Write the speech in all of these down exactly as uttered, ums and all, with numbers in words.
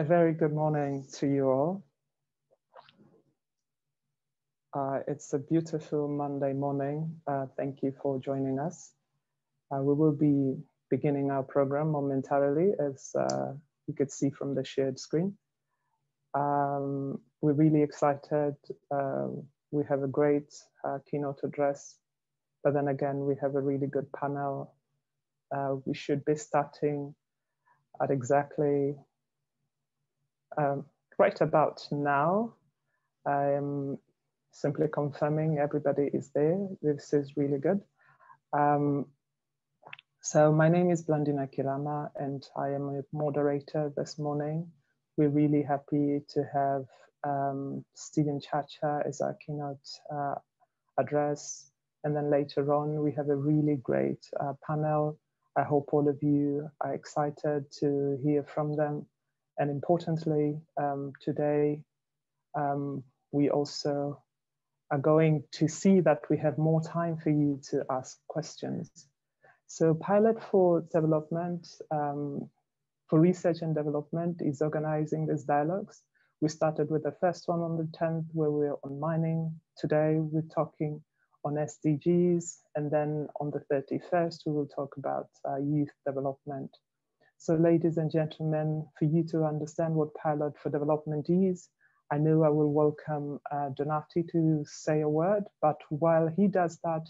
A very good morning to you all. Uh, it's a beautiful Monday morning. Uh, thank you for joining us. Uh, we will be beginning our program momentarily, as uh, you could see from the shared screen. Um, we're really excited. Uh, we have a great uh, keynote address, but then again, we have a really good panel. Uh, we should be starting at exactly Um, right about now. I am simply confirming everybody is there. This is really good. Um, so my name is Blandina Kilama and I am a moderator this morning. We're really happy to have um, Stephen Chacha as our keynote uh, address. And then later on, we have a really great uh, panel. I hope all of you are excited to hear from them. And importantly, um, today, um, we also are going to see that we have more time for you to ask questions. So Pilot for Development, um, for Research and Development is organizing these dialogues. We started with the first one on the tenth, where we were on mining. Today, we're talking on S D Gs. And then on the thirty-first, we will talk about uh, youth development. So ladies and gentlemen, for you to understand what Pilot for Development is, I know I will welcome uh, Donati to say a word, but while he does that,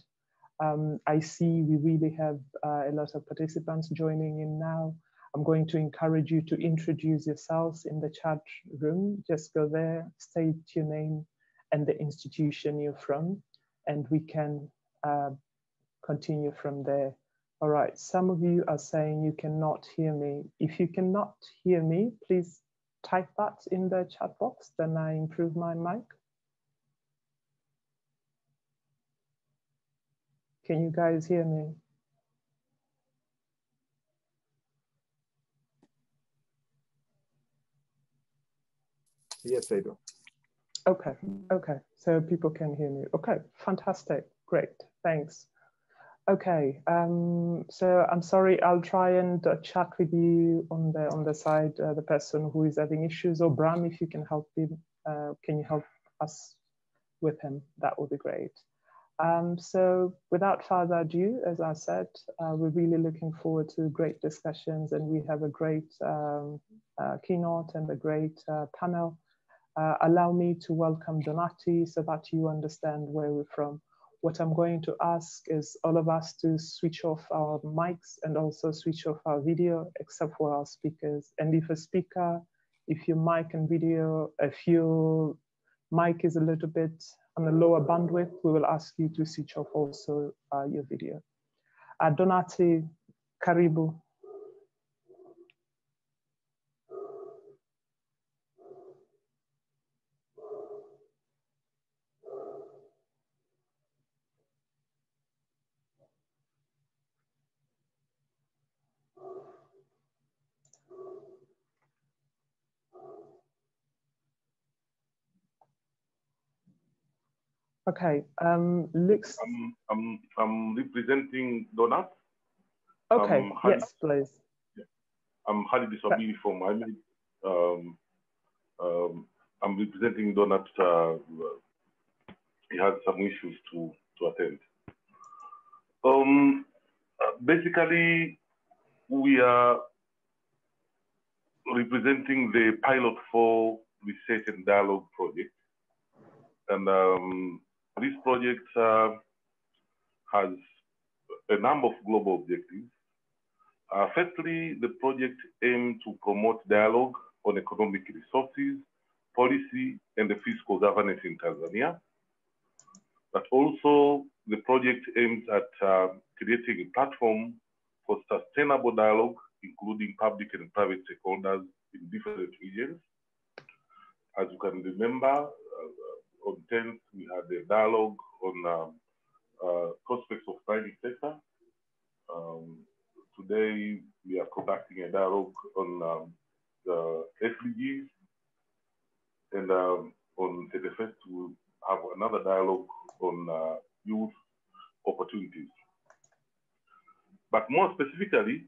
um, I see we really have uh, a lot of participants joining in now. I'm going to encourage you to introduce yourselves in the chat room. Just go there, state your name and the institution you're from, and we can uh, continue from there. All right, some of you are saying you cannot hear me. If you cannot hear me, please type that in the chat box, then I improve my mic. Can you guys hear me? Yes, I do. Okay, okay, so people can hear me. Okay, fantastic, great, thanks. Okay, um, so I'm sorry, I'll try and uh, chat with you on the on the side, uh, the person who is having issues, or Bram, if you can help him, uh, can you help us with him? That would be great. Um, so without further ado, as I said, uh, we're really looking forward to great discussions, and we have a great um, uh, keynote and a great uh, panel. Uh, allow me to welcome Donati so that you understand where we're from. What I'm going to ask is all of us to switch off our mics and also switch off our video, except for our speakers. And if a speaker, if your mic and video, if your mic is a little bit on the lower bandwidth, we will ask you to switch off also uh, your video. Uh, Donati, karibu. Okay, um, looks. I'm, I'm, I'm representing Donat. Okay, um, had, yes, please. Yeah. I'm Hadi Disabili from, I mean, um, um, I'm representing Donat. Uh, he had some issues to, to attend. Um, basically, we are representing the Pilot for Research and Dialogue project. And um, this project uh, has a number of global objectives. Uh, firstly, the project aims to promote dialogue on economic resources, policy, and the fiscal governance in Tanzania. But also, the project aims at uh, creating a platform for sustainable dialogue, including public and private stakeholders in different regions. As you can remember, uh, on tenth, we had a dialogue on um, uh, prospects of mining sector. Um, today, we are conducting a dialogue on um, the S D Gs. And um, on thirty-first, we'll have another dialogue on uh, youth opportunities. But more specifically,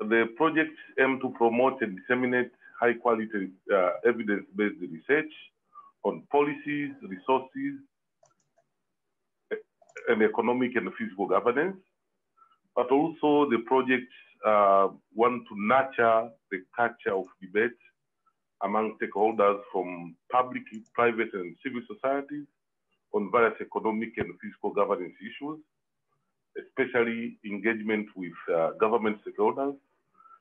the project aims to promote and disseminate high quality uh, evidence-based research on policies, resources, and economic and physical governance, but also the projects uh, want to nurture the culture of debate among stakeholders from public, private, and civil societies on various economic and fiscal governance issues, especially engagement with uh, government stakeholders.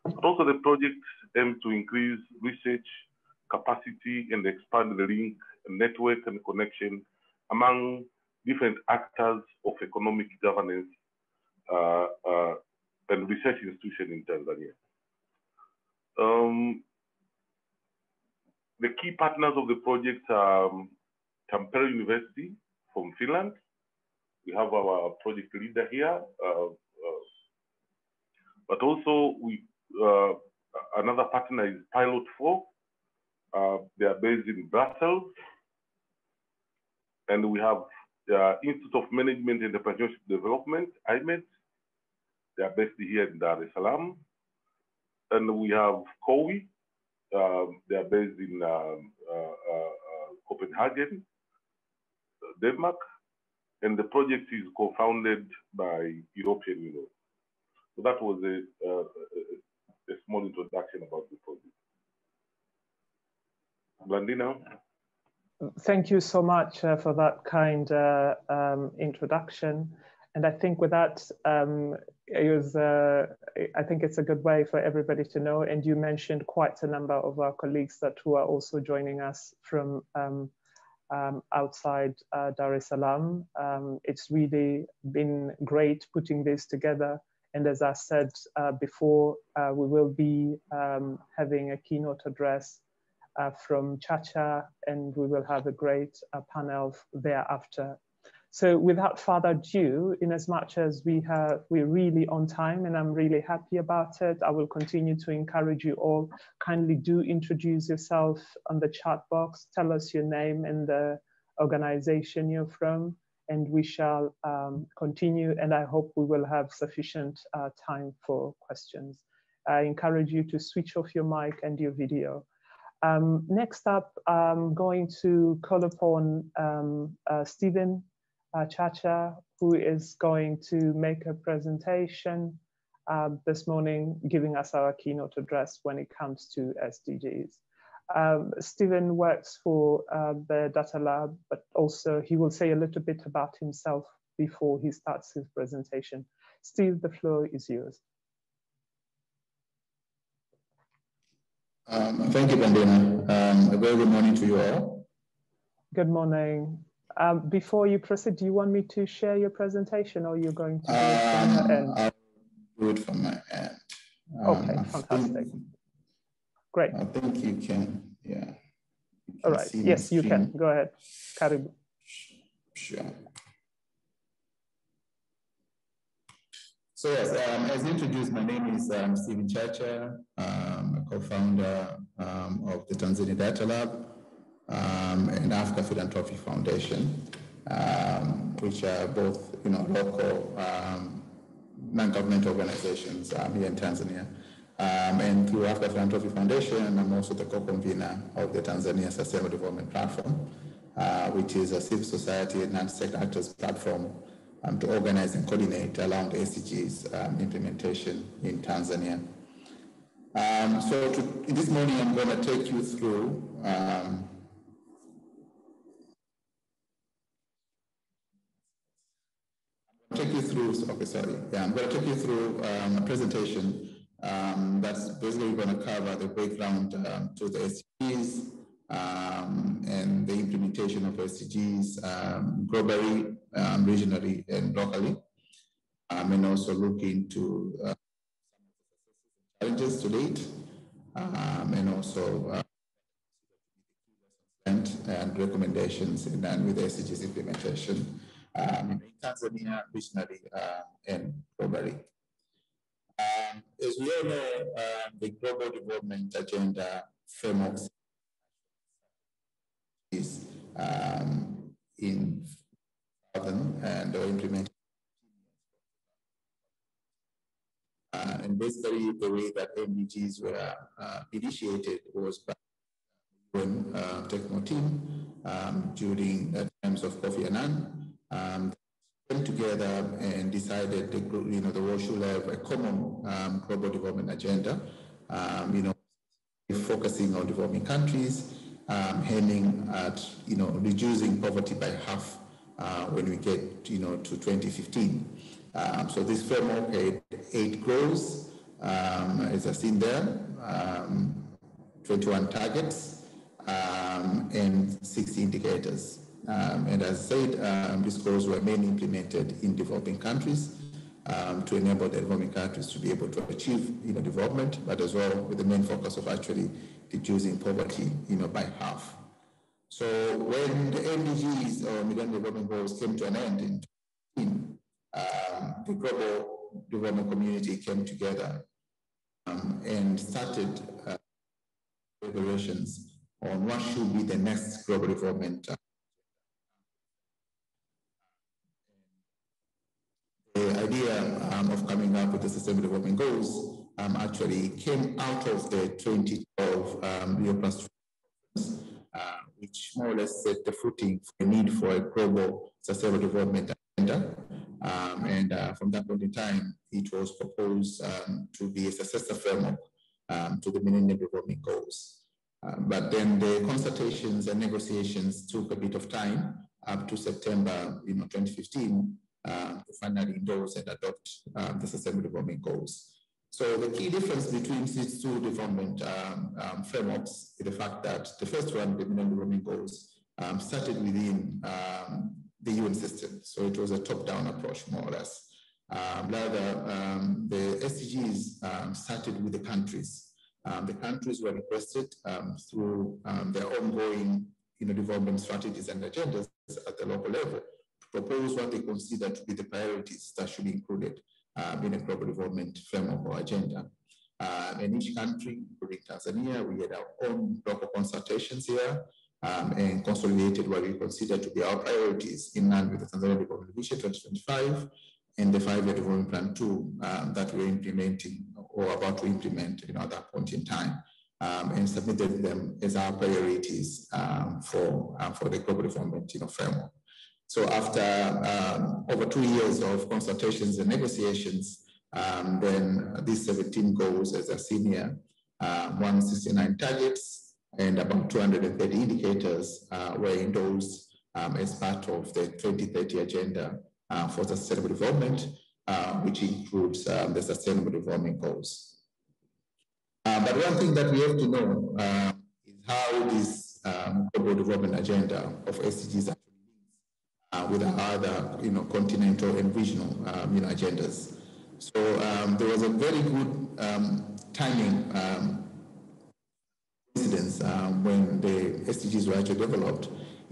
But also the projects aim to increase research capacity and expand the link, network, and connection among different actors of economic governance uh, uh, and research institutions in Tanzania. Um, the key partners of the project are um, Tampere University from Finland. We have our project leader here, uh, uh, but also we uh, another partner is Pilot four. Uh, they are based in Brussels, and we have the uh, Institute of Management and Entrepreneurship Development, I M E D. They are based here in Dar es Salaam, and we have C O W I. Uh, they are based in uh, uh, uh, Copenhagen, Denmark. And the project is co-founded by European Union. So that was a, uh, a small introduction about the project. Blandina? Thank you so much uh, for that kind uh, um, introduction. And I think with that, um, it was, uh, I think it's a good way for everybody to know. And you mentioned quite a number of our colleagues that who are also joining us from um, Um, outside uh, Dar es Salaam. Um, it's really been great putting this together. And as I said uh, before, uh, we will be um, having a keynote address uh, from Chacha, and we will have a great uh, panel thereafter. So without further ado, in as much as we have, we're really on time and I'm really happy about it, I will continue to encourage you all, kindly do introduce yourself on the chat box, tell us your name and the organization you're from, and we shall um, continue, and I hope we will have sufficient uh, time for questions. I encourage you to switch off your mic and your video. Um, next up, I'm going to call upon um, uh, Stephen Uh, Chacha, who is going to make a presentation uh, this morning, giving us our keynote address when it comes to S D Gs. Um, Stephen works for uh, the Data Lab, but also he will say a little bit about himself before he starts his presentation. Steve, the floor is yours. Um, thank you, Blandina. Um, a very good morning to you all. Good morning. Um, before you proceed, do you want me to share your presentation, or you're going to do it from um, your end? I'll do it from my end. Okay, um, fantastic. Think, Great. I think you can, yeah. You can All right, yes, you can. Go ahead. Karibu. Sure. So yes, um, as introduced, my name is um, Stephen Chacha. I'm a co-founder um, of the Tanzania Data Lab Um, and Africa Philanthropy Foundation, um, which are both, you know, local um, non-government organizations um, here in Tanzania. Um, and through Africa Philanthropy Foundation, I'm also the co-convener of the Tanzania Sustainable Development Platform, uh, which is a civil society and non-sector actors platform um, to organize and coordinate around S D Gs um, implementation in Tanzania. Um, so to, this morning, I'm going to take you through um, Take you through. Okay, sorry. Yeah, I'm going to take you through um, a presentation um, that's basically going to cover the background um, to the S D Gs um, and the implementation of S D Gs um, globally, um, regionally, and locally, um, and also look into uh, challenges to date, um, and also uh, and recommendations and then with S D Gs implementation. Um, in Tanzania, regionally, uh, and globally. Um, as we all know, uh, the Global Development Agenda framework is um, in and implemented Uh, and basically, the way that M D Gs were uh, initiated was by the U N uh, techno team um, during uh, times of Kofi Annan. Um, came together and decided the you know the world should have a common um, global development agenda. Um, you know, focusing on developing countries, um, aiming at you know reducing poverty by half uh, when we get you know to twenty fifteen. Um, so this framework had eight goals, um, as I've seen there, um, twenty-one targets, um, and six indicators. Um, and as I said, um, these goals were mainly implemented in developing countries um, to enable the developing countries to be able to achieve you know, development, but as well with the main focus of actually reducing poverty you know, by half. So when the M D Gs, or Millennium Development Goals, came to an end in twenty fifteen, Um, the global development community came together um, and started uh, deliberations on what should be the next global development. Uh, the idea um, of coming up with the Sustainable Development Goals um, actually came out of the twenty twelve um, Rio Plus, uh, which more or less set the footing for the need for a global sustainable development agenda. Um, and uh, from that point in time, it was proposed um, to be a successor framework um, to the Millennium Development Goals. Um, but then the consultations and negotiations took a bit of time up to September you know, twenty fifteen uh, to finally endorse and adopt um, the Sustainable Development Goals. So the key difference between these two development um, um, frameworks is the fact that the first one, the Millennium Development Goals, um, started within um, the U N system. So it was a top-down approach, more or less. Um, rather, um, the S D Gs um, started with the countries. Um, the countries were requested um, through um, their ongoing you know, development strategies and agendas at the local level to propose what they consider to be the priorities that should be included um, in a global development framework or agenda. Uh, in each country, including Tanzania, we had our own local consultations here. Um, and consolidated what we consider to be our priorities in line with the Tanzania Development Vision twenty twenty-five and the Five Year Development Plan two um, that we're implementing or about to implement you know, at that point in time, um, and submitted them as our priorities um, for, uh, for the global development you know, framework. So after um, over two years of consultations and negotiations, um, then these seventeen goals as a senior, uh, one hundred sixty-nine targets, and about two hundred thirty indicators uh, were endorsed um, as part of the twenty thirty Agenda uh, for Sustainable Development, uh, which includes um, the Sustainable Development Goals. Uh, but one thing that we have to know uh, is how this um, global development agenda of S D Gs actually uh, with other you know, continental and regional um, you know, agendas. So um, there was a very good um, timing um, Um, when the S D Gs were actually developed,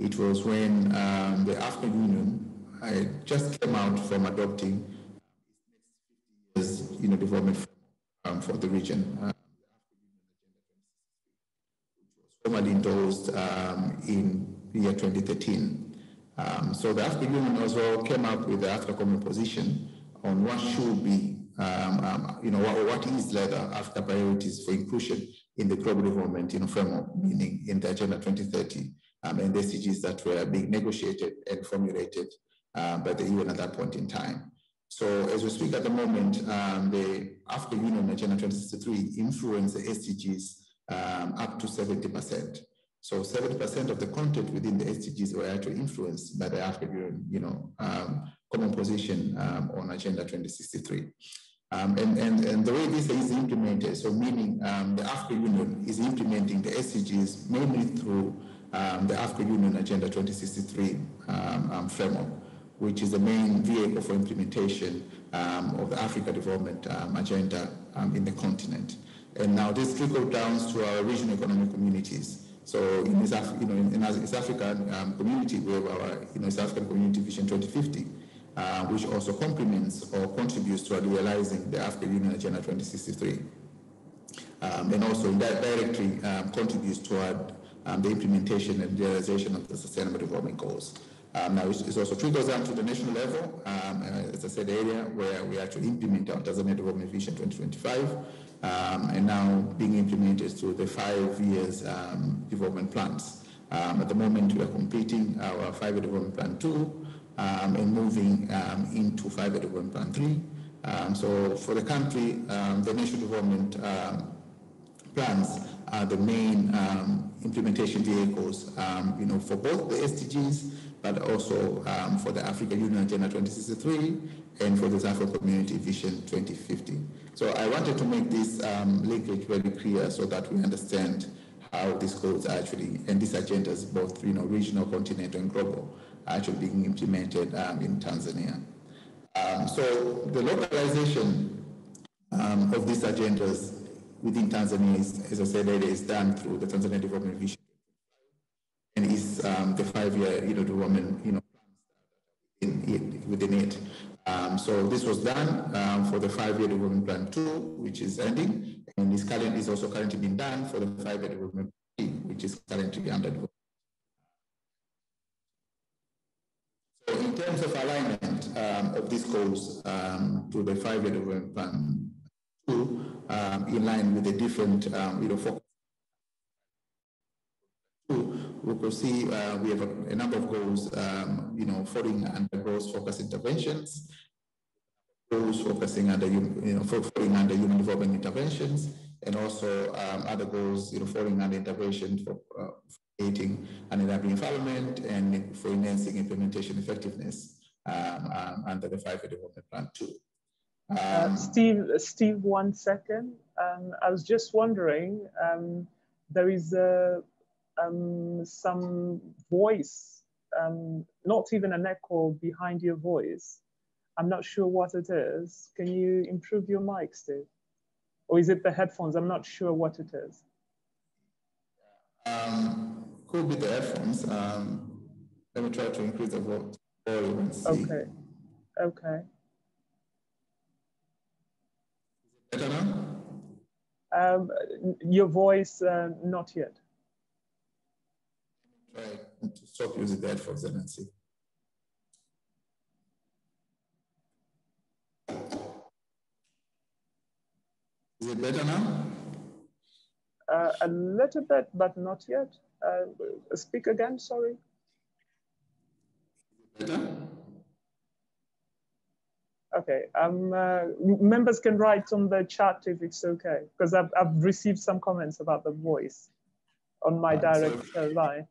it was when um, the African Union uh, just came out from adopting this you know, development um, for the region, uh, which was formally endorsed um, in the year twenty thirteen. Um, so the African Union also came up with the Africa Common Position on what should be, um, um, you know, what, what is rather Africa priorities for inclusion in the global development you know, framework, meaning in the Agenda twenty thirty um, and the S D Gs that were being negotiated and formulated uh, by the U N at that point in time. So as we speak at the moment, um, the African Union Agenda twenty sixty-three influenced the S D Gs um, up to seventy percent. So seventy percent of the content within the S D Gs were actually influenced by the African Union you know, um, Common Position um, on Agenda twenty sixty-three. Um, and, and, and the way this is implemented, so meaning um, the African Union is implementing the S D Gs mainly through um, the African Union Agenda twenty sixty-three um, um, framework, which is the main vehicle for implementation um, of the Africa Development um, Agenda um, in the continent. And now this trickles down to our regional economic communities. So in East, Af you know, in, in East African um, community, we have our you know, East African Community Vision twenty fifty. Uh, which also complements or contributes to realizing the African Union Agenda twenty sixty-three. Um, and also that directly um, contributes toward um, the implementation and realization of the Sustainable Development Goals. Um, now, it also trickles down to the national level. Um, as I said, the area where we actually implement our Tanzania Development Vision twenty twenty-five, um, and now being implemented through the five years um, development plans. Um, at the moment, we are completing our Five Year Development Plan two um, and moving um, into Five Year Development Plan three. Um, so, for the country, um, the national development um, plans are the main um, implementation vehicles, um, you know, for both the S D Gs, but also um, for the African Union Agenda twenty sixty-three and for the African Community Vision twenty fifty. So I wanted to make this um, linkage very clear so that we understand how these goals are actually, and these agendas, both you know, regional, continental, and global, are actually being implemented um, in Tanzania. Um, so the localization um, of these agendas within Tanzania is, as I said earlier, is done through the Tanzania Development Vision. And is um, the five-year, you know, development, you know, in, within it. Um, so this was done um, for the five-year development plan two, which is ending, and is currently is also currently being done for the five-year development three, which is currently under development. So in terms of alignment um, of these goals um, to the five-year development plan two, um, in line with the different, um, you know, focus. We could see uh, we have a, a number of goals, um, you know, falling under goals focused interventions, goals focusing under, you know, falling under human development interventions, and also um, other goals, you know, falling under intervention for, uh, for creating an enabling environment and for enhancing implementation effectiveness um, um, under the five-year development plan too. Um, uh, Steve, Steve, one second. Um, I was just wondering, um, there is a Um, some voice, um, not even an echo behind your voice. I'm not sure what it is. Can you improve your mic, Steve? Or is it the headphones? I'm not sure what it is. Um, could be the headphones. Um, let me try to increase the volume and see. Okay. Okay. Is it better now? Um, your voice, uh, not yet. Try to stop using that for them and see. Is it better now? Uh, a little bit, but not yet. Uh, speak again, sorry. Is it better? Okay. Um, uh, members can write on the chat if it's okay, because I've, I've received some comments about the voice on my direct uh, line.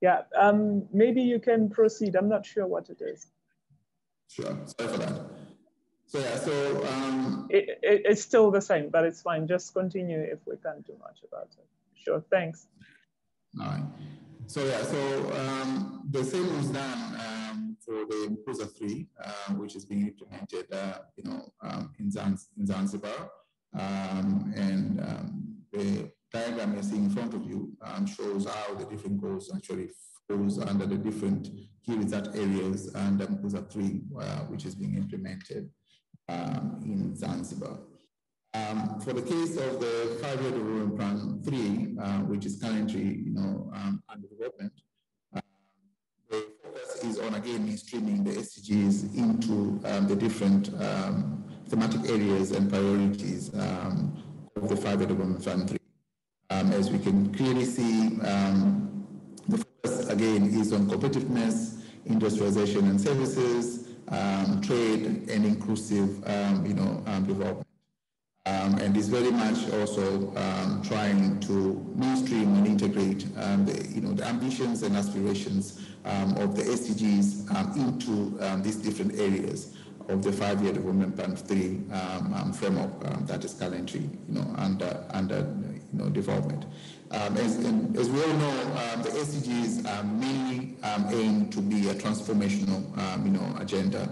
Yeah, um, maybe you can proceed. I'm not sure what it is. Sure, sorry for that. So yeah, so... Um, it, it, it's still the same, but it's fine. Just continue if we can't do much about it. Sure, thanks. All right. So yeah, so um, the same was done um, for the Mkuza three, uh, which is being implemented, uh, you know, um, in, Zanz in Zanzibar. Um, and um, the diagram you see in front of you um, shows how the different goals actually falls under the different key result areas under Mkuza three, uh, which is being implemented um, in Zanzibar. Um, for the case of the five-year development plan three, uh, which is currently, you know, um, under development, um, the focus is on again mainstreaming the S D Gs into um, the different um, thematic areas and priorities um, of the five-year development plan three. Um, as we can clearly see, um, the focus again is on competitiveness, industrialization and services, um, trade, and inclusive, um, you know, um, development. Um, and is very much also um, trying to mainstream and integrate, um, the, you know, the ambitions and aspirations um, of the S D Gs um, into um, these different areas of the five-year development plan three um, um, framework um, that is currently, you know, under under. You know, development. Um, as, and, as we all know, um, the S D Gs are mainly um, aimed to be a transformational, um, you know, agenda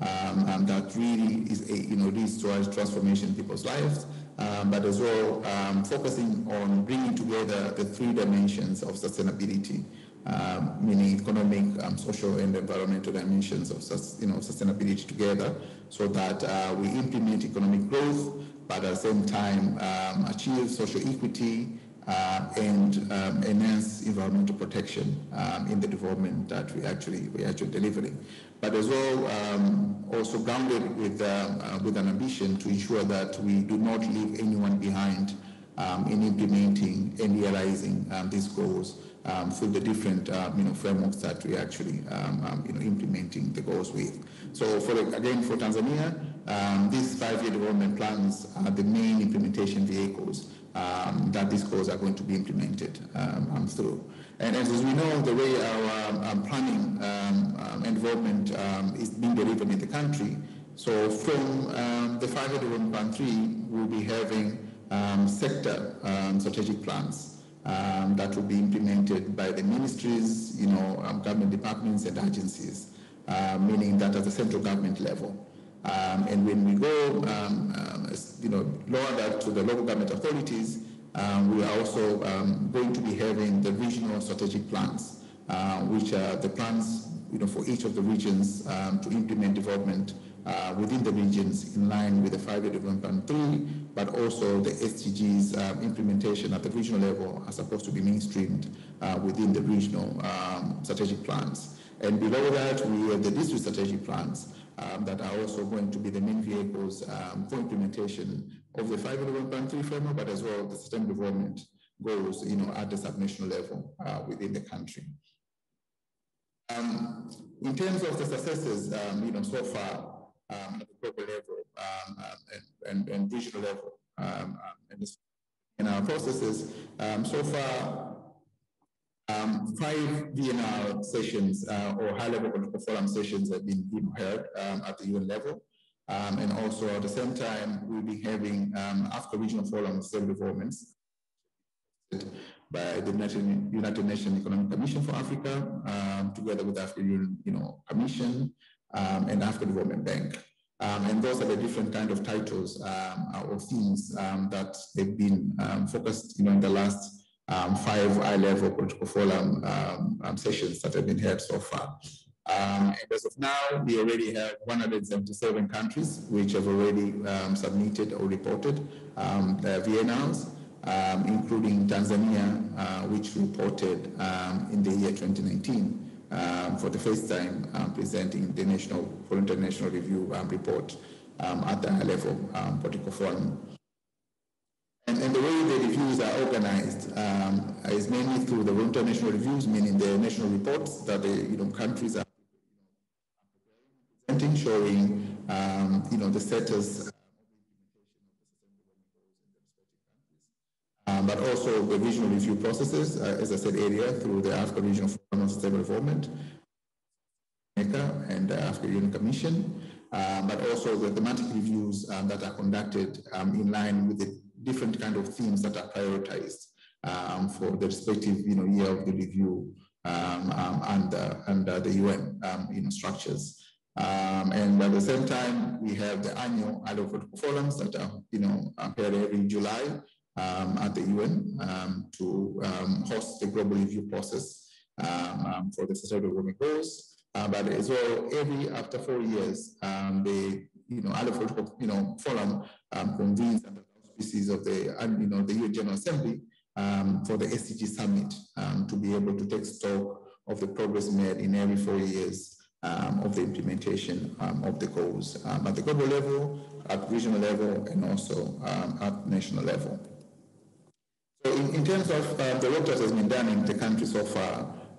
um, um, that really is, a, you know, leads towards transformation in people's lives, um, but as well um, focusing on bringing together the three dimensions of sustainability, um, meaning economic, um, social, and environmental dimensions of, you know, sustainability together, so that uh, we implement economic growth, but at the same time um, achieve social equity uh, and um, enhance environmental protection um, in the development that we actually we actually delivering. But as well, um, also grounded with um, uh, with an ambition to ensure that we do not leave anyone behind um, in implementing and realizing um, these goals um, through the different uh, you know frameworks that we actually um, um, you know implementing the goals with. So for again for Tanzania, um, these five-year development plans are the main implementation vehicles um, that these goals are going to be implemented um, um, through. And as we know, the way our um, um, planning um, um, and development um, is being delivered in the country, so from um, the five-year development plan three, we'll be having um, sector um, strategic plans um, that will be implemented by the ministries, you know, um, government departments and agencies, uh, meaning that at the central government level. Um, and when we go, um, um, you know, lower that to the local government authorities, Um, we are also um, going to be having the regional strategic plans, uh, which are the plans you know, for each of the regions um, to implement development uh, within the regions in line with the five-year development plan three, but also the S D Gs um, implementation at the regional level are supposed to be mainstreamed uh, within the regional um, strategic plans. And below that, we have the district strategic plans um, that are also going to be the main vehicles um, for implementation of the five-year development plan three framework, but as well the sustainable development goals, you know, at the subnational level uh, within the country. Um, in terms of the successes, um, you know, so far um, at the global level um, and, and, and regional level, um, and in our processes, um, so far um, five V N R sessions uh, or high-level political forum sessions have been you know, held um, at the U N level. Um, and also at the same time, we'll be having um, Africa Regional Forum Sustainable Developments by the United, United Nations Economic Commission for Africa, um, together with the African Union you know, Commission um, and African Development Bank. Um, and those are the different kind of titles um, or themes um, that they've been um, focused you know, in the last um, five high-level political forum um, um, sessions that have been held so far. Um, and as of now, we already have one hundred seventy-seven countries which have already um, submitted or reported um, their V N Rs, um, including Tanzania, uh, which reported um, in the year twenty nineteen um, for the first time um, presenting the national for international review um, report um, at the high level um, political forum. And, and the way the reviews are organized um, is mainly through the international reviews, meaning the national reports that the you know countries are showing um, you know the status, um, but also the regional review processes, uh, as I said earlier, through the Africa Regional Forum on Sustainable Development, and the African Union Commission, uh, but also the thematic reviews um, that are conducted um, in line with the different kind of themes that are prioritized um, for the respective you know year of the review um, um, under under the U N um, you know structures. Um, and at the same time, we have the annual high-level forums that are, you know, held every July um, at the U N um, to um, host the global review process um, um, for the Sustainable Development Goals. Uh, but as well, every after four years, um, the you know high-level you know forum um, convenes under the auspices of the you know the U N General Assembly um, for the S D G Summit um, to be able to take stock of the progress made in every four years. Um, of the implementation um, of the goals um, at the global level, at regional level, and also um, at national level. So in, in terms of uh, the work that has been done in the country so far,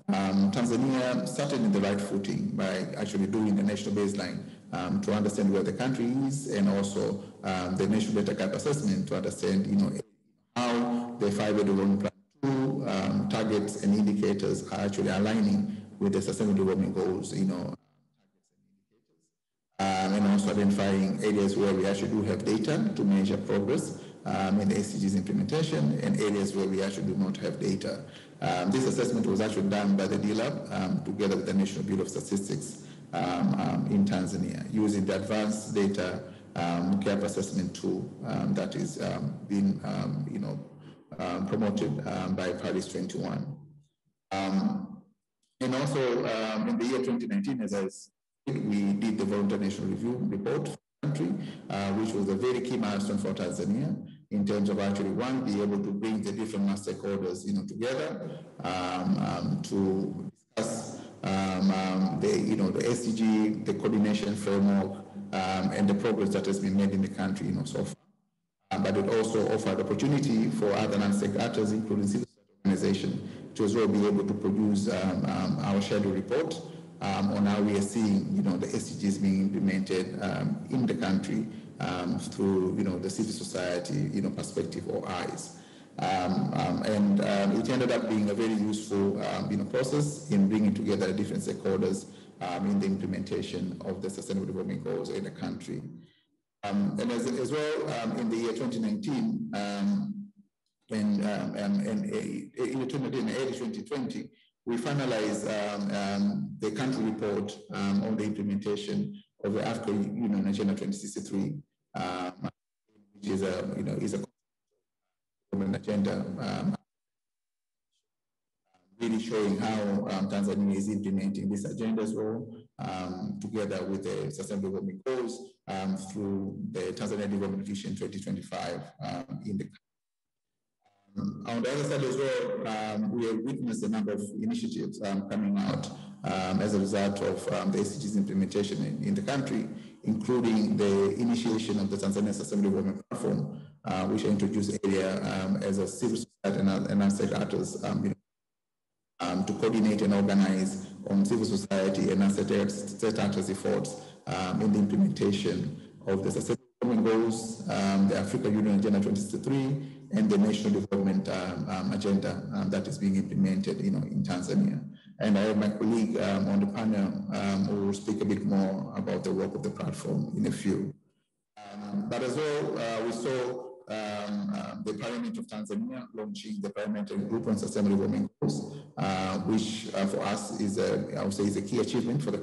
um, Tanzania started in the right footing by actually doing the national baseline um, to understand where the country is, and also um, the national data gap assessment to understand you know, how the five-year development plan two um, targets and indicators are actually aligning with the sustainable development goals, you know, um, and also identifying areas where we actually do have data to measure progress um, in the S D Gs implementation, and areas where we actually do not have data. Um, this assessment was actually done by the D lab um, together with the National Bureau of Statistics um, um, in Tanzania, using the advanced data um, gap assessment tool um, that is um, being, um, you know, um, promoted um, by Paris twenty-one. Um, And also, um, in the year twenty nineteen, as I said, we did the voluntary national review report for the country, uh, which was a very key milestone for Tanzania, in terms of actually, one, be able to bring the different stakeholders, you know, together um, um, to discuss um, um, the, you know, the S D G, the coordination framework, um, and the progress that has been made in the country, you know, so far. Um, but it also offered opportunity for other non-state actors, including civil organizations, to as well be able to produce um, um, our schedule report um, on how we are seeing, you know, the S D Gs being implemented um, in the country. Um, through, you know, the civil society, you know, perspective or eyes. Um, um, and um, it ended up being a very useful, um, you know, process in bringing together different stakeholders um, in the implementation of the Sustainable Development Goals in the country. Um, and as, as well, um, in the year twenty nineteen, um, and, um, and, and uh, in twenty twenty, we finalized um, um, the country report um, on the implementation of the African Union Agenda twenty sixty-three, um, which is a you know is a agenda um, really showing how um, Tanzania is implementing this agenda as well, um, together with the Sustainable Development Goals um, through the Tanzania Development Vision twenty twenty-five. Um, in the um, on the other side as well, um, we have witnessed a number of initiatives um, coming out. Um, as a result of um, the S D Gs implementation in, in the country, including the initiation of the Tanzania Sustainable Development Platform, uh, which I introduced earlier um, as a civil society and, and non-state actors um, you know, um, to coordinate and organize on civil society and non-state actors' efforts um, in the implementation of the Sustainable Development Goals, um, the Africa Union Agenda twenty sixty-three, and the National Development um, um, Agenda um, that is being implemented, you know, in Tanzania. And I have my colleague um, on the panel um, who will speak a bit more about the work of the platform in a few. Um, but as well, uh, we saw um, uh, the Parliament of Tanzania launching the Parliamentary Group on Sustainable Development Goals, uh, which uh, for us is a, I would say, is a key achievement for the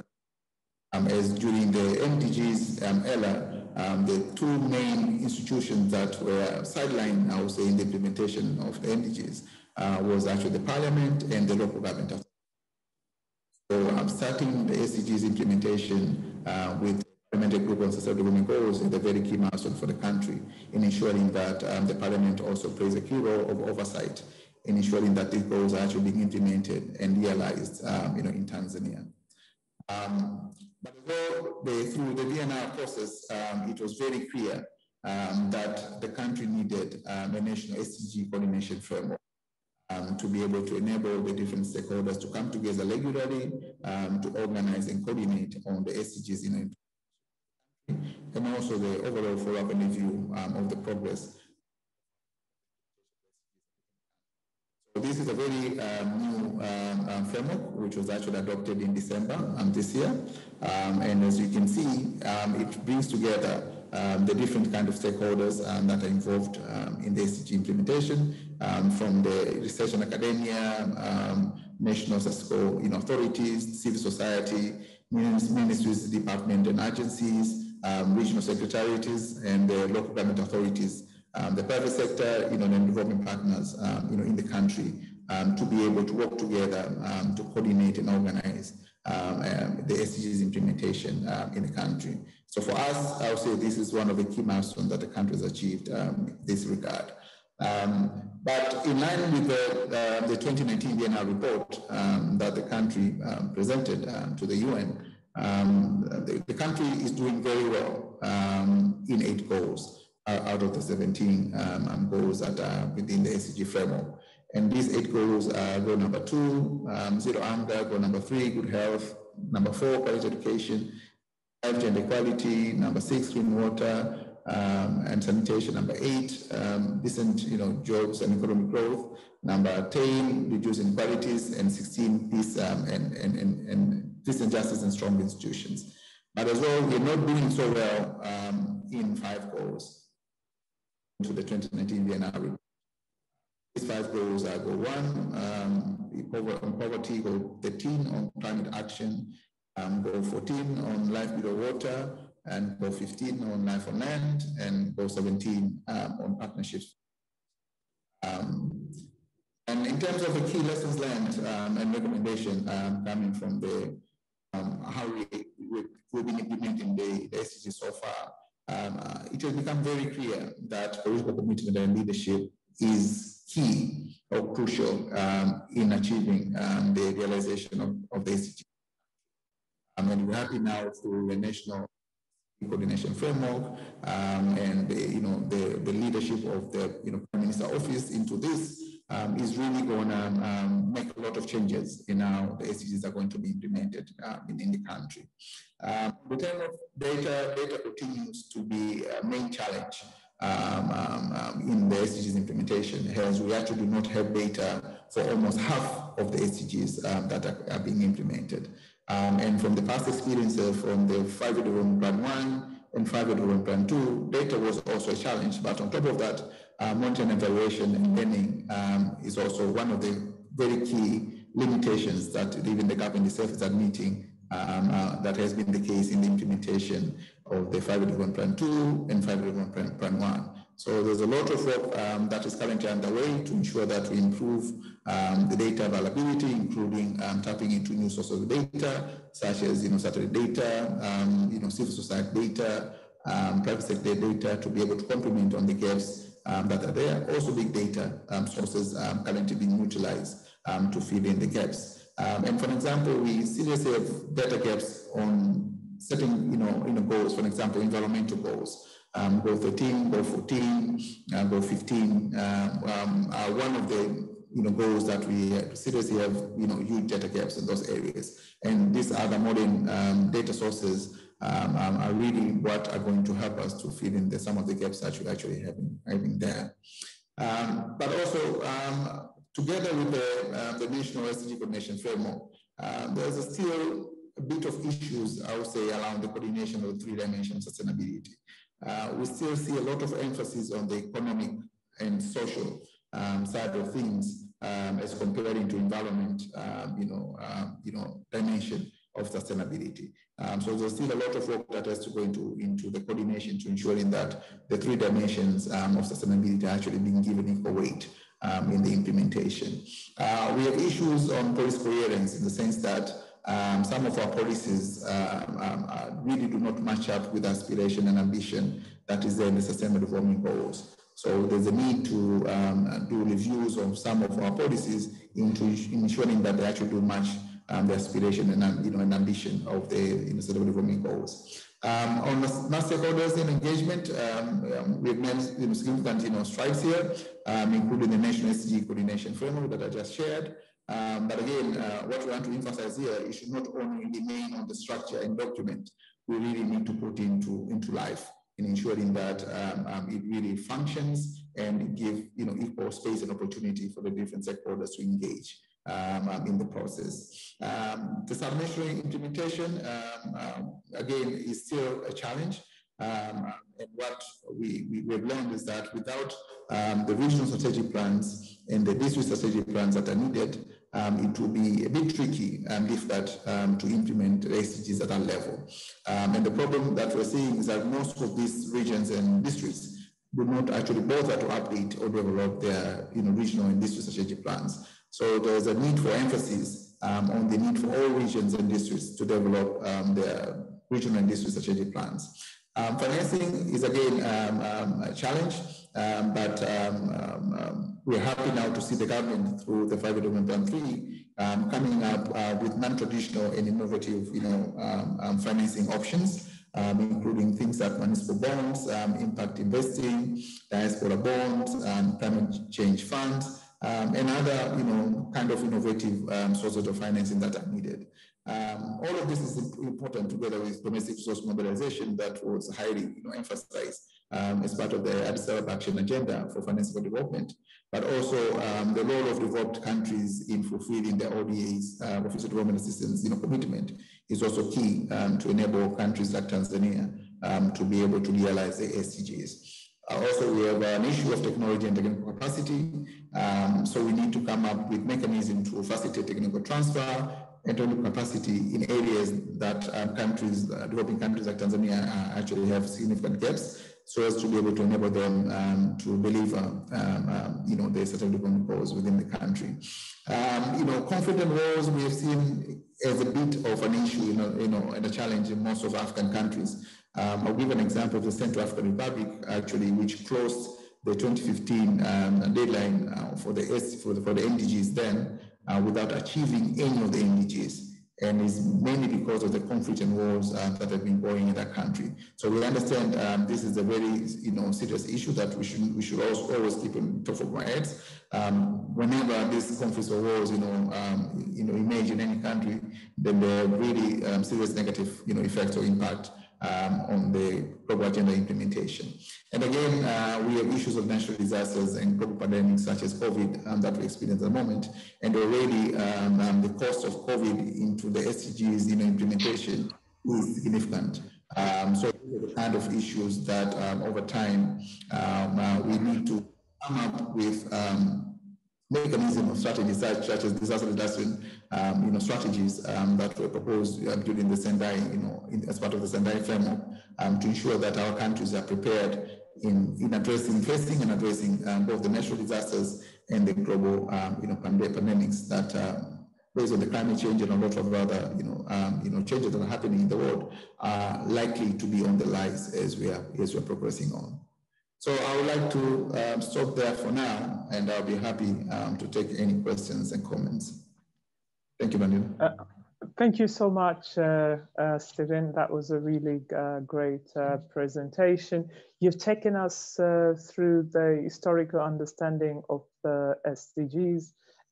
country. Um, as during the M D Gs um, E L A, um, the two main institutions that were sidelined, I would say, in the implementation of the M D Gs uh, was actually the Parliament and the local government. So I'm starting the S D Gs implementation uh, with the Parliamentary Group on Sustainable Development Goals is a very key milestone for the country in ensuring that um, the Parliament also plays a key role of oversight in ensuring that these goals are actually being implemented and realized um, you know, in Tanzania. Um, but although they, through the D N R process, um, it was very clear um, that the country needed um, a national S D G coordination framework. Um, to be able to enable the different stakeholders to come together regularly um, to organize and coordinate on the S D Gs in the country, and also the overall follow-up and review um, of the progress. So this is a very um, new um, um, framework, which was actually adopted in December um, this year. Um, and as you can see, um, it brings together Um, the different kind of stakeholders um, that are involved um, in the S D G implementation, um, from the research and academia, um, national statistical you know, authorities, civil society, ministries, department and agencies, um, regional secretariats, and the local government authorities, um, the private sector, you know, and development partners, um, you know, in the country, um, to be able to work together um, to coordinate and organize um, um, the S D Gs implementation um, in the country. So for us, I would say this is one of the key milestones that the country has achieved um, in this regard. Um, but in line with the, uh, the twenty nineteen D N R report um, that the country um, presented um, to the U N, um, the, the country is doing very well um, in eight goals uh, out of the seventeen um, goals that are within the S D G framework. And these eight goals are goal number two, um, zero hunger, goal number three, good health, number four, quality education, gender equality, number six, clean water um, and sanitation, number eight, um, decent you know, jobs and economic growth, number ten, reduce inequalities, and sixteen, peace um, and, and, and, and peace and justice and strong institutions. But as well, we're not doing so well um, in five goals to the twenty nineteen D N R report. These five goals are goal one, um, on poverty, goal thirteen, on climate action, Um, goal fourteen on life below water, and goal fifteen on life on land, and goal seventeen um, on partnerships. Um, and in terms of the key lessons learned um, and recommendation um, coming from the um, how we, we, we've been implementing the, the S D Gs so far, um, uh, it has become very clear that political commitment and leadership is key or crucial um, in achieving um, the realization of, of the institute. Um, and we're happy now through the national coordination framework um, and the, you know the, the leadership of the you know Prime Minister's office into this um, is really going to um, make a lot of changes in how the S D Gs are going to be implemented uh, in, in the country. Um, the term of data data continues to be a main challenge Um, um, um, in the S D Gs implementation. Hence, we actually do not have data for almost half of the S D Gs um, that are, are being implemented. Um, and from the past experiences from the Five Year Development Plan one and Five Year Development Plan two, data was also a challenge. But on top of that, uh, monitoring, evaluation, and learning um, is also one of the very key limitations that even the government itself is admitting um, uh, that has been the case in the implementation of the Five Year Development Plan two and Five Year Development Plan one. So there's a lot of work um, that is currently underway to ensure that we improve um, the data availability, including um, tapping into new sources of data, such as you know satellite data, um, you know civil society data, um, private sector data, to be able to complement on the gaps um, that are there. Also, big data um, sources um, currently being utilized um, to fill in the gaps. Um, and for example, we seriously have data gaps on setting you know, you know, goals, for example, environmental goals. Um, goal thirteen, goal fourteen, uh, goal fifteen um, um, are one of the you know, goals that we seriously have you know, huge data gaps in those areas. And these other modern um, data sources um, um, are really what are going to help us to fill in the, some of the gaps that we actually have in, having there. Um, but also, um, together with the, uh, the National S D G Coordination Framework, uh, there's a still a bit of issues, I would say, around the coordination of the three dimensions of sustainability. Uh, we still see a lot of emphasis on the economic and social um, side of things um, as compared to environment, um, you know, um, you know, dimension of sustainability. Um, so there's still a lot of work that has to go into, into the coordination to ensuring that the three dimensions um, of sustainability are actually being given equal weight um, in the implementation. Uh, we have issues on policy coherence in the sense that Um, some of our policies um, um, really do not match up with aspiration and ambition that is there in the Sustainable Development Goals. So there's a need to um, do reviews of some of our policies into ensuring that they actually do match um, the aspiration and, you know, and ambition of the you know, Sustainable Development Goals. Um, on stakeholders and engagement, um, um, we've made you know, significant you know, strides here, um, including the National S D G Coordination Framework that I just shared. Um, but again, uh, what we want to emphasize here, it should not only remain on the structure and document. We really need to put into into life in ensuring that um, um, it really functions and give you know equal space and opportunity for the different stakeholders to engage um, um, in the process. Um, the submission implementation um, um, again is still a challenge. Um, and what we, we, we've learned is that without um, the regional strategic plans and the district strategic plans that are needed, um, it will be a bit tricky and difficult um, to implement S D Gs at that level. Um, and the problem that we're seeing is that most of these regions and districts do not actually bother to update or develop their you know, regional and district strategic plans. So there's a need for emphasis um, on the need for all regions and districts to develop um, their regional and district strategic plans. Um, financing is again um, um, a challenge, um, but um, um, um, we're happy now to see the government through the Five Year Development Plan three um, coming up uh, with non-traditional and innovative, you know, um, um, financing options, um, including things like municipal bonds, um, impact investing, diaspora bonds, um, climate change funds, um, and other, you know, kind of innovative um, sources of financing that are needed. Um, all of this is important together with domestic resource mobilization that was highly you know, emphasized um, as part of the Addis Ababa Action Agenda for Financial Development, but also um, the role of developed countries in fulfilling their O D As, uh, official development assistance you know, commitment, is also key um, to enable countries like Tanzania um, to be able to realize the S D Gs. Uh, also, we have an issue of technology and technical capacity, um, so we need to come up with mechanisms to facilitate technical transfer and technical capacity in areas that um, countries, uh, developing countries like Tanzania uh, actually have significant gaps, so as to be able to enable them um, to deliver, um, um, you know, the sustainable development goals within the country. Um, you know, conflict and wars we have seen as a bit of an issue, you know, you know, and a challenge in most of African countries. Um, I'll give an example of the Central African Republic, actually, which closed the twenty fifteen um, deadline uh, for the for the for the M D Gs then uh, without achieving any of the M D Gs, and is mainly because of the conflict and wars uh, that have been going in that country. So we understand um, this is a very you know serious issue that we should we should also always keep on top of our heads. Um, whenever these conflicts or wars you know um, you know emerge in any country, then there are really um, serious negative you know effects or impact Um, on the global agenda implementation. And again, uh, we have issues of natural disasters and global pandemics such as COVID um, that we experience at the moment. And already um, um, the cost of COVID into the S D Gs in implementation is significant. Um, so these are the kind of issues that um, over time um, uh, we need to come up with um, mechanism of strategies such, such as disaster reduction, um, you know, strategies um, that were proposed uh, during the Sendai, you know, in, as part of the Sendai framework, um, to ensure that our countries are prepared in in addressing, facing and addressing um, both the natural disasters and the global, um, you know, pandemics that, um, based on the climate change and a lot of other, you know, um, you know, changes that are happening in the world, are likely to be on the rise as we are as we are progressing on. So I would like to um, stop there for now, and I'll be happy um, to take any questions and comments. Thank you, Blandina. Uh, thank you so much, uh, uh, Stephen. That was a really uh, great uh, presentation. You've taken us uh, through the historical understanding of the S D Gs.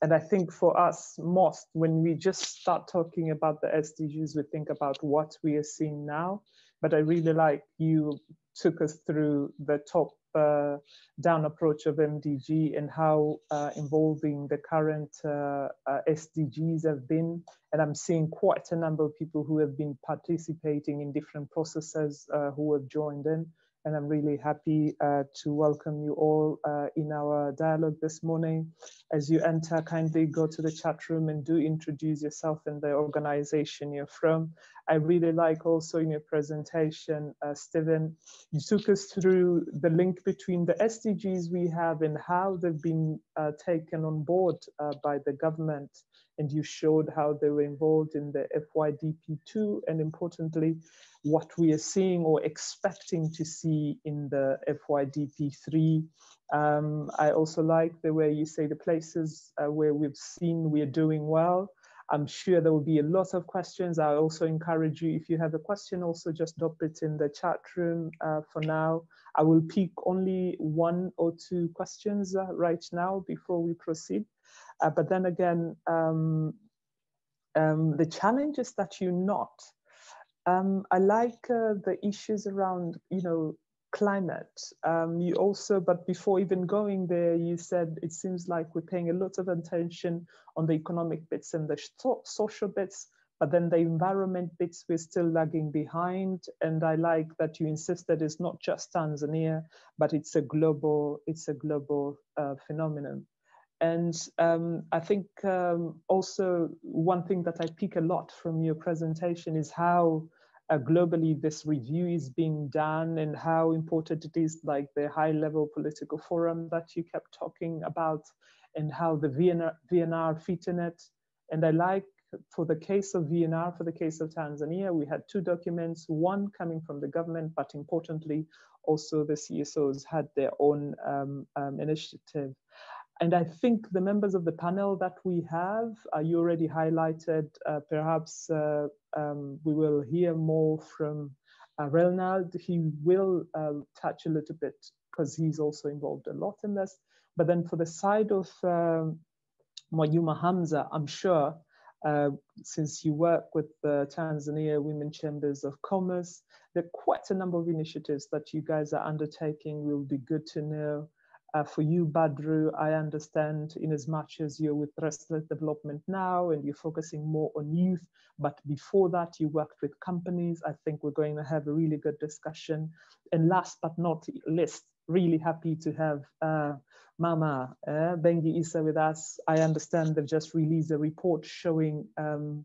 And I think for us, most, when we just start talking about the S D Gs, we think about what we are seeing now. But I really like you took us through the top Uh, down approach of M D G and how uh, involving the current uh, uh, S D Gs have been. And I'm seeing quite a number of people who have been participating in different processes uh, who have joined in. And I'm really happy uh, to welcome you all uh, in our dialogue this morning. As you enter, kindly go to the chat room and do introduce yourself and the organization you're from. I really like also in your presentation, uh, Stephen, you took us through the link between the S D Gs we have and how they've been uh, taken on board uh, by the government. And you showed how they were involved in the F Y D P two and importantly, what we are seeing or expecting to see in the F Y D P three. Um, I also like the way you say the places uh, where we've seen we're doing well. I'm sure there will be a lot of questions. I also encourage you, if you have a question, also just drop it in the chat room uh, for now. I will pick only one or two questions uh, right now before we proceed. Uh, but then again, um, um, the challenge is that you're not. Um, I like uh, the issues around, you know, climate. Um, you also, but before even going there, you said it seems like we're paying a lot of attention on the economic bits and the social bits, but then the environment bits, we're still lagging behind. And I like that you insist that it's not just Tanzania, but it's a global, it's a global uh, phenomenon. And um, I think um, also one thing that I pick a lot from your presentation is how uh, globally this review is being done and how important it is, like the high level political forum that you kept talking about and how the V N R fit in it. And I like for the case of V N R, for the case of Tanzania, we had two documents, one coming from the government, but importantly, also the C S Os had their own um, um, initiative. And I think the members of the panel that we have, uh, you already highlighted, uh, perhaps uh, um, we will hear more from uh, Reynald. He will uh, touch a little bit because he's also involved a lot in this. But then for the side of um, Mwajuma Hamza, I'm sure, uh, since you work with the Tanzania Women's Chambers of Commerce, there are quite a number of initiatives that you guys are undertaking. Will be good to know. Uh, for you, Badru, I understand in as much as you're with Restless Development now and you're focusing more on youth, but before that you worked with companies. I think we're going to have a really good discussion. And last but not least, really happy to have uh, Mama uh, Beng'i Issa with us. I understand they've just released a report showing um,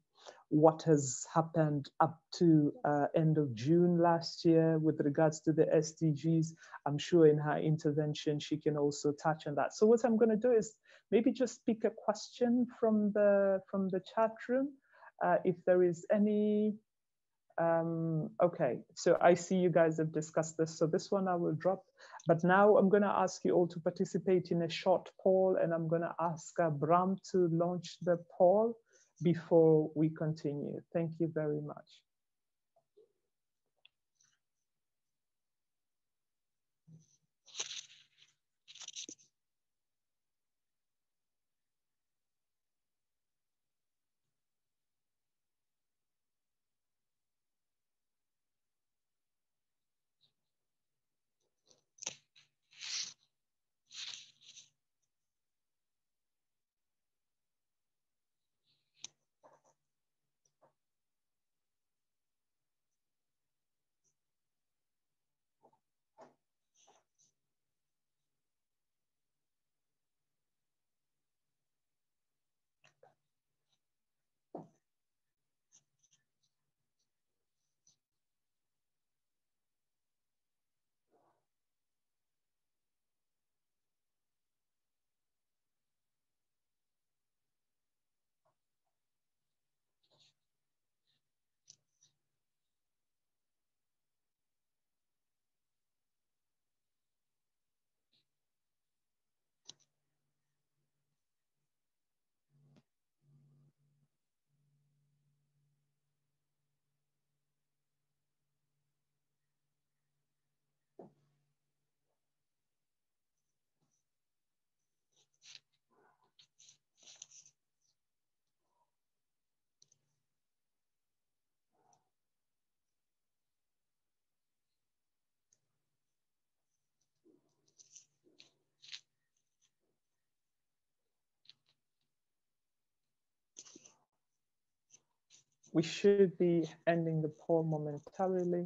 what has happened up to uh, end of June last year with regards to the S D Gs. I'm sure in her intervention, she can also touch on that. So what I'm gonna do is maybe just pick a question from the, from the chat room, uh, if there is any. Um, okay, so I see you guys have discussed this, so this one I will drop. But now I'm going to ask you all to participate in a short poll, and I'm going to ask uh, Bram to launch the poll before we continue. Thank you very much. We should be ending the poll momentarily.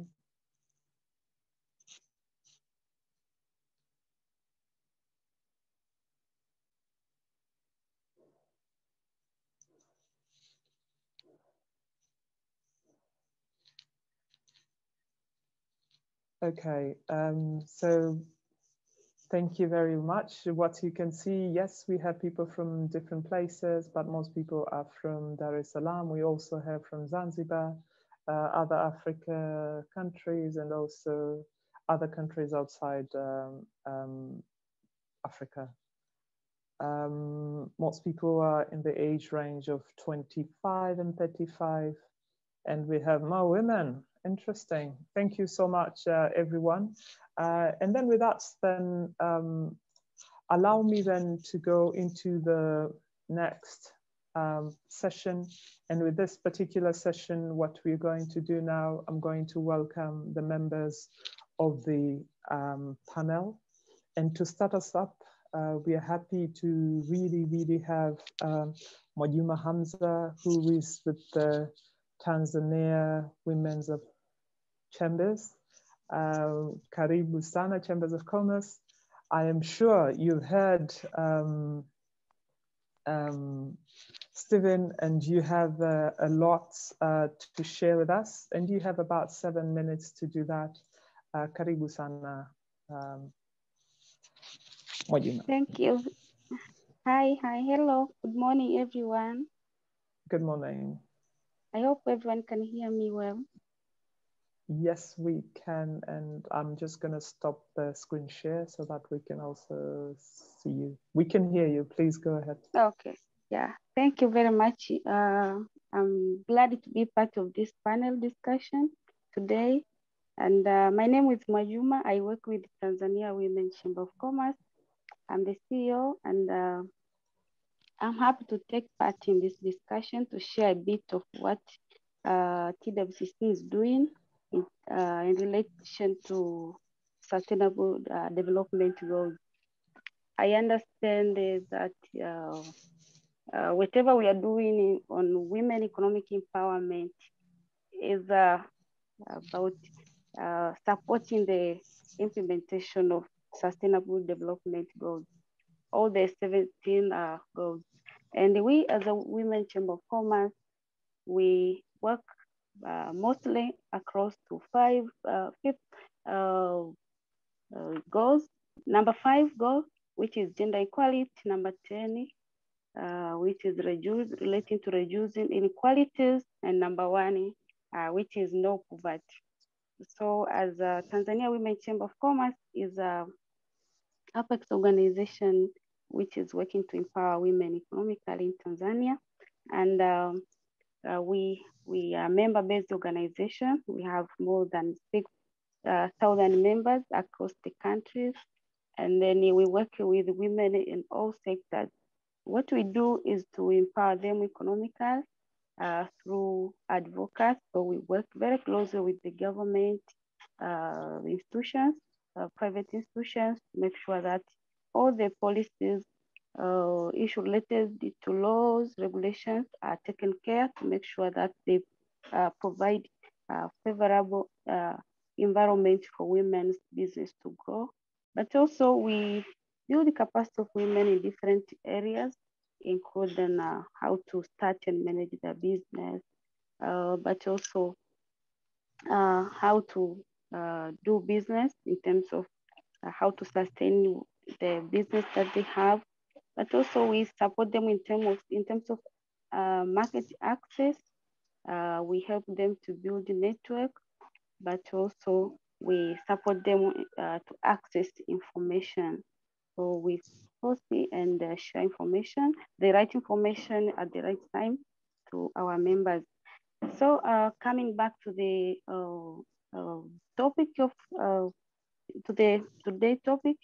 Okay, um, so thank you very much. What you can see, yes, we have people from different places, but most people are from Dar es Salaam. We also have from Zanzibar, uh, other Africa countries, and also other countries outside um, um, Africa. Um, most people are in the age range of twenty-five and thirty-five, and we have more women. Interesting. Thank you so much, uh, everyone. Uh, and then with that, then um, allow me then to go into the next um, session. And with this particular session, what we're going to do now, I'm going to welcome the members of the um, panel. And to start us up, uh, we are happy to really, really have um, Mwajuma Hamza, who is with the Tanzania Women's of Chambers. Uh, Karibu Sana, Chambers of Commerce. I am sure you've heard um, um, Stephen, and you have uh, a lot uh, to share with us, and you have about seven minutes to do that. Uh, Karibu Sana. Um, Mwajuma. Thank you. Hi, hi, hello. Good morning, everyone. Good morning. I hope everyone can hear me well. Yes, we can, and I'm just going to stop the screen share so that we can also see you. We can hear you. Please go ahead. Okay. Yeah. Thank you very much. Uh, I'm glad to be part of this panel discussion today. And uh, my name is Mwajuma. I work with Tanzania Women's Chamber of Commerce. I'm the C E O, and uh, I'm happy to take part in this discussion to share a bit of what uh, T W C C is doing In, uh, in relation to sustainable uh, development goals. I understand uh, that uh, uh, whatever we are doing in, on women economic empowerment is uh, about uh, supporting the implementation of sustainable development goals, all the seventeen uh, goals. And we as a Women's Chamber of Commerce we work uh, mostly across to five, uh, fifth uh, uh, goals. Number five goal, which is gender equality. Number ten, uh, which is reduce, relating to reducing inequalities. And number one, uh, which is no poverty. So as a Tanzania Women's Chamber of Commerce is a apex organization which is working to empower women economically in Tanzania. And um, uh, we, we are a member-based organization. We have more than six thousand members across the countries. And then we work with women in all sectors. What we do is to empower them economically uh, through advocacy. So we work very closely with the government uh, institutions, uh, private institutions, to make sure that all the policies uh, issues related to laws, regulations are taken care to make sure that they uh, provide a favorable uh, environment for women's business to grow. But also we build the capacity of women in different areas, including uh, how to start and manage their business, uh, but also uh, how to uh, do business in terms of uh, how to sustain the business that they have, but also we support them in terms of in terms of uh, market access. Uh, we help them to build a network, but also we support them uh, to access information. So we post and uh, share information, the right information at the right time to our members. So uh, coming back to the uh, uh, topic of uh, to the today's topic.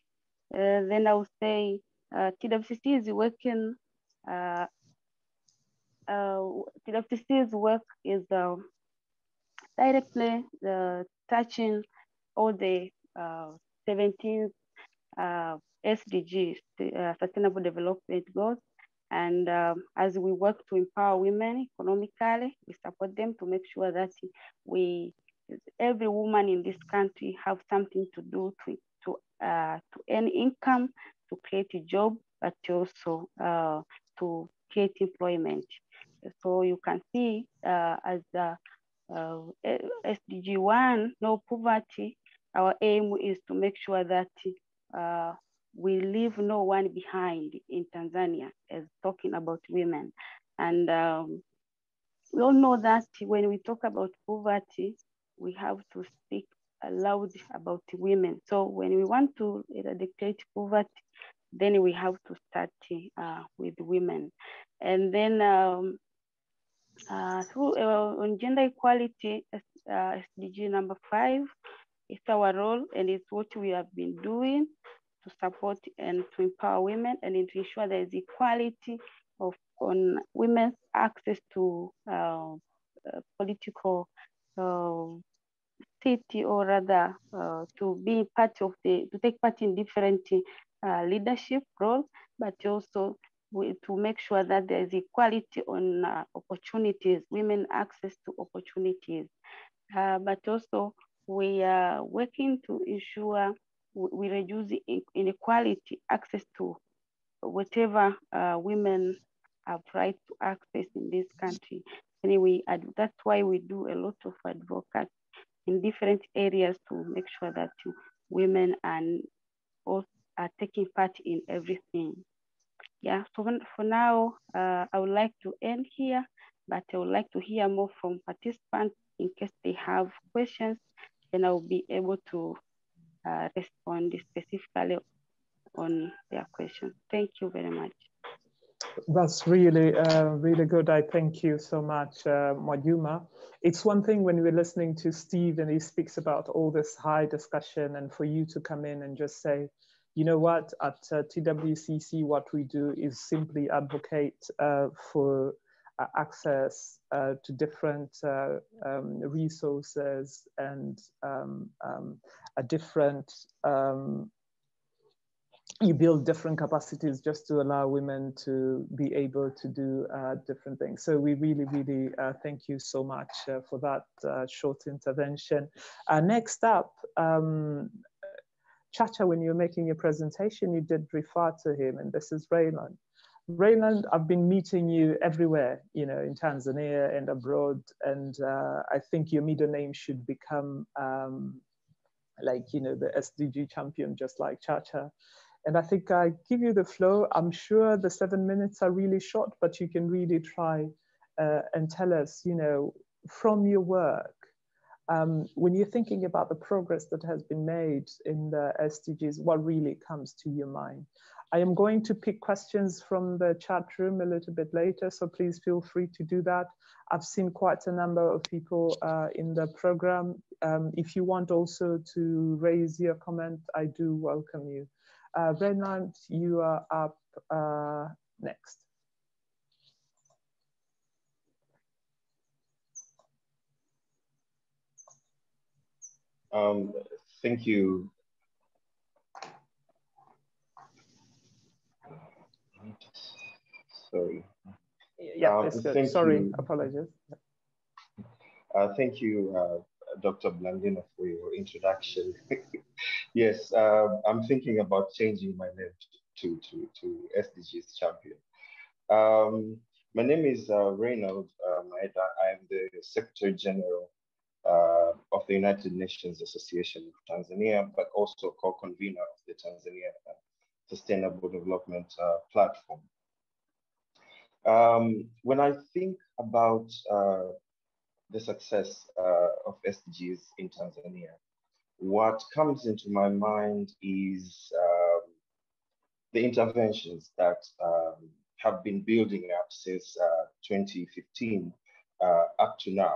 Uh, then I would say uh, T W C C is working. Uh, uh, T W C C's work is uh, directly uh, touching all the uh, seventeen uh, S D Gs, uh, Sustainable Development Goals, and uh, as we work to empower women economically, we support them to make sure that we, every woman in this country, have something to do to it. Uh, to earn income, to create a job, but also uh, to create employment. So you can see uh, as the uh, S D G one, no poverty, our aim is to make sure that uh, we leave no one behind in Tanzania, as talking about women. And um, we all know that when we talk about poverty, we have to speak loud about women. So when we want to eradicate poverty, then we have to start uh, with women. And then um, uh, through, uh, on gender equality, uh, S D G number five, it's our role and it's what we have been doing to support and to empower women and to ensure there is equality of on women's access to uh, uh, political uh, city, or rather uh, to be part of the, to take part in different uh, leadership roles, but also we, to make sure that there is equality on uh, opportunities, women access to opportunities. Uh, but also we are working to ensure we reduce inequality, access to whatever uh, women have right to access in this country. Anyway, that's why we do a lot of advocacy in different areas to make sure that women and all are taking part in everything. Yeah, so for now, uh, I would like to end here, but I would like to hear more from participants in case they have questions, then I'll be able to uh, respond specifically on their questions. Thank you very much. That's really, uh, really good. I thank you so much, uh, Mwajuma. It's one thing when we're listening to Steve and he speaks about all this high discussion, and for you to come in and just say, you know what, at uh, T W C C, what we do is simply advocate uh, for uh, access uh, to different uh, um, resources and um, um, a different um, you build different capacities just to allow women to be able to do uh, different things. So we really, really uh, thank you so much uh, for that uh, short intervention. Uh, next up, um, Chacha, when you were making your presentation, you did refer to him, and this is Reynald. Reynald, I've been meeting you everywhere, you know, in Tanzania and abroad, and uh, I think your middle name should become um, like, you know, the S D G champion, just like Chacha. And I think I give you the flow. I'm sure the seven minutes are really short, but you can really try uh, and tell us, you know, from your work, um, when you're thinking about the progress that has been made in the S D Gs, what really comes to your mind? I am going to pick questions from the chat room a little bit later, so please feel free to do that. I've seen quite a number of people uh, in the program. Um, if you want also to raise your comment, I do welcome you. Uh, Reynald, you are up uh, next. Um, thank you. Sorry. Yeah, um, good. Sorry, you, apologies. Uh, thank you, uh, Doctor Blandina, for your introduction. Yes, uh, I'm thinking about changing my name to, to, to S D Gs champion. Um, my name is uh, Reynald uh, Maeda. I'm the Secretary General uh, of the United Nations Association of Tanzania, but also co-convener of the Tanzania Sustainable Development uh, Platform. Um, when I think about uh, the success uh, of S D Gs in Tanzania, what comes into my mind is um, the interventions that um, have been building up since uh, twenty fifteen uh, up to now.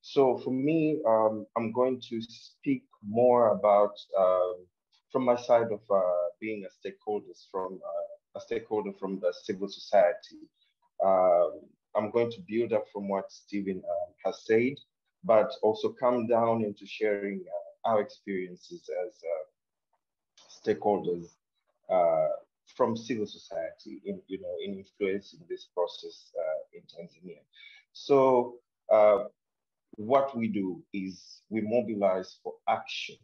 So for me, um, I'm going to speak more about, uh, from my side of uh, being a stakeholder from uh, a stakeholder from the civil society. Uh, I'm going to build up from what Stephen uh, has said, but also come down into sharing uh, our experiences as uh, stakeholders uh, from civil society in, you know, in influencing this process uh, in Tanzania. So uh, what we do is we mobilize for action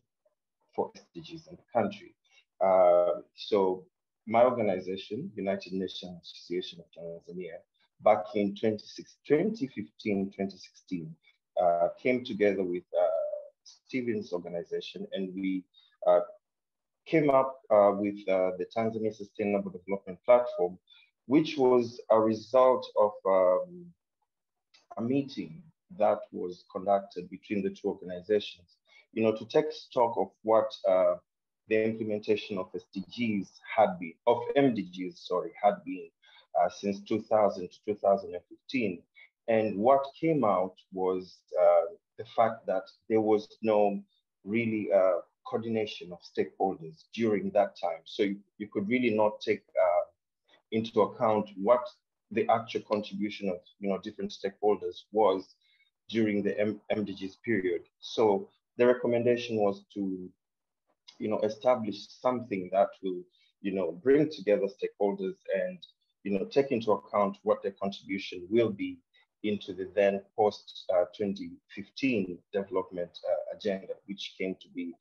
for S D Gs in the country. Uh, so my organization, United Nations Association of Tanzania, back in twenty fifteen, twenty sixteen, uh, came together with uh, Stephen's organization, and we uh, came up uh, with uh, the Tanzania Sustainable Development Platform, which was a result of um, a meeting that was conducted between the two organizations, you know, to take stock of what uh, the implementation of S D Gs had been, of M D Gs, sorry, had been uh, since two thousand to two thousand fifteen. And what came out was uh, the fact that there was no really uh, coordination of stakeholders during that time. So you, you could really not take uh, into account what the actual contribution of, you know, different stakeholders was during the M MDGs period. So the recommendation was to, you know, establish something that will, you know, bring together stakeholders and, you know, take into account what their contribution will be into the then post uh, twenty fifteen development uh, agenda, which came to be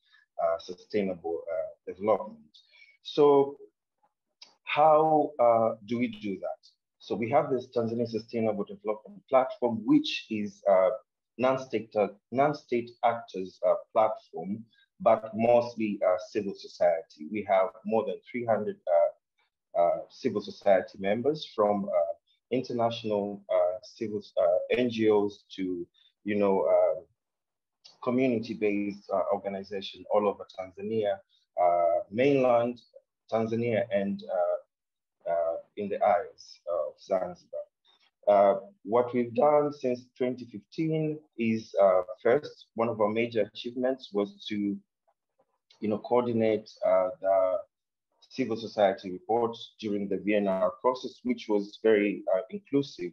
uh, sustainable uh, development. So how uh, do we do that? So we have this Tanzania Sustainable Development Platform, which is a non-state non-state actors uh, platform, but mostly uh, civil society. We have more than three hundred uh, uh, civil society members, from uh, international uh, civil uh, N G Os to, you know, uh, community-based uh, organizations all over Tanzania, uh, mainland Tanzania, and uh, uh, in the isles of Zanzibar. Uh, what we've done since twenty fifteen is uh, first, one of our major achievements was to, you know, coordinate uh, the civil society reports during the V N R process, which was very uh, inclusive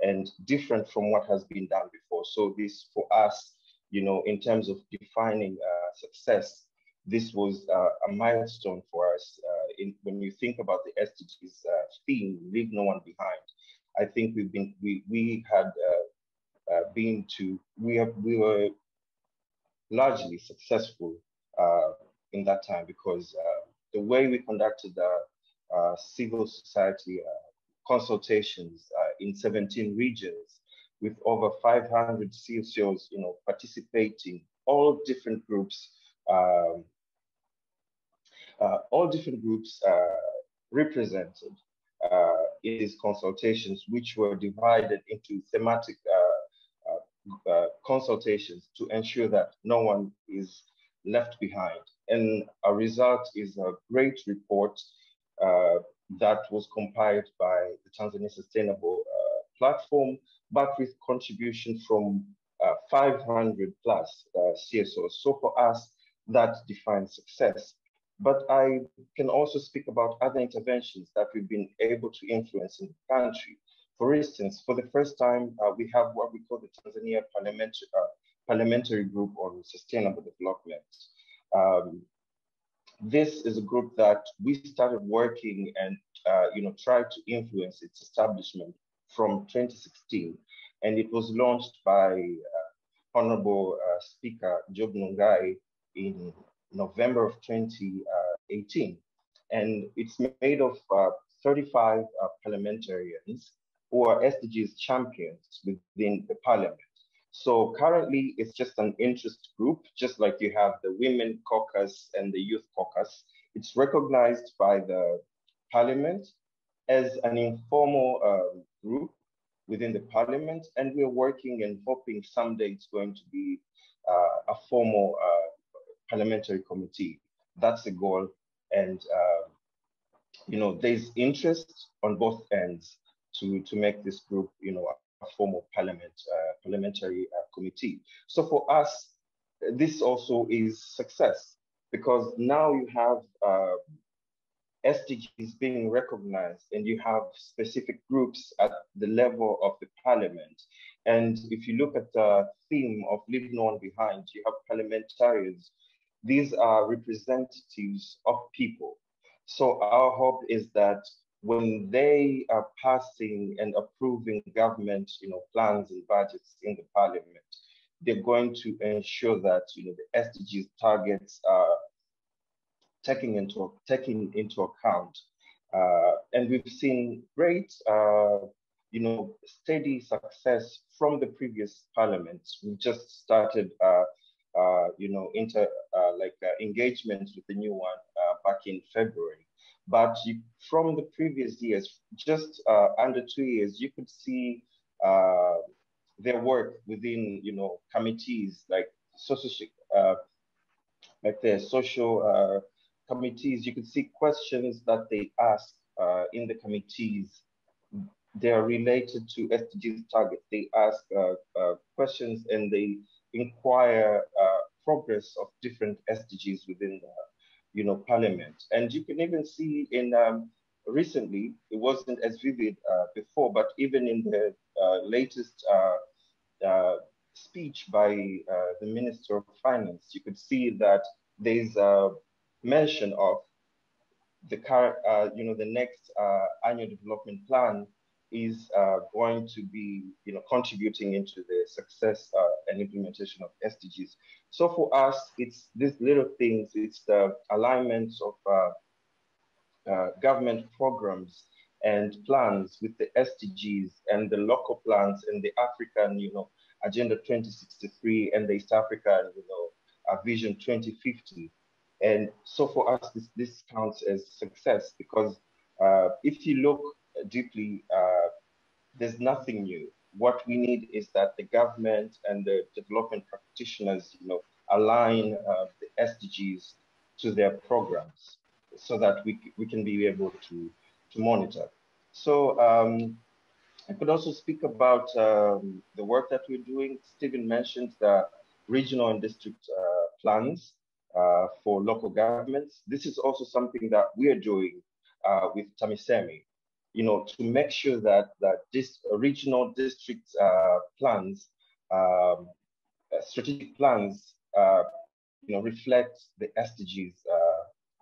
and different from what has been done before. So this, for us, you know, in terms of defining uh, success, this was uh, a milestone for us. Uh, in, when you think about the S D Gs uh, theme, leave no one behind. I think we've been, we, we had uh, uh, been to, we, have, we were largely successful uh, in that time because uh, the way we conducted the uh, civil society uh, consultations uh, in seventeen regions, with over five hundred C S Os, you know, participating, all different groups, um, uh, all different groups uh, represented uh, in these consultations, which were divided into thematic uh, uh, uh, consultations to ensure that no one is left behind. And a result is a great report uh, that was compiled by the Tanzania Sustainable uh, Platform, but with contribution from uh, five hundred plus uh, C S Os. So for us, that defines success. But I can also speak about other interventions that we've been able to influence in the country. For instance, for the first time, uh, we have what we call the Tanzania Parliamentary, uh, Parliamentary Group on Sustainable Development. Um, this is a group that we started working and uh, you know, tried to influence its establishment from twenty sixteen. And it was launched by uh, Honorable uh, Speaker Job Nungai in November of twenty eighteen. And it's made of uh, thirty-five uh, parliamentarians who are S D Gs champions within the parliament. So currently it's just an interest group, just like you have the Women Caucus and the Youth Caucus. It's recognized by the parliament as an informal uh, group within the parliament, and we're working and hoping someday it's going to be uh, a formal uh, parliamentary committee. That's the goal. And, uh, you know, there's interest on both ends to, to make this group, you know, a formal parliament, uh, parliamentary uh, committee. So for us, this also is success, because now you have uh, S D Gs being recognized and you have specific groups at the level of the parliament. And if you look at the theme of leave no one behind, you have parliamentarians. These are representatives of people. So our hope is that when they are passing and approving government, you know, plans and budgets in the parliament, they're going to ensure that, you know, the S D Gs targets are taken into, taken into account. Uh, and we've seen great, uh, you know, steady success from the previous parliaments. We just started, uh, uh, you know, inter, uh, like uh, engagement with the new one uh, back in February. But you, from the previous years, just uh, under two years, you could see uh, their work within, you know, committees like social, uh, like their social uh, committees. You could see questions that they ask uh, in the committees. They are related to S D Gs targets. They ask uh, uh, questions and they inquire uh, progress of different S D Gs within the, you know, parliament. And you can even see in um, recently, it wasn't as vivid uh, before, but even in the uh, latest uh, uh, speech by uh, the Minister of Finance, you could see that there's a mention of the current, uh, you know, the next uh, annual development plan is uh, going to be, you know, contributing into the success uh, and implementation of S D Gs. So for us, it's these little things, it's the alignments of uh, uh, government programs and plans with the S D Gs and the local plans and the African, you know, Agenda twenty sixty-three and the East African, you know, uh, Vision twenty fifty. And so for us, this, this counts as success, because uh, if you look deeply, uh, there's nothing new. What we need is that the government and the development practitioners, you know, align uh, the S D Gs to their programs, so that we we can be able to to monitor. So um, I could also speak about um, the work that we're doing. Stephen mentioned the regional and district uh, plans uh, for local governments. This is also something that we are doing uh, with Tamisemi, you know, to make sure that that this regional district uh, plans, um, strategic plans, uh, you know, reflect the S D Gs, uh,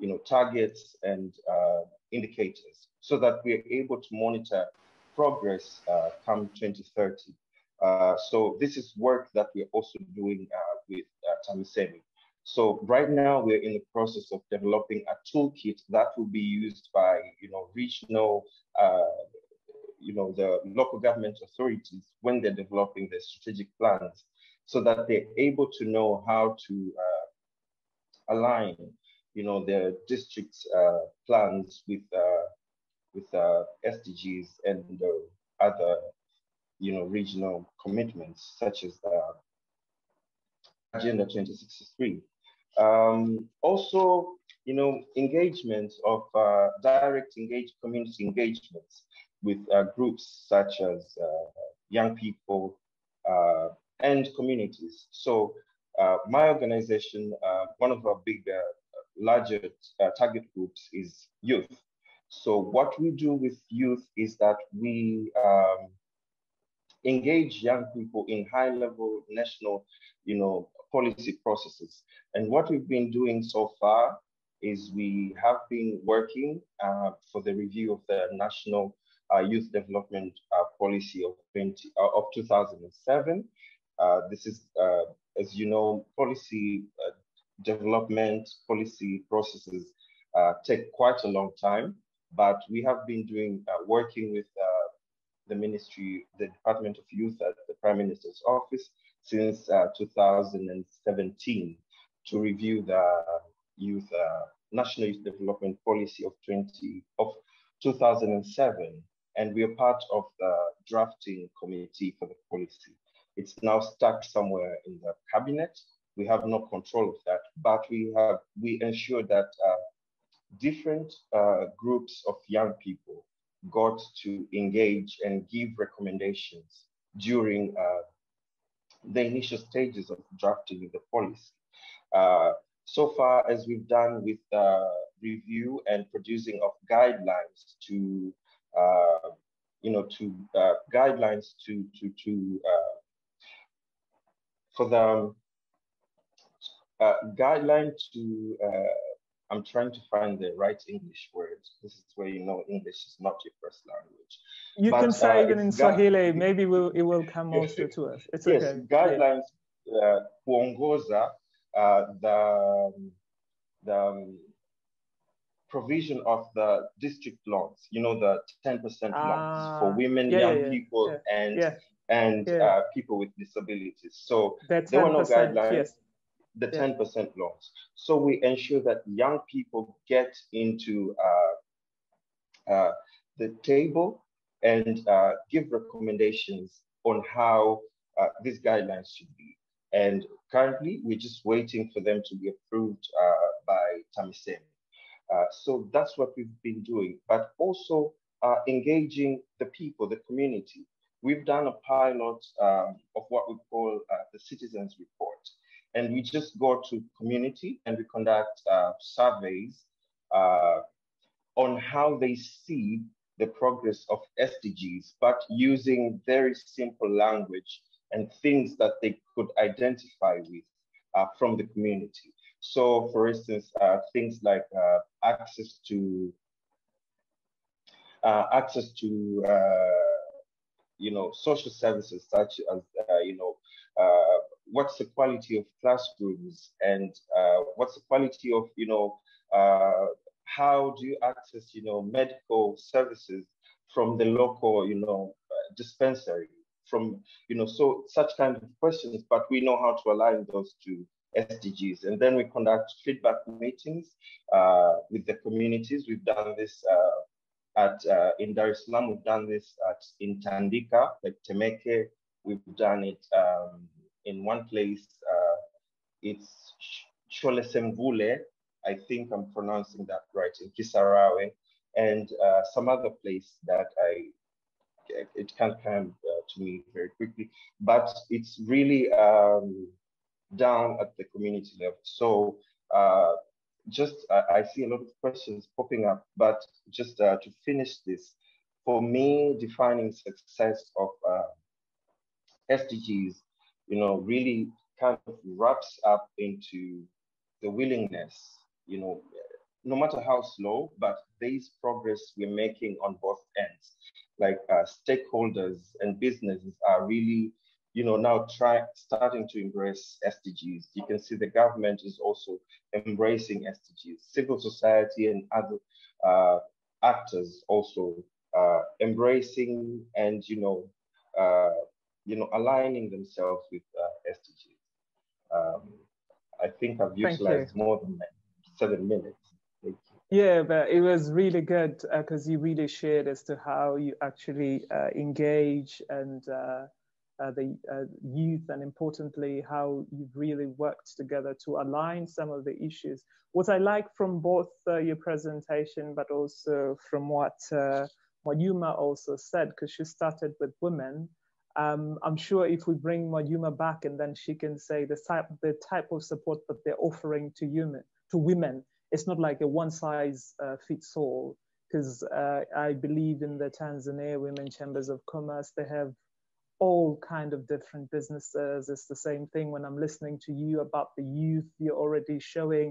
you know, targets and uh, indicators, so that we are able to monitor progress uh, come twenty thirty. Uh, so this is work that we are also doing uh, with uh, Tamisemi. So right now we're in the process of developing a toolkit that will be used by, you know, regional uh, you know, the local government authorities when they're developing their strategic plans, so that they're able to know how to uh, align, you know, their districts' uh, plans with uh, with uh, S D Gs and uh, other, you know, regional commitments such as uh, Agenda twenty sixty-three. Um, also, you know, engagement of uh, direct engaged community engagements with uh, groups such as uh, young people uh, and communities. So uh, my organization, uh, one of our big, uh, larger uh, target groups is youth. So what we do with youth is that we um, engage young people in high-level national, you know, policy processes. And what we've been doing so far is we have been working uh, for the review of the National uh, Youth Development uh, Policy of twenty, uh, of two thousand seven. Uh, this is, uh, as you know, policy uh, development, policy processes uh, take quite a long time, but we have been doing, uh, working with uh, the Ministry, the Department of Youth at the Prime Minister's Office since uh, two thousand seventeen to review the youth uh, National Youth Development Policy of twenty of two thousand seven, and we are part of the drafting committee for the policy. It's now stuck somewhere in the cabinet. We have no control of that, but we have we ensure that uh, different uh, groups of young people got to engage and give recommendations during uh, the initial stages of drafting the policy. Uh, so far as we've done with uh, review and producing of guidelines to, uh, you know, to uh, guidelines to, to, to uh, for the uh, guideline to, uh, I'm trying to find the right English word. This is where you know English is not your first language. You but, can say uh, even in Swahili, maybe we'll, it will come also to us. It's yes, okay. Guidelines uh, kuongoza uh, the, the um, provision of the district loans, you know, the ten percent ah, loans for women, yeah, young yeah, people, yeah, and, yeah, and yeah. Uh, people with disabilities. So that there were no guidelines. Yes. The ten percent yeah. loans. So we ensure that young people get into uh, uh, the table and uh, give recommendations on how uh, these guidelines should be. And currently, we're just waiting for them to be approved uh, by Tamisemi. Uh, so that's what we've been doing, but also uh, engaging the people, the community. We've done a pilot um, of what we call uh, the Citizens Report. And we just go to community and we conduct uh, surveys uh, on how they see the progress of S D Gs, but using very simple language and things that they could identify with uh, from the community. So for instance, uh, things like uh, access to, uh, access to uh, you know, social services such as, uh, you know, uh, what's the quality of classrooms and uh, what's the quality of, you know, uh, how do you access, you know, medical services from the local, you know, uh, dispensary from, you know, so such kind of questions, but we know how to align those to S D Gs. And then we conduct feedback meetings uh, with the communities. We've done this uh, at, uh, in Dar es Salaam, we've done this at, in Tandika, like Temeke, we've done it, um, in one place, uh, it's Chole Sembule, I think I'm pronouncing that right, in Kisarawe, and uh, some other place that I, it can't come uh, to me very quickly, but it's really um, down at the community level. So uh, just, uh, I see a lot of questions popping up, but just uh, to finish this, for me, defining success of uh, S D Gs, you know, really kind of wraps up into the willingness, you know, no matter how slow, but these progress we're making on both ends, like uh, stakeholders and businesses are really, you know, now try, starting to embrace S D Gs. You can see the government is also embracing S D Gs. Civil society and other uh, actors also uh, embracing and, you know, uh, you know, aligning themselves with uh, S D Gs. Um, I think I've utilized more than seven minutes. Thank you. Yeah, but it was really good because uh, you really shared as to how you actually uh, engage and uh, Uh, the uh, youth, and importantly, how you've really worked together to align some of the issues. What I like from both uh, your presentation, but also from what uh, Mwajuma also said, because she started with women, um, I'm sure if we bring Mwajuma back and then she can say the type, the type of support that they're offering to, human, to women, it's not like a one size uh, fits all, because uh, I believe in the Tanzania Women's Chambers of Commerce, they have all kind of different businesses. It's the same thing when I'm listening to you about the youth, you're already showing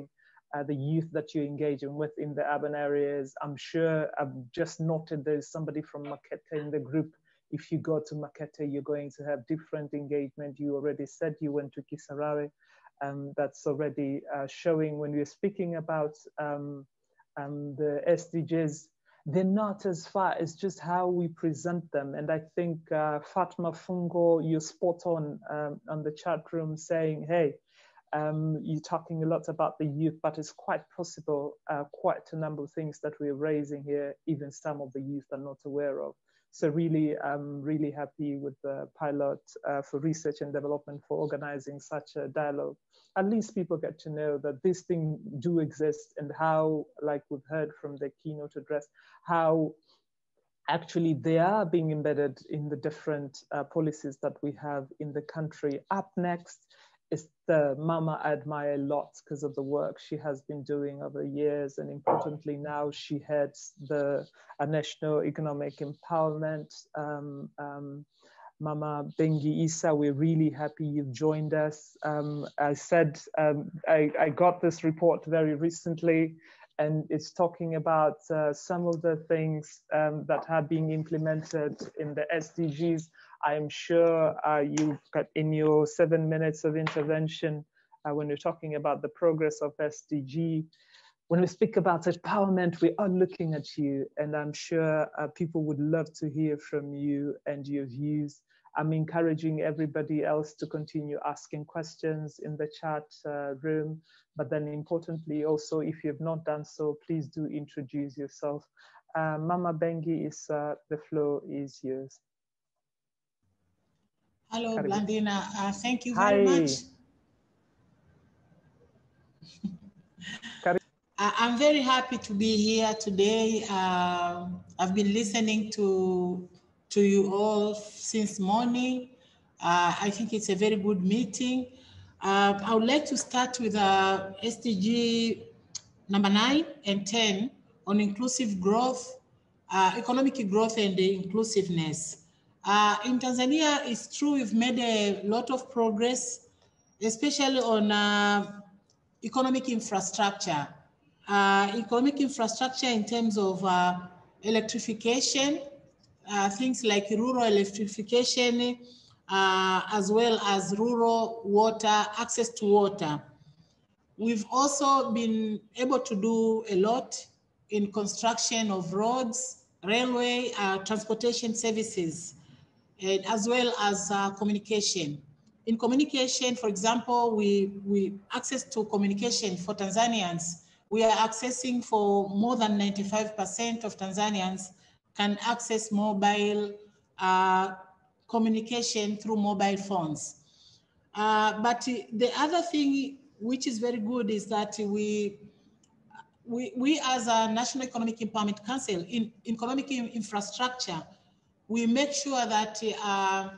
uh, the youth that you're engaging with in the urban areas. I'm sure I've just noted there's somebody from Makete in the group. If you go to Makete, you're going to have different engagement. You already said you went to Kisarawe. Um, that's already uh, showing when you're speaking about um, um, the S D Gs, they're not as far, it's just how we present them. And I think uh, Fatma Fungo, you're spot on um, on the chat room saying, hey, um, you're talking a lot about the youth, but it's quite possible, uh, quite a number of things that we're raising here, even some of the youth are not aware of. So really, I'm really happy with the Pilot uh, for Research and Development for organizing such a dialogue. At least people get to know that these things do exist and how, like we've heard from the keynote address, how actually they are being embedded in the different uh, policies that we have in the country. Up next is the Mama I admire a lot because of the work she has been doing over the years. And importantly, now she heads the uh, National Economic Empowerment. Um, um, Mama Beng'i Issa, we're really happy you've joined us. Um, I said, um, I, I got this report very recently, and it's talking about uh, some of the things um, that are being implemented in the S D Gs. I'm sure uh, you've got in your seven minutes of intervention, uh, when you're talking about the progress of S D G, when we speak about empowerment, we are looking at you, and I'm sure uh, people would love to hear from you and your views. I'm encouraging everybody else to continue asking questions in the chat uh, room, but then importantly also, if you've not done so, please do introduce yourself. Uh, Mama Beng'i Issa, the floor is yours. Hello, Blandina. Uh, thank you very Hi. much. I'm very happy to be here today. Uh, I've been listening to, to you all since morning. Uh, I think it's a very good meeting. Uh, I would like to start with uh, S D G number nine and ten on inclusive growth, uh, economic growth and inclusiveness. Uh, in Tanzania, it's true we've made a lot of progress, especially on uh, economic infrastructure. Uh, economic infrastructure in terms of uh, electrification, uh, things like rural electrification, uh, as well as rural water, access to water. We've also been able to do a lot in construction of roads, railway, uh, transportation services, and as well as uh, communication. In communication, for example, we, we access to communication for Tanzanians. We are accessing for more than ninety-five percent of Tanzanians can access mobile uh, communication through mobile phones. Uh, but the other thing which is very good is that we, we, we as a National Economic Empowerment Council in economic infrastructure, we make sure that uh,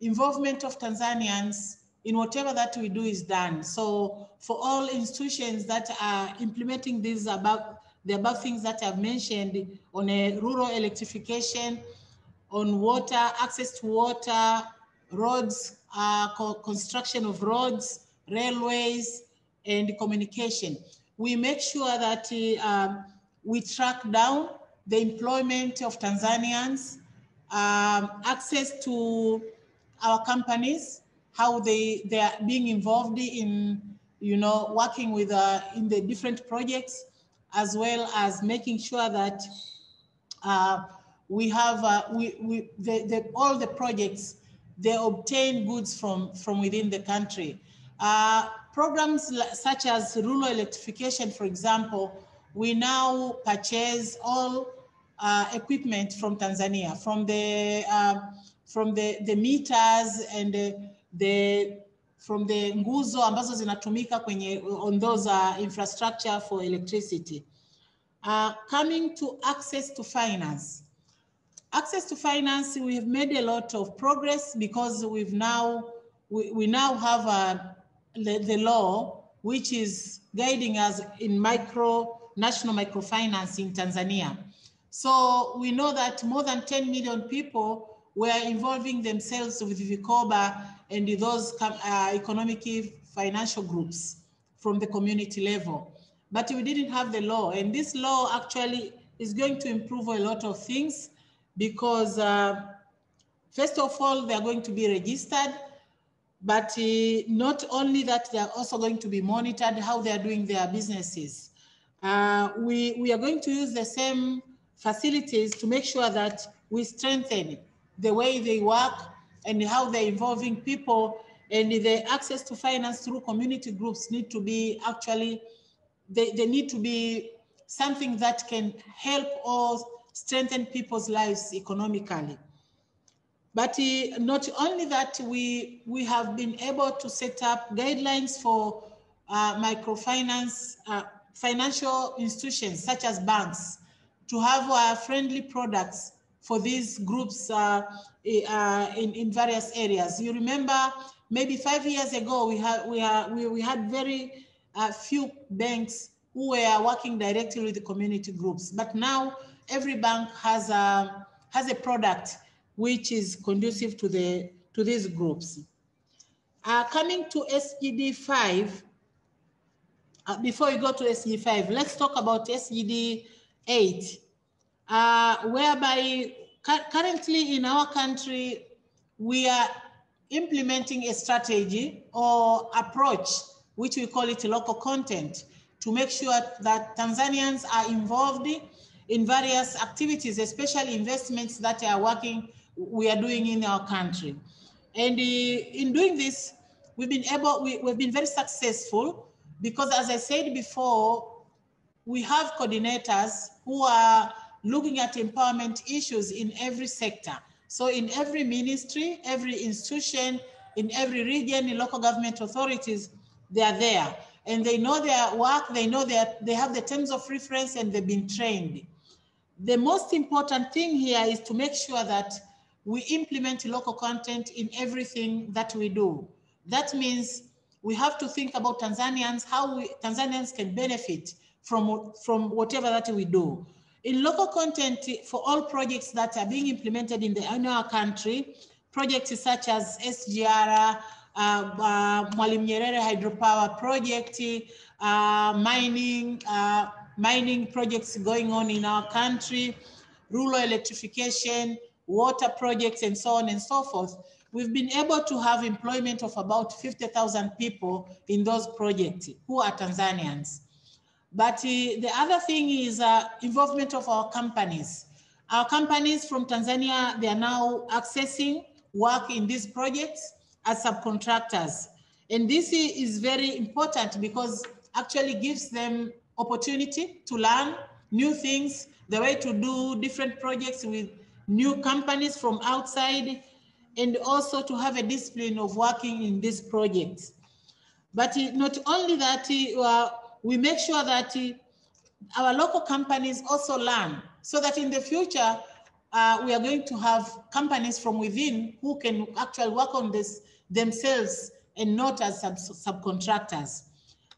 involvement of Tanzanians in whatever that we do is done. So for all institutions that are implementing these about the above things that I've mentioned on a rural electrification, on water, access to water, roads, uh, construction of roads, railways, and communication. We make sure that uh, we track down the employment of Tanzanians, um, access to our companies, how they, they are being involved in, you know, working with, uh, in the different projects, as well as making sure that uh, we have uh, we we the, the, all the projects, they obtain goods from from within the country. Uh, programs such as rural electrification, for example, we now purchase all uh, equipment from Tanzania, from the uh, from the the meters and the, the from the nguzo ambazo zinatumika kwenye on those uh, infrastructure for electricity. Uh, coming to access to finance. Access to finance, we have made a lot of progress because we've now, we, we now have a, the, the law which is guiding us in micro, national microfinance in Tanzania. So we know that more than ten million people were involving themselves with Vikoba and those uh, economic financial groups from the community level. But we didn't have the law, and this law actually is going to improve a lot of things because uh, first of all, they're going to be registered, but uh, not only that, they're also going to be monitored how they're doing their businesses. Uh, we, we are going to use the same facilities to make sure that we strengthen the way they work and how they're involving people, and the access to finance through community groups need to be actually They, they need to be something that can help or strengthen people's lives economically. But uh, not only that, we, we have been able to set up guidelines for uh, microfinance, uh, financial institutions such as banks, to have uh, friendly products for these groups uh, uh, in, in various areas. You remember maybe five years ago, we had, we, uh, we, we had very, a few banks who were working directly with the community groups, but now every bank has a has a product which is conducive to the to these groups. Uh, coming to S D G five, uh, before we go to S D G five, let's talk about S D G eight, uh, whereby currently in our country we are implementing a strategy or approach, which we call it local content, to make sure that Tanzanians are involved in various activities, especially investments that are working, we are doing in our country. And in doing this, we've been able, we, we've been very successful because, as I said before, we have coordinators who are looking at empowerment issues in every sector. So in every ministry, every institution, in every region, in local government authorities, they are there, and they know their work, they know their, they have the terms of reference, and they've been trained. The most important thing here is to make sure that we implement local content in everything that we do. That means we have to think about Tanzanians, how we, Tanzanians can benefit from, from whatever that we do. In local content, for all projects that are being implemented in, the, in our country, projects such as S G R, Uh, uh, Mwalimu Nyerere hydropower project, uh, mining, uh, mining projects going on in our country, rural electrification, water projects, and so on and so forth. We've been able to have employment of about fifty thousand people in those projects who are Tanzanians. But uh, the other thing is uh, involvement of our companies. Our companies from Tanzania, they are now accessing work in these projects as subcontractors. And this is very important because actually gives them opportunity to learn new things, the way to do different projects with new companies from outside, and also to have a discipline of working in these projects. But not only that, we make sure that our local companies also learn, so that in the future, Uh, we are going to have companies from within who can actually work on this themselves and not as sub subcontractors.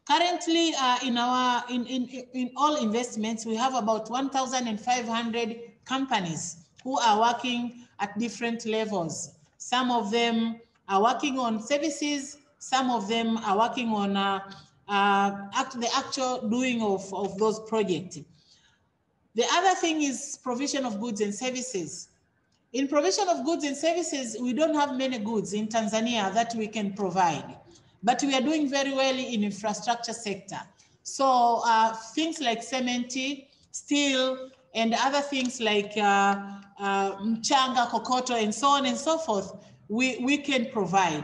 Currently, uh, in our in, in in all investments, we have about one thousand five hundred companies who are working at different levels. Some of them are working on services. Some of them are working on uh, uh, act, the actual doing of, of those projects. The other thing is provision of goods and services. In provision of goods and services, we don't have many goods in Tanzania that we can provide, but we are doing very well in infrastructure sector. So uh, things like cement, steel, and other things like uh, uh, mchanga, kokoto, and so on and so forth, we, we can provide.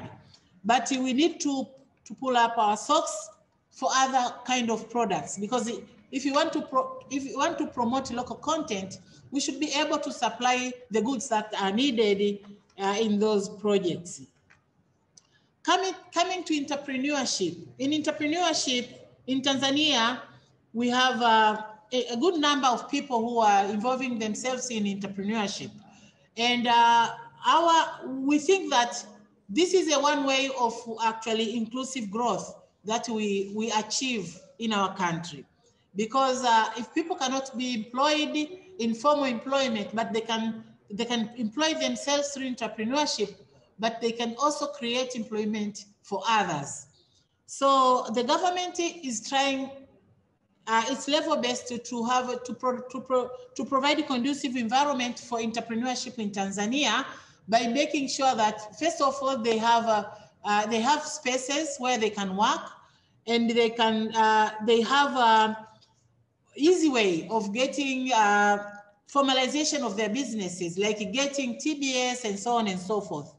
But we need to, to pull up our socks for other kind of products, because if you want to pro if you want to promote local content, we should be able to supply the goods that are needed uh, in those projects. Coming, coming to entrepreneurship. In entrepreneurship, in Tanzania, we have uh, a, a good number of people who are involving themselves in entrepreneurship. And uh, our, we think that this is a one way of actually inclusive growth that we, we achieve in our country. Because uh, if people cannot be employed in formal employment, but they can, they can employ themselves through entrepreneurship, but they can also create employment for others. So the government is trying uh, its level best to, to have to pro, to, pro, to provide a conducive environment for entrepreneurship in Tanzania by making sure that first of all they have a, uh, they have spaces where they can work, and they can uh, they have an easy way of getting uh, formalization of their businesses, like getting T B S and so on and so forth.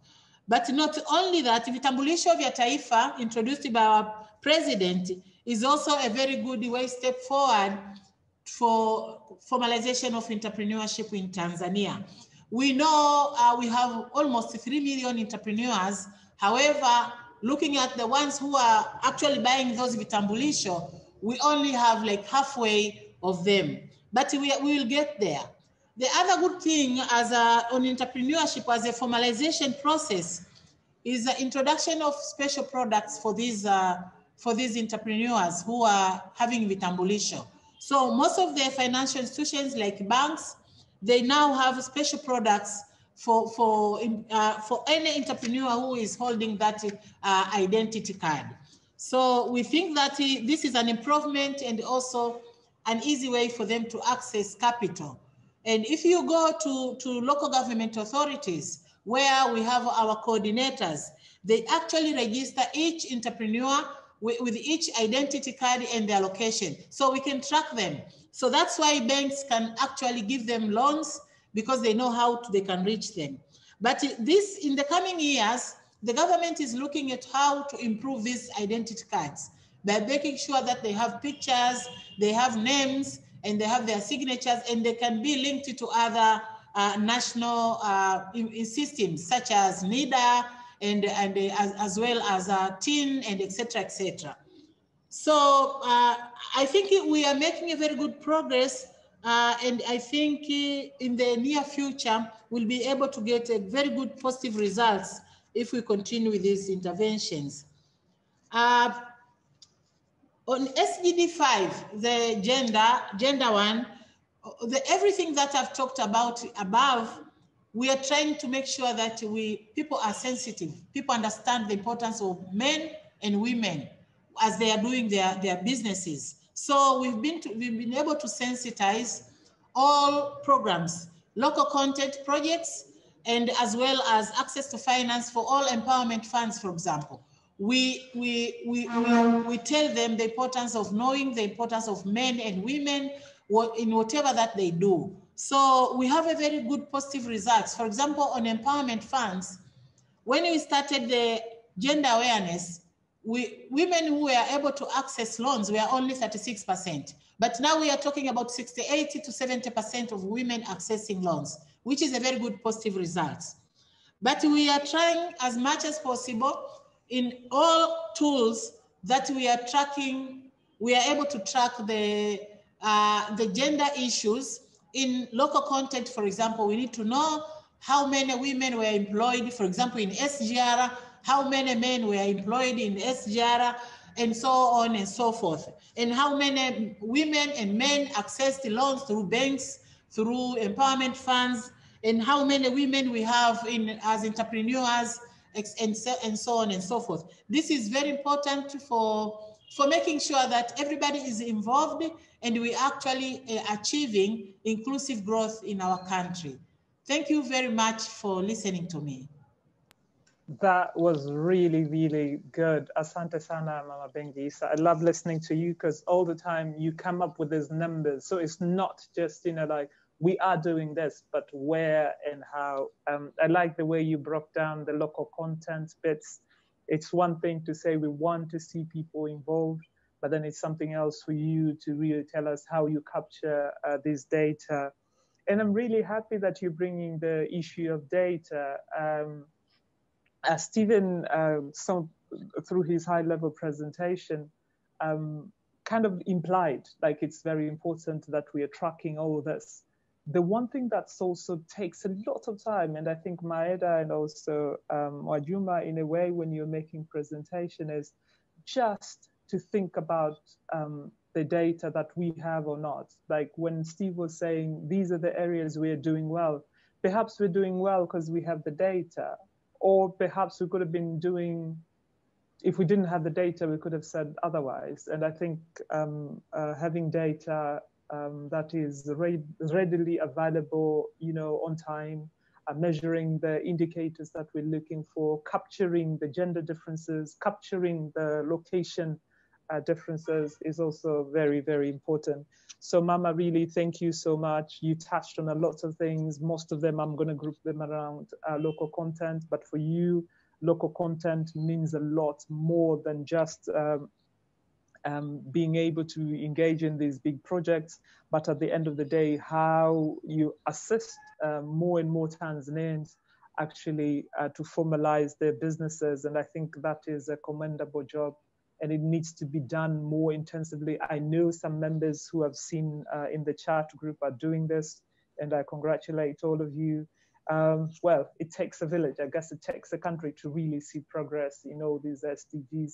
But not only that, vitambulisho vya taifa introduced by our president is also a very good way step forward for formalization of entrepreneurship in Tanzania. We know uh, we have almost three million entrepreneurs. However, looking at the ones who are actually buying those vitambulisho, we only have like halfway of them, but we, we will get there. The other good thing as a, on entrepreneurship as a formalization process is the introduction of special products for these, uh, for these entrepreneurs who are having vitambulisho. So most of the financial institutions like banks, they now have special products for, for, uh, for any entrepreneur who is holding that uh, identity card. So we think that this is an improvement and also an easy way for them to access capital. And if you go to, to local government authorities, where we have our coordinators, they actually register each entrepreneur with, with each identity card and their location, so we can track them. So that's why banks can actually give them loans, because they know how to, they can reach them. But this, in the coming years, the government is looking at how to improve these identity cards by making sure that they have pictures, they have names, and they have their signatures, and they can be linked to other uh, national uh, in, in systems such as NIDA and, and uh, as, as well as uh, TIN and et cetera, et cetera. So uh, I think we are making a very good progress, uh, and I think in the near future, we'll be able to get a very good positive results if we continue with these interventions. Uh, On S D G five, the gender, gender one, the, everything that I've talked about above, we are trying to make sure that we, people are sensitive, people understand the importance of men and women as they are doing their, their businesses. So we've been, to, we've been able to sensitize all programs, local content projects, and as well as access to finance for all empowerment funds, for example. We, we, we, we, we tell them the importance of knowing the importance of men and women in whatever that they do. So we have a very good positive results. For example, on empowerment funds, when we started the gender awareness, we, women who were able to access loans were only thirty-six percent. But now we are talking about sixty, eighty to seventy percent of women accessing loans, which is a very good positive result. But we are trying as much as possible in all tools that we are tracking, we are able to track the, uh, the gender issues. In local content, for example, we need to know how many women were employed, for example, in S G R, how many men were employed in S G R, and so on and so forth. And how many women and men accessed the loans through banks, through empowerment funds, and how many women we have in, as entrepreneurs, and so, and so on and so forth. This is very important for, for making sure that everybody is involved and we actually are achieving inclusive growth in our country. Thank you very much for listening to me. that was really, really good. Asante sana, Mama Beng'i Issa. I love listening to you because all the time you come up with these numbers. So it's not just, you know, like we are doing this, but where and how. Um, I like the way you broke down the local content bits. It's one thing to say we want to see people involved, but then it's something else for you to really tell us how you capture uh, this data. And I'm really happy that you're bringing the issue of data. Um, uh, Stephen, uh, some, through his high-level presentation, um, kind of implied like it's very important that we are tracking all this. The one thing that also takes a lot of time, and I think Maeda and also um, Mwajuma, in a way, when you're making presentation, is just to think about um, the data that we have or not. Like when Steve was saying, these are the areas we are doing well, perhaps we're doing well because we have the data, or perhaps we could have been doing, if we didn't have the data, we could have said otherwise. And I think um, uh, having data um, that is re readily available, you know, on time, uh, measuring the indicators that we're looking for, capturing the gender differences, capturing the location Uh, differences is also very, very important. So Mama, really, thank you so much. You touched on a lot of things. Most of them, I'm going to group them around uh, local content, but for you, local content means a lot more than just um, um, being able to engage in these big projects. But at the end of the day, how you assist uh, more and more Tanzanians actually uh, to formalize their businesses. And I think that is a commendable job, and it needs to be done more intensively. I know some members who have seen uh, in the chat group are doing this, and I congratulate all of you. Um, well, it takes a village. I guess it takes a country to really see progress in all these S D Gs.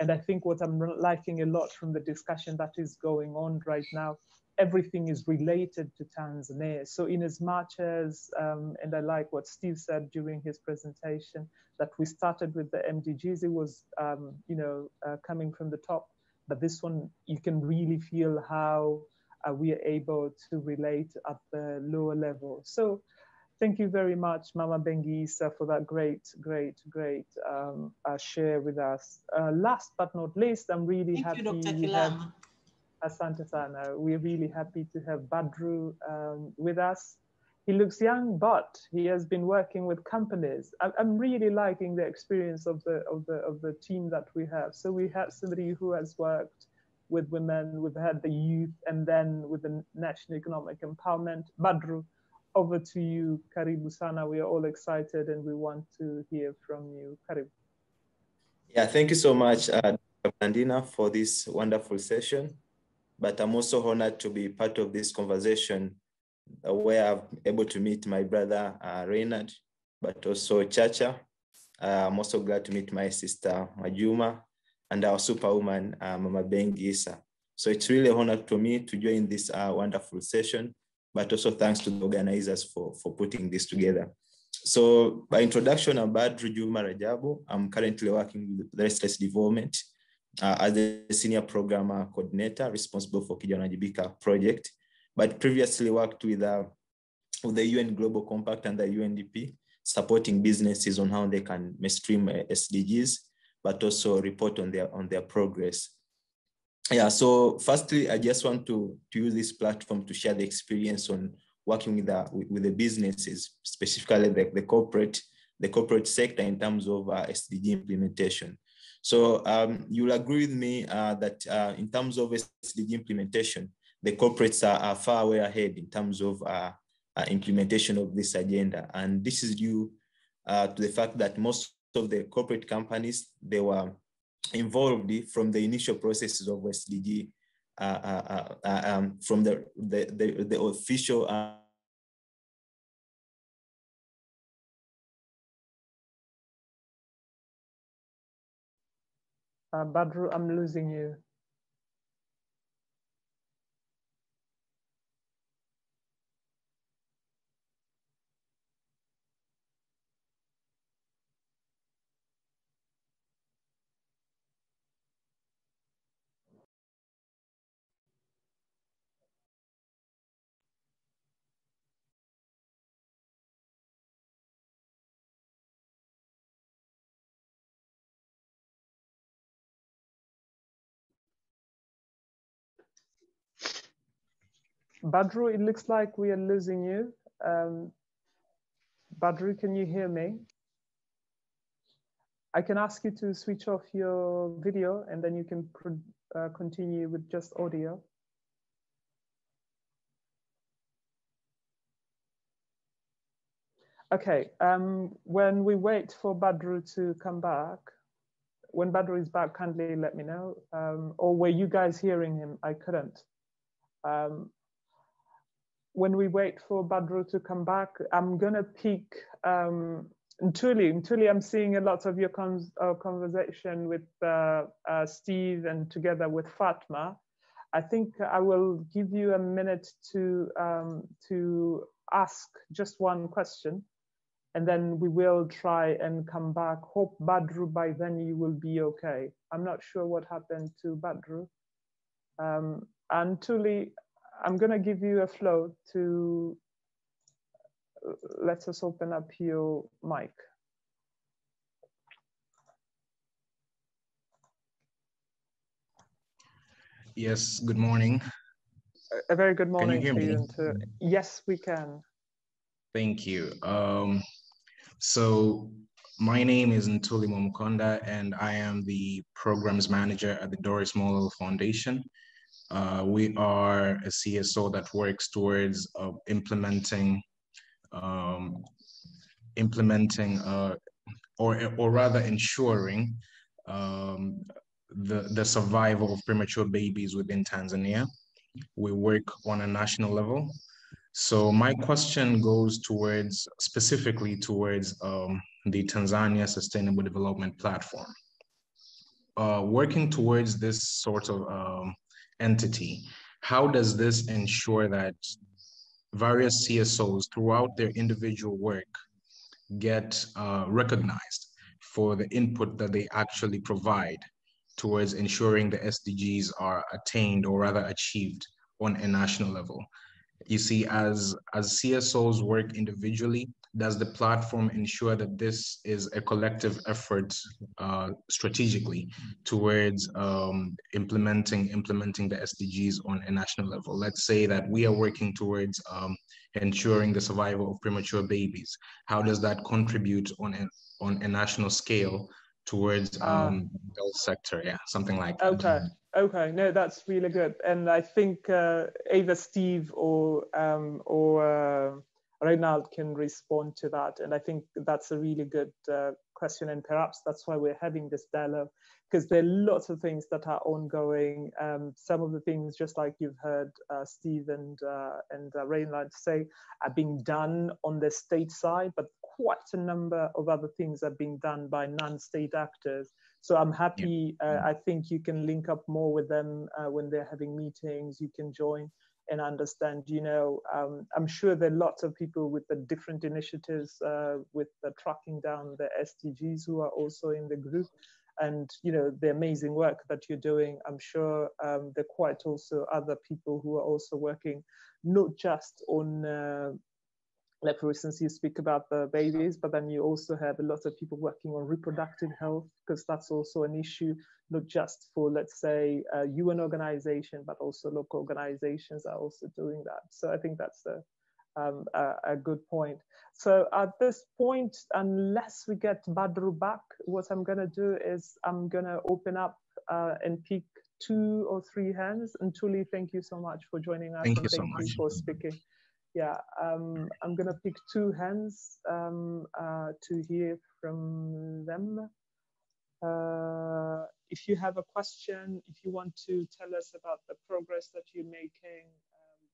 And I think what I'm liking a lot from the discussion that is going on right now, everything is related to Tanzania. So in as much as, um, and I like what Steve said during his presentation, that we started with the M D Gs, it was, um, you know, uh, coming from the top, but this one, you can really feel how uh, we are able to relate at the lower level. So thank you very much, Mama Beng'i Issa, for that great, great, great um, uh, share with us. Uh, last but not least, I'm really thank happy- Thank you, Doctor Kilama. Asante sana. We're really happy to have Badru um, with us. He looks young, but he has been working with companies. I'm really liking the experience of the of the of the team that we have. So we have somebody who has worked with women, we've had the youth, and then with the National Economic Empowerment. Badru, over to you. Karibu sana. We are all excited, and we want to hear from you. Karibu. Yeah, thank you so much, uh, Blandina, for this wonderful session. But I'm also honored to be part of this conversation uh, where I'm able to meet my brother, uh, Reynald, but also Chacha. Uh, I'm also glad to meet my sister, Mwajuma, and our superwoman, uh, Mama Beng'i Issa. So it's really an honor to me to join this uh, wonderful session, but also thanks to the organizers for, for putting this together. So by introduction, I'm Badru Juma Rajabu. I'm currently working with the Restless Development Uh, as the senior programmer coordinator responsible for Kijanajibika project, but previously worked with, uh, with the U N Global Compact and the U N D P, supporting businesses on how they can mainstream uh, S D Gs, but also report on their on their progress. Yeah. So, firstly, I just want to to use this platform to share the experience on working with the with the businesses, specifically the, the corporate the corporate sector in terms of uh, S D G implementation. So um, you'll agree with me uh, that uh, in terms of S D G implementation, the corporates are, are far way ahead in terms of uh, uh, implementation of this agenda. And this is due uh, to the fact that most of the corporate companies, they were involved from the initial processes of S D G, uh, uh, uh, um, from the, the, the, the official uh, Uh, Badru, I'm losing you. Badru, it looks like we are losing you. Um, Badru, can you hear me? I can ask you to switch off your video and then you can uh, continue with just audio. Okay, um, when we wait for Badru to come back, when Badru is back, kindly let me know. Um, or were you guys hearing him? I couldn't. Um, when we wait for Badru to come back, I'm gonna pick um, Ntuli. Ntuli, I'm seeing a lot of your cons uh, conversation with uh, uh, Steve and together with Fatma. I think I will give you a minute to, um, to ask just one question, and then we will try and come back. Hope Badru, by then you will be okay. I'm not sure what happened to Badru. Um, and Ntuli, I'm gonna give you a flow to let us open up your mic. Yes, good morning. A very good morning. Can you hear me? To, yes, we can. Thank you. Um, so my name is Ntuli Momokonda, and I am the programs manager at the Doris Mollel Foundation. Uh, we are a C S O that works towards uh, implementing, um, implementing, uh, or or rather ensuring um, the the survival of premature babies within Tanzania. We work on a national level. So my question goes towards, specifically towards um, the Tanzania Sustainable Development Platform. Uh, working towards this sort of um, entity, how does this ensure that various C S Os throughout their individual work get uh, recognized for the input that they actually provide towards ensuring the S D Gs are attained, or rather achieved, on a national level? You see, as, as C S Os work individually, does the platform ensure that this is a collective effort uh, strategically towards um, implementing, implementing the S D Gs on a national level? Let's say that we are working towards um, ensuring the survival of premature babies. How does that contribute on a, on a national scale towards um, the sector, yeah, something like that. Okay, okay, no, that's really good. And I think uh, either Steve or, um, or uh, Reynald can respond to that. And I think that's a really good uh, question. And perhaps that's why we're having this dialogue, because there are lots of things that are ongoing. Um, some of the things, just like you've heard uh, Steve and, uh, and uh, Reynald say, are being done on the state side, but quite a number of other things are being done by non-state actors. So I'm happy, yeah. uh, I think you can link up more with them uh, when they're having meetings, you can join and understand, you know, um, I'm sure there are lots of people with the different initiatives uh, with the tracking down the S D Gs who are also in the group. And, you know, the amazing work that you're doing, I'm sure um, there are quite also other people who are also working, not just on, uh, like for instance, you speak about the babies, but then you also have a lot of people working on reproductive health, because that's also an issue, not just for, let's say, a U N organization, but also local organizations are also doing that. So I think that's the Um, a, a good point. So at this point, unless we get Badru back, what I'm going to do is I'm going to open up uh, and pick two or three hands. And Ntuli, thank you so much for joining us. Thank you so much for speaking. Yeah, um, I'm going to pick two hands um, uh, to hear from them. Uh, if you have a question, if you want to tell us about the progress that you're making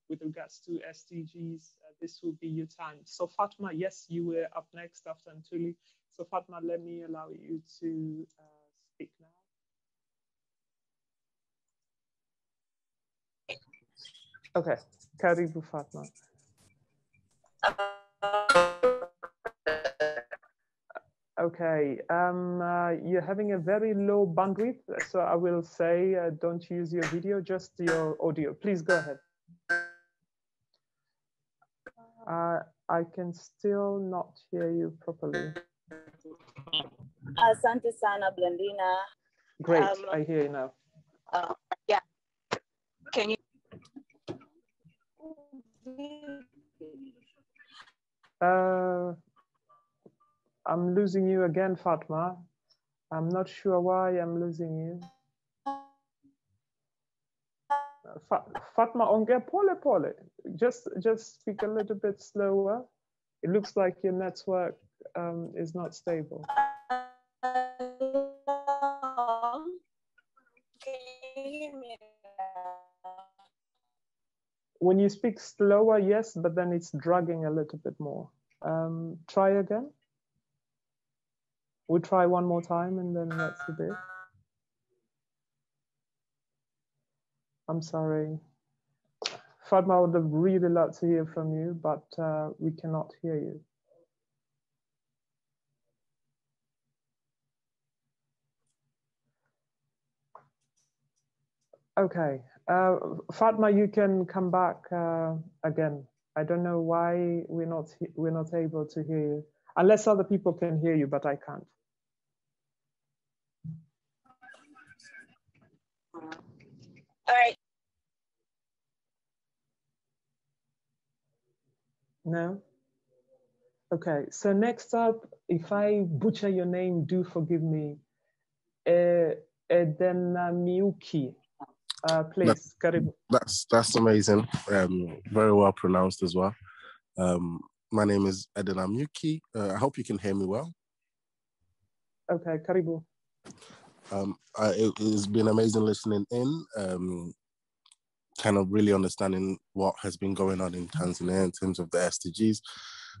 with regards to S D Gs, uh, this will be your time. So Fatma, yes, you were up next after Ntuli. So Fatma, let me allow you to uh, speak now. Okay, karibu Fatma. Okay, um, uh, you're having a very low bandwidth, so I will say uh, don't use your video, just your audio. Please go ahead. Uh, I can still not hear you properly. Asante sana, Blandina. Great, um, I hear you now. Uh, yeah. Can you? Uh, I'm losing you again, Fatma. I'm not sure why I'm losing you. Fa Fatma, ongea pole pole. Just, just speak a little bit slower. It looks like your network um, is not stable. When you speak slower, yes, but then it's dragging a little bit more. Um, try again. We'll try one more time and then that's a bit. I'm sorry. Fatma, I would have really loved to hear from you, but uh, we cannot hear you. Okay, uh, Fatma, you can come back uh, again. I don't know why we're not we're not able to hear you, unless other people can hear you, but I can't. All right. No? Okay, so next up, if I butcher your name, do forgive me. Uh, Edenamiuki. Uh, please, Karibu. That's, that's amazing. Um, very well pronounced as well. Um, my name is Edenamiuki. Uh, I hope you can hear me well. Okay, Karibu. Um, I, it, it's been amazing listening in, um, kind of really understanding what has been going on in Tanzania in terms of the S D Gs.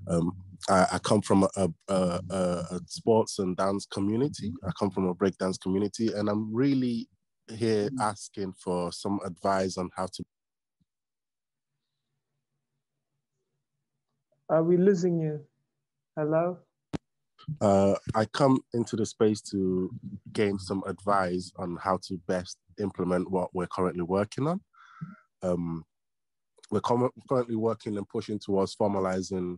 Um, I, I come from a, a, a, a sports and dance community. I come from a breakdance community, and I'm really here asking for some advice on how to. Are we losing you? Hello? Uh, I come into the space to gain some advice on how to best implement what we're currently working on. Um, we're currently working and pushing towards formalizing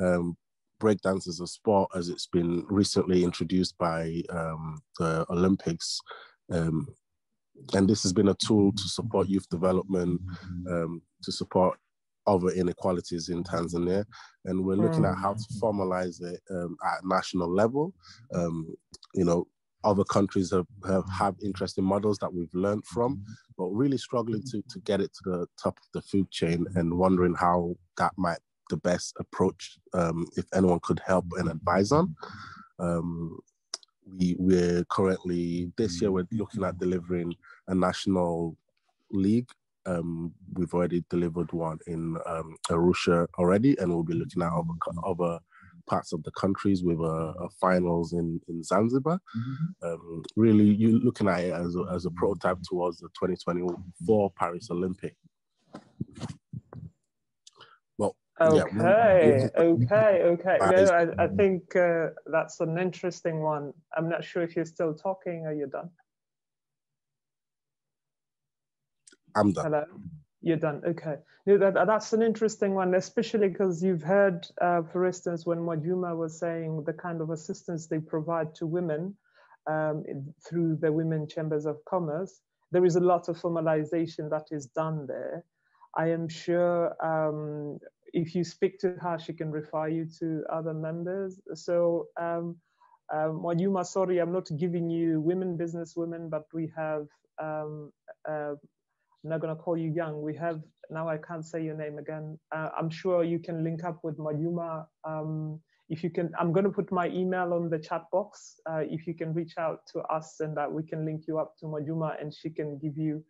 um, breakdance as a sport, as it's been recently introduced by um, the Olympics. Um, and this has been a tool to support youth development, um, to support other inequalities in Tanzania, and we're looking at how to formalize it um, at national level. Um, you know, other countries have, have, have interesting models that we've learned from, but really struggling to, to get it to the top of the food chain, and wondering how that might the best approach, um, if anyone could help and advise on. Um, we, we're currently, this year, we're looking at delivering a national league. Um, we've already delivered one in um, Arusha already, and we'll be looking at other, other parts of the countries with a, a finals in, in Zanzibar. Mm-hmm. um, really, you're looking at it as a, as a prototype towards the twenty twenty-four Paris Olympic. Well, okay, yeah. okay, okay. No, I, I think uh, that's an interesting one. I'm not sure if you're still talking or you're done. I'm done. Hello. You're done. Okay. That, that's an interesting one, especially because you've heard, uh, for instance, when Mwajuma was saying the kind of assistance they provide to women um, through the Women Chambers of Commerce, there is a lot of formalization that is done there. I am sure um, if you speak to her, she can refer you to other members. So, um, uh, Mwajuma, sorry, I'm not giving you women business women, but we have. Um, uh, I'm not going to call you young. We have, now I can't say your name again. Uh, I'm sure you can link up with Mwajuma. Um, if you can, I'm going to put my email on the chat box. Uh, if you can reach out to us and that we can link you up to Mwajuma and she can give you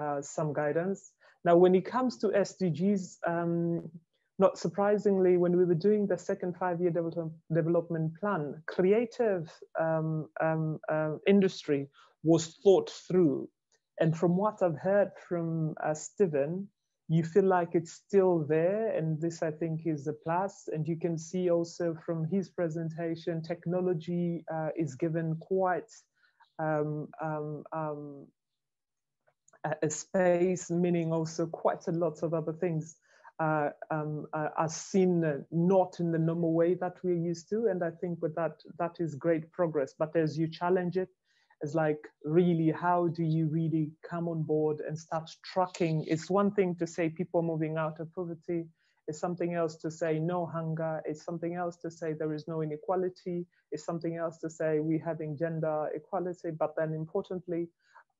uh, some guidance. Now, when it comes to S D Gs, um, not surprisingly, when we were doing the second five year develop development plan, creative um, um, uh, industry was thought through. And from what I've heard from uh, Stephen, you feel like it's still there. And this, I think, is a plus. And you can see also from his presentation, technology uh, is given quite um, um, um, a space, meaning also quite a lot of other things uh, um, uh, are seen not in the normal way that we're used to. And I think with that, that is great progress. But as you challenge it, is like, really, how do you really come on board and start tracking? It's one thing to say people moving out of poverty. It's something else to say no hunger. It's something else to say there is no inequality. It's something else to say we're having gender equality. But then importantly,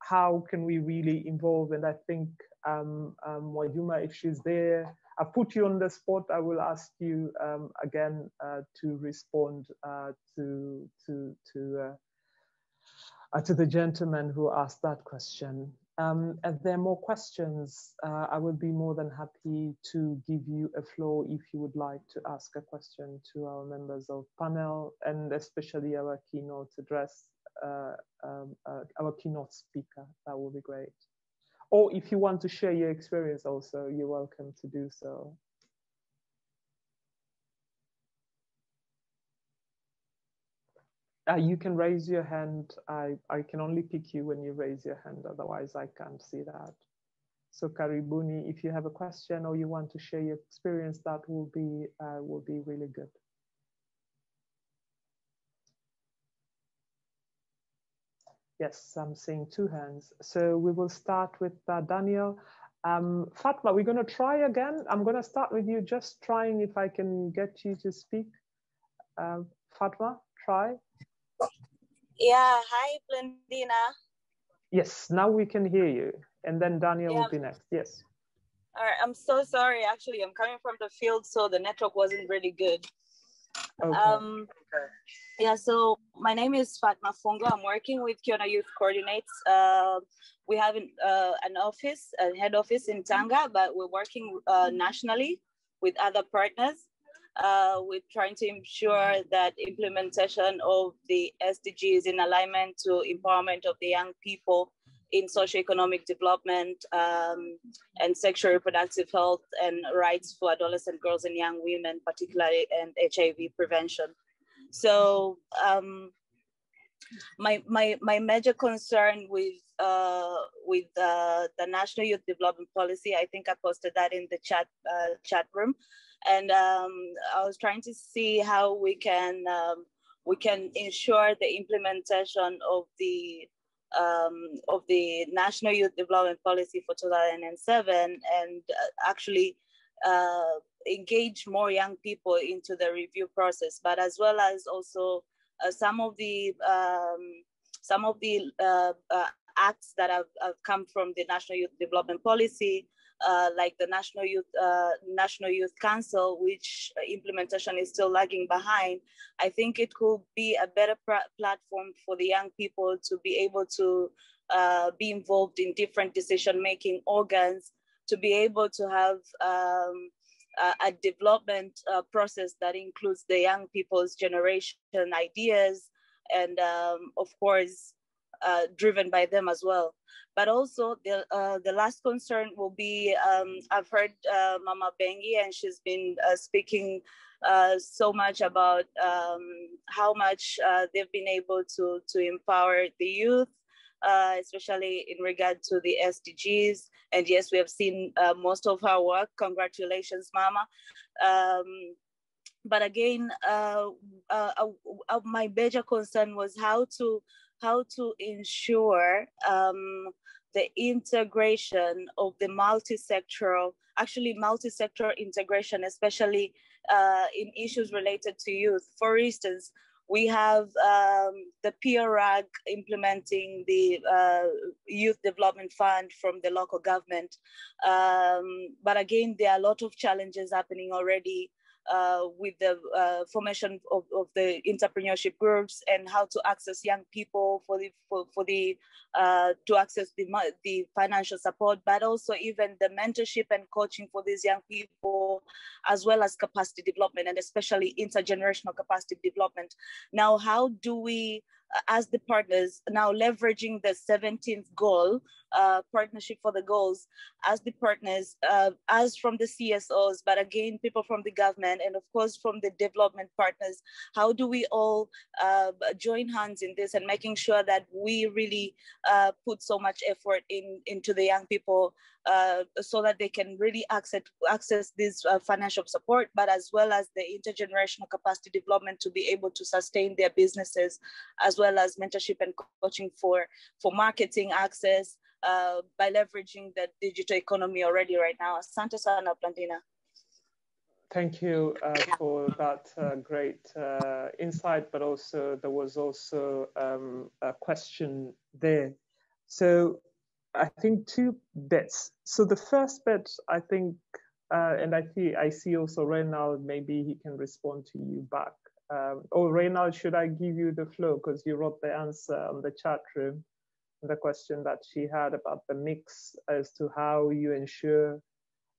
how can we really involve? And I think um, um, Mwajuma, if she's there, I put you on the spot. I will ask you um, again uh, to respond uh, to to to uh, uh, to the gentleman who asked that question. Um, if there are more questions, uh, I would be more than happy to give you a floor if you would like to ask a question to our members of panel and especially our keynote address, uh, um, uh, our keynote speaker. That would be great. Or if you want to share your experience also, you're welcome to do so. Uh, you can raise your hand. I, I can only pick you when you raise your hand, otherwise I can't see that. So karibuni, if you have a question or you want to share your experience, that will be, uh, will be really good. Yes, I'm seeing two hands. So we will start with uh, Daniel. Um, Fatma, we're going to try again. I'm going to start with you, just trying if I can get you to speak. Uh, Fatma, try. Yeah, hi, Blandina. Yes, now we can hear you. And then Daniel yeah. will be next. Yes. All right, I'm so sorry. Actually, I'm coming from the field, so the network wasn't really good. Okay. Um, yeah, so my name is Fatma Fungo. I'm working with Kiona Youth Coordinates. Uh, we have an, uh, an office, a head office in Tanga, but we're working uh, nationally with other partners. Uh, we're trying to ensure that implementation of the S D G is in alignment to empowerment of the young people in socioeconomic development um, and sexual reproductive health and rights for adolescent girls and young women, particularly, and H I V prevention. So um, my, my, my major concern with, uh, with uh, the National Youth Development Policy, I think I posted that in the chat, uh, chat room. And um, I was trying to see how we can, um, we can ensure the implementation of the Um, of the National Youth Development Policy for two thousand seven and uh, actually uh, engage more young people into the review process, but as well as also uh, some of the um, some of the uh, uh, acts that have, have come from the National Youth Development Policy, uh, like the National Youth uh, National Youth Council, which implementation is still lagging behind. I think it could be a better platform for the young people to be able to uh, be involved in different decision-making organs, to be able to have um, a, a development uh, process that includes the young people's generation ideas and, um, of course, Uh, driven by them as well. But also the uh, the last concern will be, um, I've heard uh, Mama Beng'i, and she's been uh, speaking uh, so much about um, how much uh, they've been able to, to empower the youth, uh, especially in regard to the S D Gs. And yes, we have seen uh, most of her work. Congratulations, Mama. Um, but again, uh, uh, uh, my major concern was how to how to ensure um, the integration of the multi-sectoral, actually multi-sectoral integration, especially uh, in issues related to youth. For instance, we have um, the P R A G implementing the uh, Youth Development Fund from the local government. Um, but again, there are a lot of challenges happening already Uh, with the uh, formation of, of the entrepreneurship groups and how to access young people for the for, for the uh, to access the the financial support, but also even the mentorship and coaching for these young people, as well as capacity development and especially intergenerational capacity development. Now, how do we, as the partners, now leveraging the seventeenth goal uh, Partnership for the Goals as the partners, uh, as from the C S Os, but again, people from the government, and of course from the development partners. How do we all uh, join hands in this and making sure that we really uh, put so much effort in into the young people uh, so that they can really access, access this uh, financial support, but as well as the intergenerational capacity development to be able to sustain their businesses, as well as mentorship and coaching for, for marketing access uh, by leveraging the digital economy already right now. Asante sana, Blandina. Thank you uh, for that uh, great uh, insight, but also there was also um, a question there. So I think two bits. So the first bit, I think, uh, and I see, I see also Reynald, maybe he can respond to you back. Um, oh, Reynald, should I give you the flow? Because you wrote the answer on the chat room, the question that she had about the mix as to how you ensure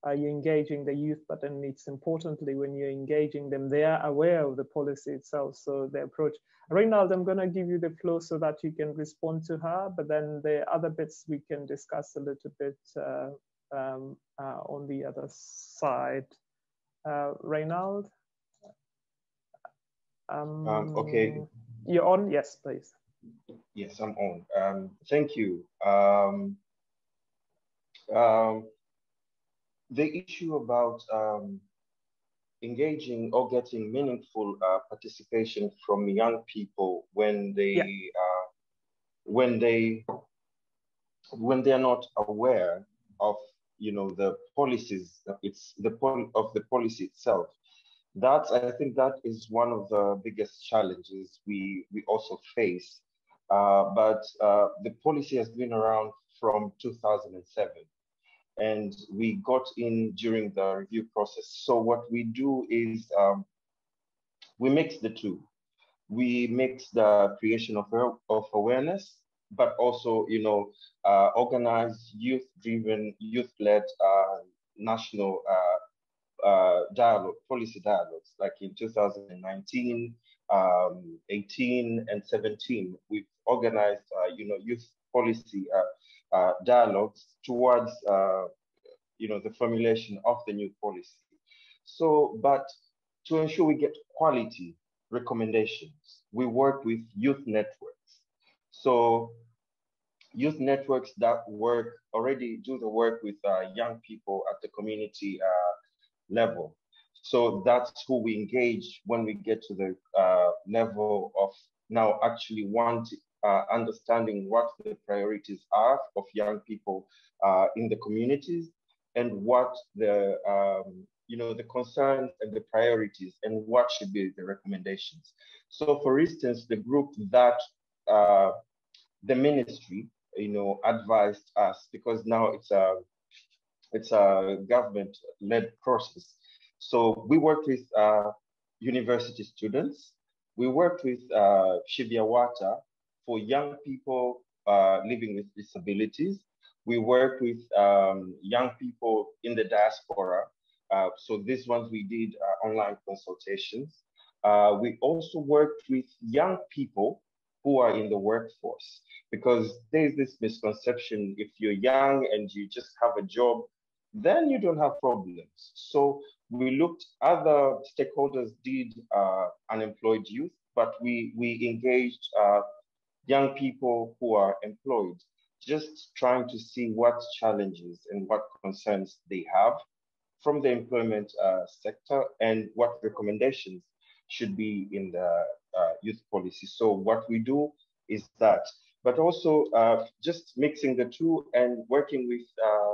uh, you're engaging the youth, but then it's importantly when you're engaging them, they are aware of the policy itself, so the approach. Reynald, I'm going to give you the flow so that you can respond to her, but then the other bits we can discuss a little bit uh, um, uh, on the other side. Uh, Reynald? Um, um, okay. You're on? Yes, please. Yes, I'm on. Um, thank you. Um, um, the issue about um, engaging or getting meaningful uh, participation from young people when they yeah. uh, when they when they are not aware of you know the policies it's the point of the policy itself. That's, I think that is one of the biggest challenges we, we also face. Uh, but uh, the policy has been around from two thousand seven, and we got in during the review process. So what we do is um, we mix the two. We mix the creation of, of awareness, but also, you know, uh, organized, youth-driven, youth-led uh, national uh, Uh, dialogue, policy dialogues, like in two thousand nineteen, um, eighteen, and seventeen, we've organized, uh, you know, youth policy uh, uh, dialogues towards, uh, you know, the formulation of the new policy. So, but to ensure we get quality recommendations, we work with youth networks. So, youth networks that work already do the work with uh, young people at the community Uh, level. So that's who we engage when we get to the uh, level of now actually want uh, understanding what the priorities are of young people uh, in the communities and what the, um, you know, the concerns and the priorities and what should be the recommendations. So for instance, the group that uh, the ministry, you know, advised us, because now it's a It's a government-led process. So we worked with uh, university students. We worked with uh, Shivyawata for young people uh, living with disabilities. We worked with um, young people in the diaspora. Uh, so these ones we did uh, online consultations. Uh, we also worked with young people who are in the workforce, because there's this misconception, if you're young and you just have a job, then you don't have problems. So we looked, other stakeholders did uh, unemployed youth, but we, we engaged uh, young people who are employed, just trying to see what challenges and what concerns they have from the employment uh, sector and what recommendations should be in the uh, youth policy. So what we do is that, but also uh, just mixing the two and working with uh,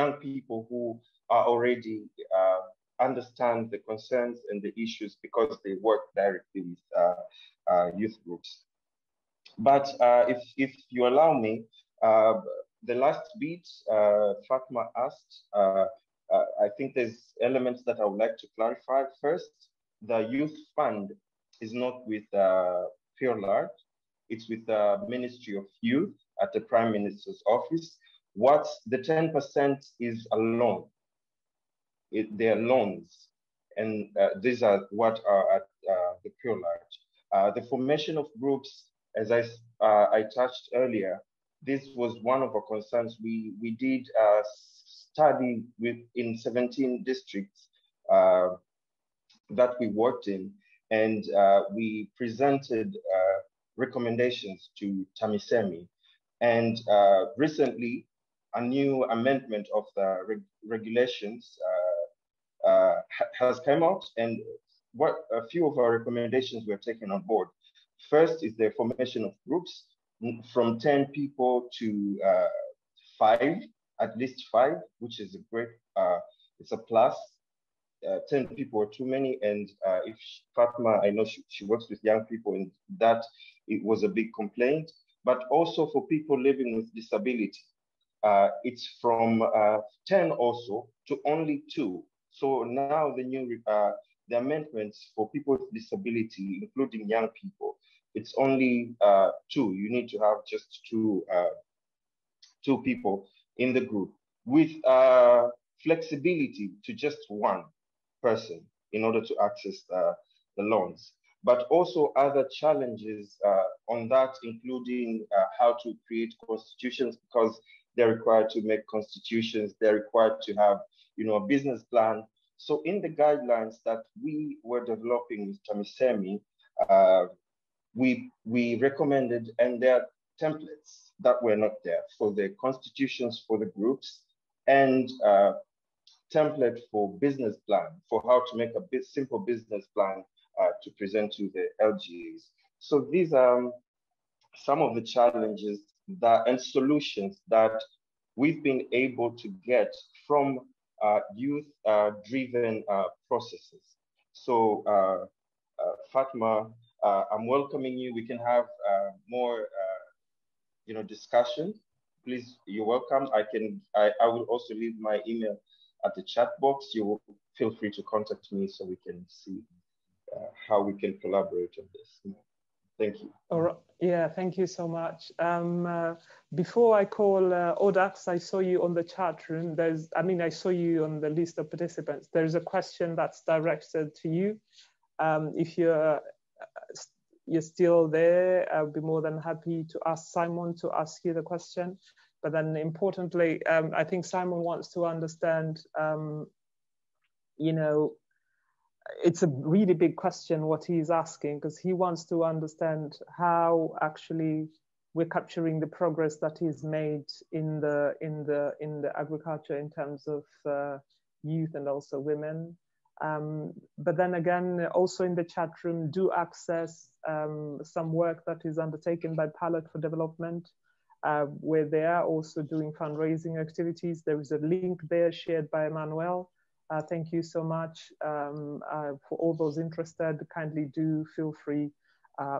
young people who are already uh, understand the concerns and the issues because they work directly with uh, uh, youth groups. But uh, if, if you allow me, uh, the last bit uh, Fatma asked, uh, uh, I think there's elements that I would like to clarify. First, the youth fund is not with uh, P I R L A R D, it's with the Ministry of Youth at the Prime Minister's office. What's the ten percent is a loan. It, they're loans. And uh, these are what are at uh, the P I R L A R D. Uh, the formation of groups, as I, uh, I touched earlier, this was one of our concerns. We, we did a study with, in seventeen districts uh, that we worked in, and uh, we presented uh, recommendations to Tamisemi. And uh, recently, a new amendment of the reg regulations uh, uh, ha has come out, and what a few of our recommendations were taken on board. First is the formation of groups from ten people to uh, five, at least five, which is a great, uh, it's a plus. Uh, ten people are too many, and uh, if she, Fatma, I know she, she works with young people, and that it was a big complaint. But also for people living with disability, uh, it's from uh, ten also to only two. So now the new uh, the amendments for people with disability, including young people, it's only uh, two. You need to have just two uh, two people in the group, with uh, flexibility to just one person in order to access the, the loans. But also other challenges uh, on that, including uh, how to create constitutions, because they're required to make constitutions, they're required to have, you know, a business plan. So in the guidelines that we were developing with Tamisemi, uh, we, we recommended, and there are templates that were not there for the constitutions for the groups, and uh, template for business plan, for how to make a bit simple business plan uh, to present to the L G As. So these are some of the challenges that and solutions that we've been able to get from uh, youth-driven uh, uh, processes. So uh, uh, Fatma, uh, I'm welcoming you. We can have uh, more, uh, you know, discussion. Please, you're welcome. I can. I, I will also leave my email at the chat box. You will feel free to contact me so we can see uh, how we can collaborate on this. Thank you. All right. Yeah, thank you so much. Um, uh, before I call uh, Odax, I saw you on the chat room. There's, I mean, I saw you on the list of participants. There's a question that's directed to you. Um, if you're, you're still there, I'll be more than happy to ask Simon to ask you the question. But then importantly, um, I think Simon wants to understand, um, you know, it's a really big question what he's asking, because he wants to understand how actually we're capturing the progress that is made in the, in the, in the agriculture in terms of uh, youth and also women. Um, but then again, also in the chat room, do access um, some work that is undertaken by Pilot for Development, Uh, where they are also doing fundraising activities. There is a link there shared by Emmanuel. Uh, thank you so much um, uh, for all those interested. Kindly do feel free uh,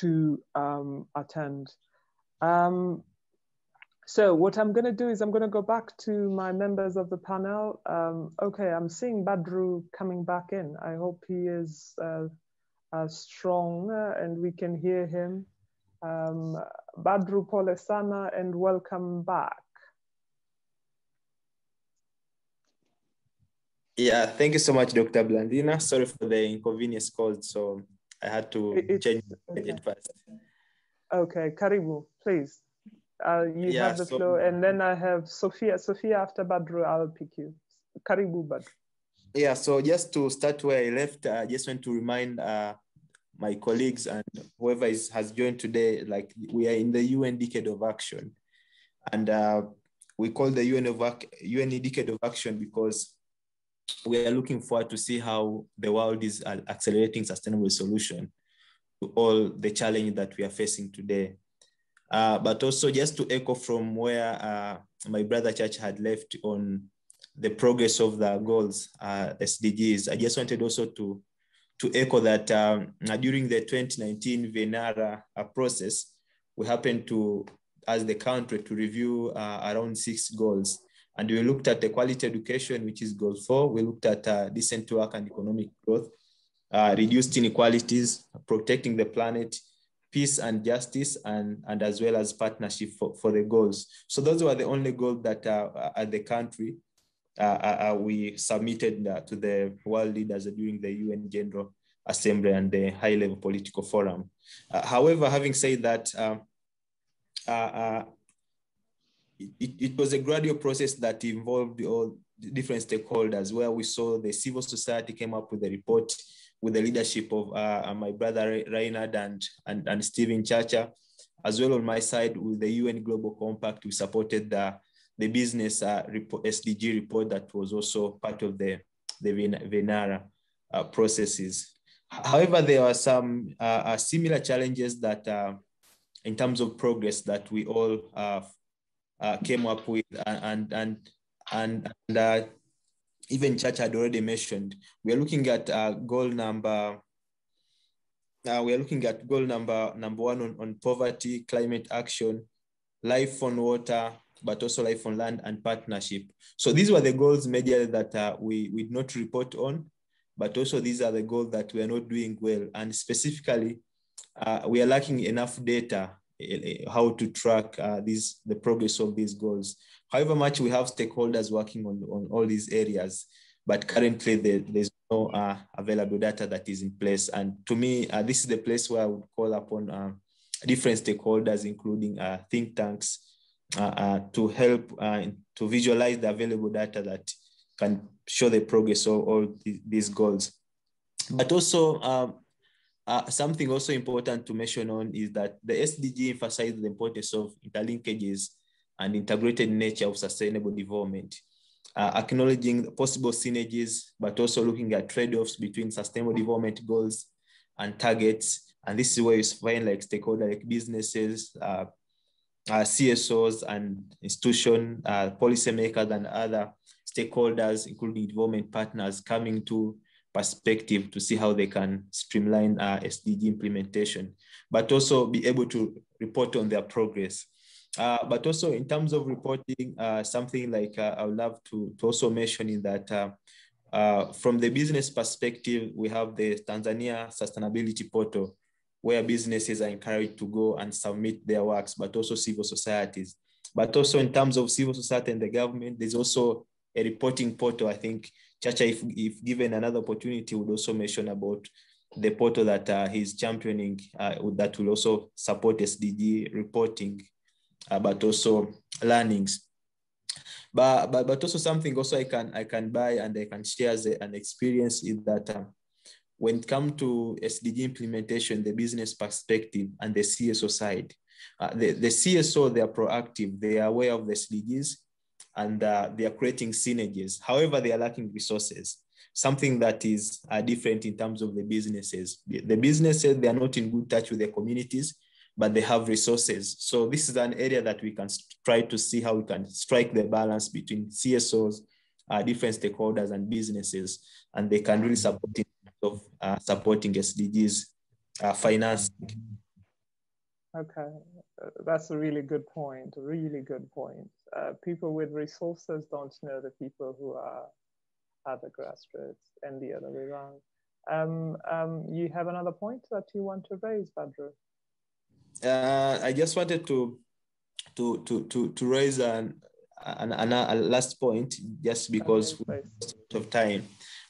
to um, attend. Um, so what I'm going to do is I'm going to go back to my members of the panel. Um, okay, I'm seeing Badru coming back in. I hope he is uh, uh, strong uh, and we can hear him. Um, Badru, pole sana and welcome back. Yeah, thank you so much, Doctor Blandina. Sorry for the inconvenience caused, so I had to it, change okay. it first. Okay, Karibu, please. Uh, you yeah, have the so, floor, and then I have Sophia. Sophia, after Badru, I'll pick you. Karibu, Badru. Yeah, so just to start where I left, I just want to remind uh, my colleagues and whoever is, has joined today, like we are in the U N Decade of Action. And uh, we call the U N, of, U N Decade of Action because we are looking forward to see how the world is accelerating sustainable solution to all the challenges that we are facing today. Uh, but also just to echo from where uh, my brother Chacha had left on the progress of the goals, uh, S D Gs, I just wanted also to to echo that um, during the twenty nineteen Venara process, we happened to, as the country, to review uh, around six goals. And we looked at the quality education, which is goal four. We looked at uh, decent work and economic growth, uh, reduced inequalities, protecting the planet, peace and justice, and, and as well as partnership for, for the goals. So those were the only goals that uh, at the country Uh, uh, we submitted uh, to the world leaders during the U N General Assembly and the high-level political forum. Uh, however, having said that, uh, uh, uh, it, it was a gradual process that involved all different stakeholders, where we saw the civil society came up with a report with the leadership of uh, my brother Reynald and, and, and Stephen Chacha. As well, on my side, with the U N Global Compact, we supported the, the business uh, report, S D G report that was also part of the, the Venara uh, processes. However, there are some uh, similar challenges that uh, in terms of progress that we all uh, uh, came up with, and, and, and, and uh, even Chacha had already mentioned. We are looking at uh, goal number, uh, we are looking at goal number, number one on, on poverty, climate action, life on water, but also life on land and partnership. So these were the goals majorly that uh, we, we did not report on, but also these are the goals that we are not doing well. And specifically, uh, we are lacking enough data uh, how to track uh, these, the progress of these goals. However much we have stakeholders working on, on all these areas, but currently there, there's no uh, available data that is in place. And to me, uh, this is the place where I would call upon uh, different stakeholders, including uh, think tanks, uh, uh, to help uh, to visualize the available data that can show the progress of all these goals. But also um, uh, something also important to mention on is that the S D G emphasizes the importance of interlinkages and integrated nature of sustainable development, uh, acknowledging possible synergies, but also looking at trade-offs between sustainable development goals and targets. And this is where you find like stakeholder, like businesses, uh, uh, C S Os and institution, uh, policymakers and other stakeholders, including development partners, coming to perspective to see how they can streamline uh, S D G implementation, but also be able to report on their progress. Uh, but also in terms of reporting, uh, something like uh, I would love to, to also mention in that uh, uh, from the business perspective, we have the Tanzania Sustainability Portal, where businesses are encouraged to go and submit their works, but also civil societies. But also in terms of civil society and the government, there's also a reporting portal. I think Chacha, if, if given another opportunity, would also mention about the portal that uh, he's championing uh, that will also support S D G reporting, uh, but also learnings. But, but but also something also I can I can buy and I can share as a, an experience is that uh, when it comes to S D G implementation, the business perspective and the C S O side, uh, the, the C S O, they are proactive, they are aware of the S D Gs, and uh, they are creating synergies. However, they are lacking resources, something that is uh, different in terms of the businesses. The businesses, they are not in good touch with their communities, but they have resources. So this is an area that we can try to see how we can strike the balance between C S Os, uh, different stakeholders and businesses, and they can really support in terms of uh, supporting S D Gs uh, financing. Okay, that's a really good point, really good point. Uh, people with resources don't know the people who are at the grassroots, and the other way around. Um, um, you have another point that you want to raise, Badru? Uh, I just wanted to to to to, to raise an, an, an a last point, just because okay, we're out of time.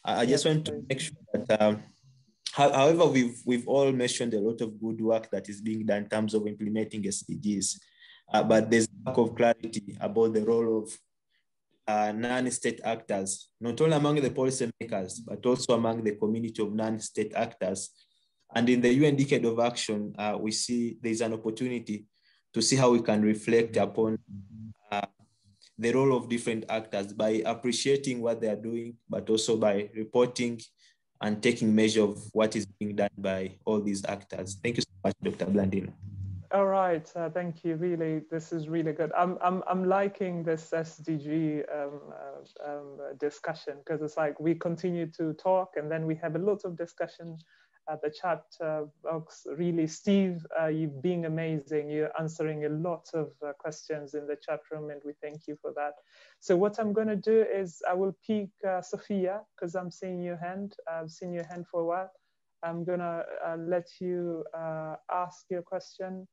I, I yes, just want please. to make sure that, um, however, we've we've all mentioned a lot of good work that is being done in terms of implementing S D Gs. Uh, but there's lack of clarity about the role of uh, non-state actors, not only among the policymakers, but also among the community of non-state actors. And in the U N Decade of Action, uh, we see there's an opportunity to see how we can reflect upon uh, the role of different actors by appreciating what they are doing, but also by reporting and taking measure of what is being done by all these actors. Thank you so much, Doctor Blandina. All right, uh, thank you. Really, this is really good. I'm I'm I'm liking this S D G um, uh, um, discussion, because it's like we continue to talk and then we have a lot of discussion at the chat box. Really, Steve, uh, you've been amazing. You're answering a lot of uh, questions in the chat room, and we thank you for that. So what I'm going to do is I will pick uh, Sophia, because I'm seeing your hand. I've seen your hand for a while. I'm going to uh, let you uh, ask your question.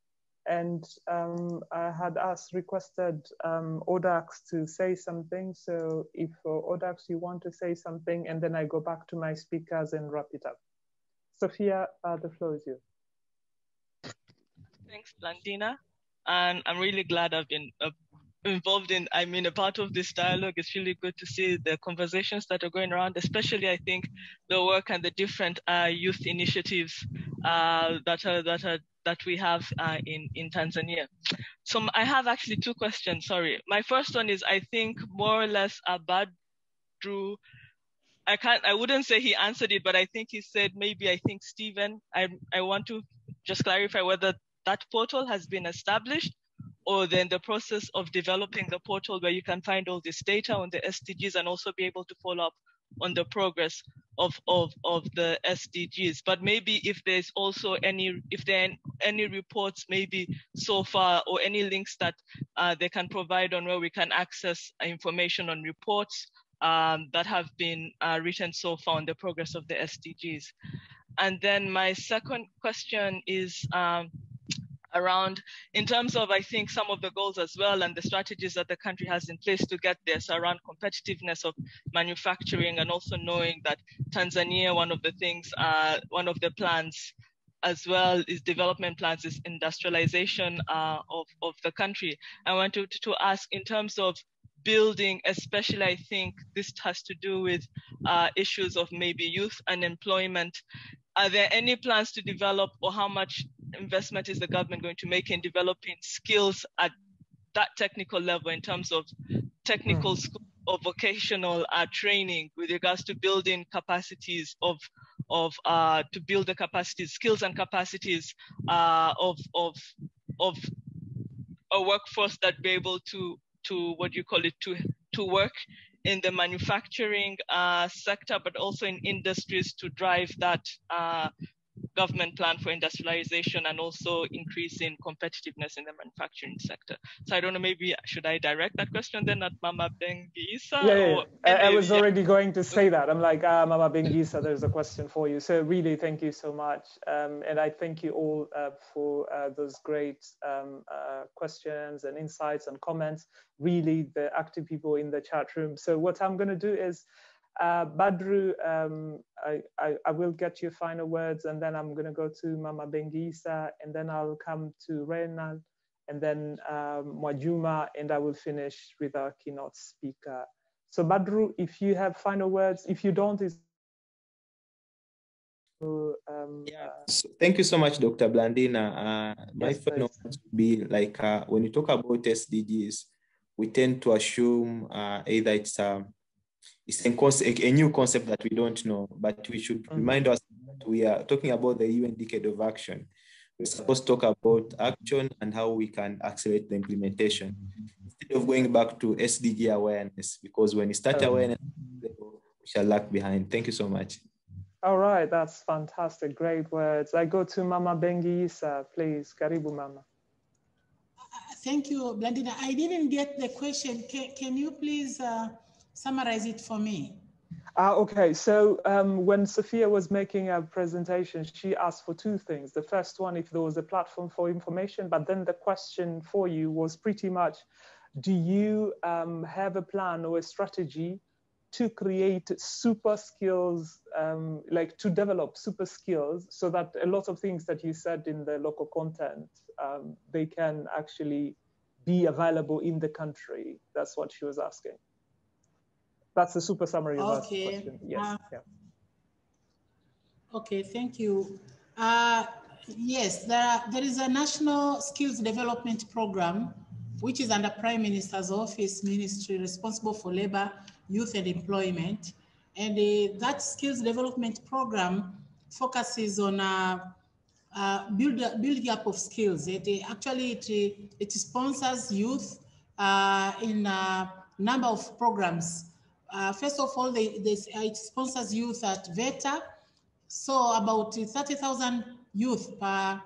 And um, I had asked, requested um, Odax to say something. So if uh, Odax, you want to say something, and then I go back to my speakers and wrap it up. Sophia, uh, the floor is yours. Thanks, Blandina. And I'm really glad I've been uh, involved in, I mean, a part of this dialogue. It's really good to see the conversations that are going around, especially I think the work and the different uh, youth initiatives uh, that are that are that we have uh, in in Tanzania. So I have actually two questions. Sorry, my first one is, I think more or less about Drew. I can't. I wouldn't say he answered it, but I think he said maybe. I think Stephen. I I want to just clarify whether that portal has been established, or then the process of developing the portal where you can find all this data on the S D Gs and also be able to follow up on the progress of, of, of the S D Gs. But maybe if there's also any, if there are any reports maybe so far, or any links that uh, they can provide on where we can access information on reports um, that have been uh, written so far on the progress of the S D Gs. And then my second question is, um, around in terms of, I think, some of the goals as well and the strategies that the country has in place to get there. So around competitiveness of manufacturing, and also knowing that Tanzania, one of the things, uh, one of the plans as well is development plans is industrialization uh, of, of the country. I want to, to ask in terms of building, especially I think this has to do with uh, issues of maybe youth unemployment. Are there any plans to develop, or how much investment is the government going to make in developing skills at that technical level in terms of technical school or vocational uh, training with regards to building capacities of, of uh, to build the capacities, skills and capacities uh, of, of, of a workforce that be able to, to what do you call it, to, to work in the manufacturing uh, sector, but also in industries to drive that uh, government plan for industrialization and also increasing competitiveness in the manufacturing sector. So I don't know, maybe should I direct that question then at Mama Beng'i Issa? Yeah, yeah, or I, I was yeah. already going to say that. I'm like, ah, Mama Beng'i Issa, there's a question for you. So really, thank you so much. Um, and I thank you all uh, for uh, those great um, uh, questions and insights and comments, really the active people in the chat room. So what I'm gonna do is, Uh, Badru, um, I, I, I will get your final words, and then I'm going to go to Mama Beng'i Issa, and then I'll come to Reynald, and then um, Mwajuma, and I will finish with our keynote speaker. So Badru, if you have final words, if you don't, it's... So, um, yeah. So, thank you so much, Doctor Blandina. Uh, my yes, final words would be like, uh, when you talk about S D Gs, we tend to assume uh, either it's... Uh, It's a new concept that we don't know, but we should remind us that we are talking about the U N Decade of Action. We're supposed to talk about action and how we can accelerate the implementation, instead of going back to S D G awareness, because when you start awareness, we shall lag behind. Thank you so much. All right, that's fantastic. Great words. I go to Mama Beng'i Issa, please. Karibu, Mama. Uh, thank you, Blandina. I didn't get the question. Can, can you please... Uh... summarize it for me. Ah, okay, so um, when Sophia was making her presentation, she asked for two things. The first one, if there was a platform for information, but then the question for you was pretty much, do you um, have a plan or a strategy to create super skills, um, like to develop super skills, so that a lot of things that you said in the local content, um, they can actually be available in the country? That's what she was asking. That's a super summary of okay. that question. Yes. Uh, yeah. Okay, thank you. Uh, yes, there, are, there is a national skills development program, which is under Prime Minister's office ministry responsible for labor, youth and employment. And uh, that skills development program focuses on uh, uh, build, building up of skills. It, uh, actually, it, it sponsors youth uh, in a number of programs. Uh, first of all, they, they, it sponsors youth at VETA. So about thirty thousand youth per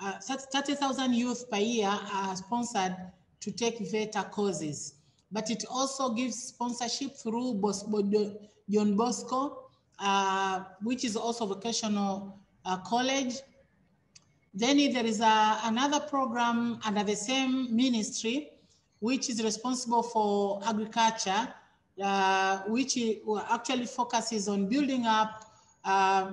uh, thirty thousand youth per year are sponsored to take VETA courses. But it also gives sponsorship through Bos John Bosco, uh, which is also vocational uh, college. Then there is a, another program under the same ministry, which is responsible for agriculture, Uh, which actually focuses on building up uh, uh,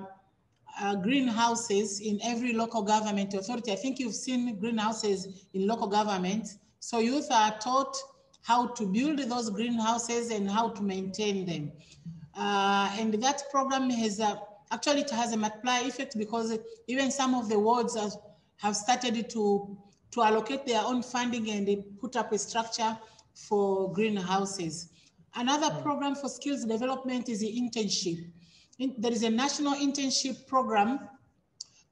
greenhouses in every local government authority. I think you've seen greenhouses in local government. So youth are taught how to build those greenhouses and how to maintain them. Uh, and that program has a, actually it has a multiplier effect, because even some of the wards have, have started to, to allocate their own funding, and they put up a structure for greenhouses. Another mm-hmm. program for skills development is the internship. In, there is a national internship program,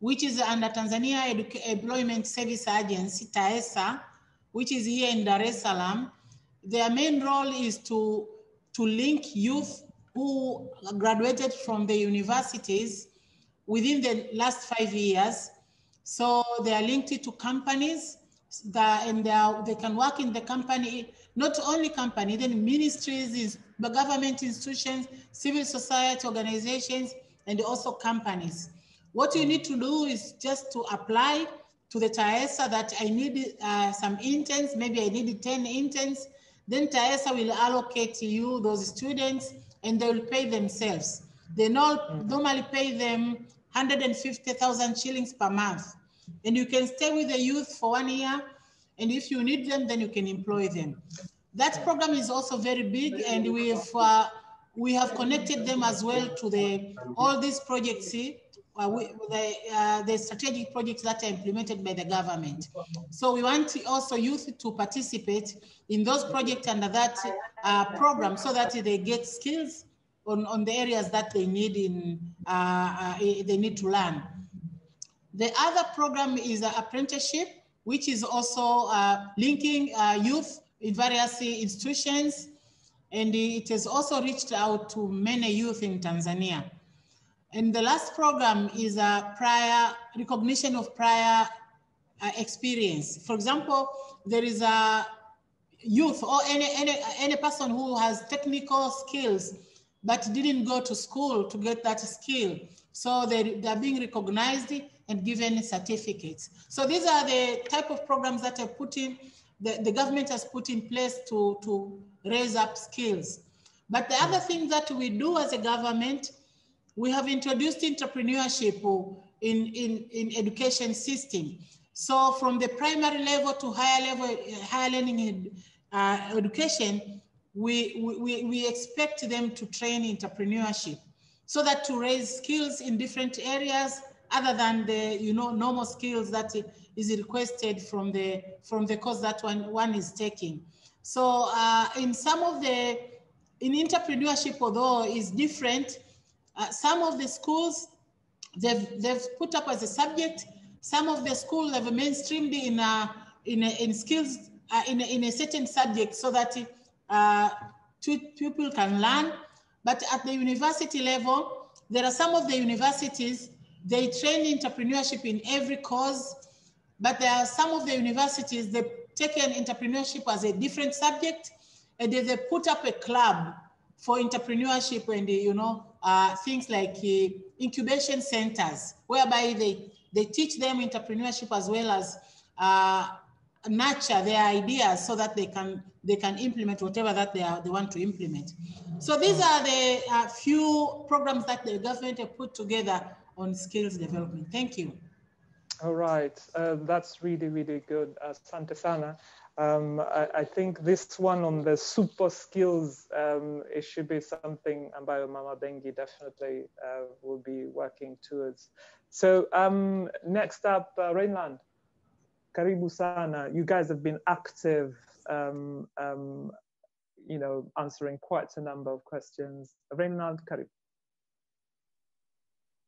which is under Tanzania Employment Service Agency, TAESA, which is here in Dar es Salaam. Their main role is to, to link youth who graduated from the universities within the last five years. So they are linked to companies that, and they, are, they can work in the company, not only company, then ministries, government institutions, civil society organizations, and also companies. What you need to do is just to apply to the TAESA that I need uh, some interns, maybe I need ten interns, then TAESA will allocate to you those students, and they will pay themselves. They mm-hmm. normally pay them one hundred fifty thousand shillings per month. And you can stay with the youth for one year, and if you need them, then you can employ them. That program is also very big, and we have, uh, we have connected them as well to the all these projects here. Uh, we, the, uh, the strategic projects that are implemented by the government. So we want also youth to participate in those projects under that uh, program, so that they get skills on, on the areas that they need in uh, uh, they need to learn. The other program is uh, apprenticeship, which is also uh, linking uh, youth in various institutions, and it has also reached out to many youth in Tanzania. And the last program is a prior recognition of prior uh, experience. For example, there is a youth or any, any, any person who has technical skills but didn't go to school to get that skill. So they, they are being recognized and given certificates. So these are the type of programs that are put in, the, the government has put in place to, to raise up skills. But the other thing that we do as a government, we have introduced entrepreneurship in, in, in education system. So from the primary level to higher level, higher learning uh, education, we, we, we expect them to train entrepreneurship, so that to raise skills in different areas other than the you know normal skills that is requested from the, from the course that one, one is taking. So uh, in some of the, in entrepreneurship, although is different, Uh, some of the schools, they've, they've put up as a subject. Some of the schools have mainstreamed in, uh, in, in skills uh, in, in a certain subject, so that uh, people can learn. But at the university level, there are some of the universities, they train entrepreneurship in every course, but there are some of the universities, they've taken entrepreneurship as a different subject, and they, they put up a club for entrepreneurship, and they, you know, Uh, things like uh, incubation centers, whereby they, they teach them entrepreneurship as well as uh, nurture their ideas, so that they can, they can implement whatever that they, are, they want to implement. So these are the uh, few programs that the government have put together on skills development. Thank you. All right, uh, that's really, really good. Asante sana. Um, I, I think this one on the super skills, um, it should be something ambayo Mama Beng'i definitely uh, will be working towards. So um, next up, uh, Reynald, karibu sana. You guys have been active, um, um, you know, answering quite a number of questions. Reynald, karibu.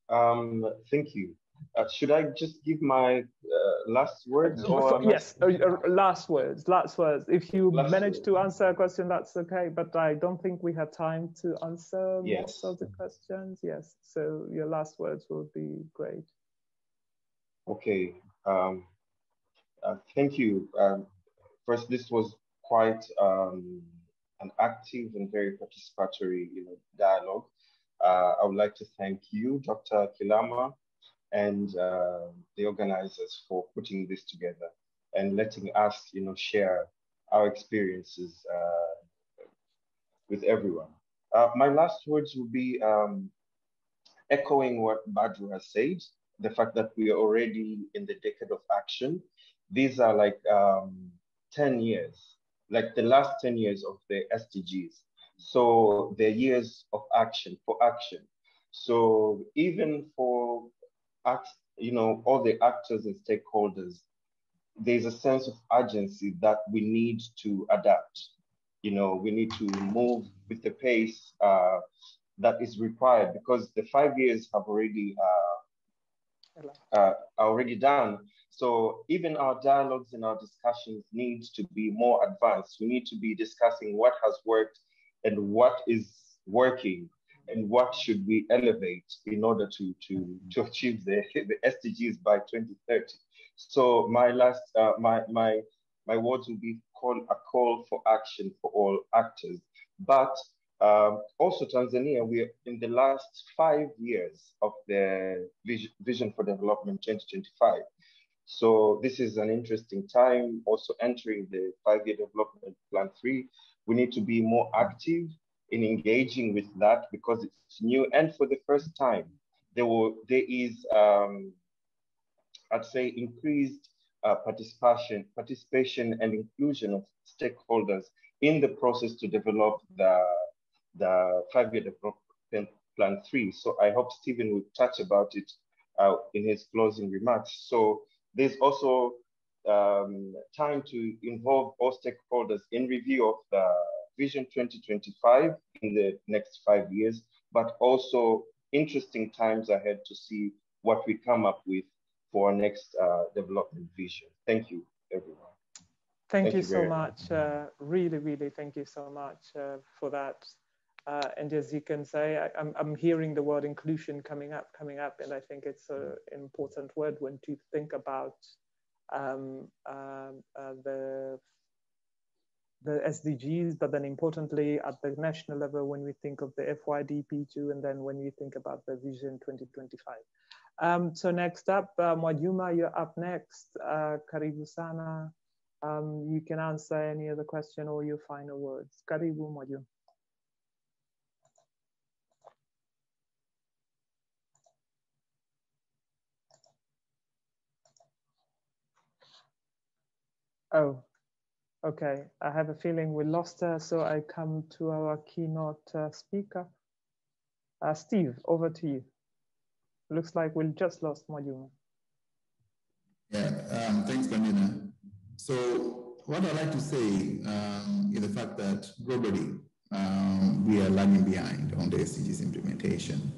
Um, thank you. Uh, should I just give my uh, last words? Or yes, I... uh, last words, last words. If you last manage word. to answer a question, that's okay. But I don't think we have time to answer yes. most of the questions. Yes, so your last words will be great. Okay, um, uh, thank you. Um, first, this was quite um, an active and very participatory you know, dialogue. Uh, I would like to thank you, Doctor Kilama, and uh, the organizers for putting this together and letting us, you know, share our experiences uh, with everyone. Uh, my last words will be um, echoing what Badru has said, the fact that we are already in the decade of action. These are like um, ten years like the last ten years of the S D Gs. So the years of action for action. So even for, you know, all the actors and stakeholders, there's a sense of urgency that we need to adapt. You know, we need to move with the pace uh, that is required, because the five years have already uh, uh, already done. So even our dialogues and our discussions need to be more advanced. We need to be discussing what has worked and what is working, and what should we elevate in order to, to, to achieve the, the S D Gs by twenty thirty. So my last, uh, my, my, my words will be called a call for action for all actors. But um, also Tanzania, we are in the last five years of the Vision, Vision for Development twenty twenty-five. So this is an interesting time, also entering the five-year development plan three. We need to be more active in engaging with that, because it's new, and for the first time, there will there is um, I'd say increased uh, participation, participation and inclusion of stakeholders in the process to develop the the five-year development plan three. So I hope Stephen will touch about it uh, in his closing remarks. So there's also um, time to involve all stakeholders in review of the Vision twenty twenty-five in the next five years, but also interesting times ahead to see what we come up with for our next uh, development vision. Thank you, everyone. Thank, thank you, you so much. much. Uh, really, really, thank you so much uh, for that. Uh, and as you can say, I, I'm, I'm hearing the word inclusion coming up, coming up, and I think it's a, an important word when to think about um, uh, uh, the the S D Gs, but then importantly at the national level when we think of the F Y D P two, and then when you think about the Vision twenty twenty-five. Um, so next up, uh, Mwajuma, you're up next. Uh, Karibu sana. Um, you can answer any other question or your final words. Karibu, Mwajuma. Oh. Okay, I have a feeling we lost her, so I come to our keynote uh, speaker. Uh, Steve, over to you. Looks like we just lost Mwajuma. Yeah, um, thanks, Blandina. So what I'd like to say um, is the fact that globally, um, we are lagging behind on the S D Gs implementation.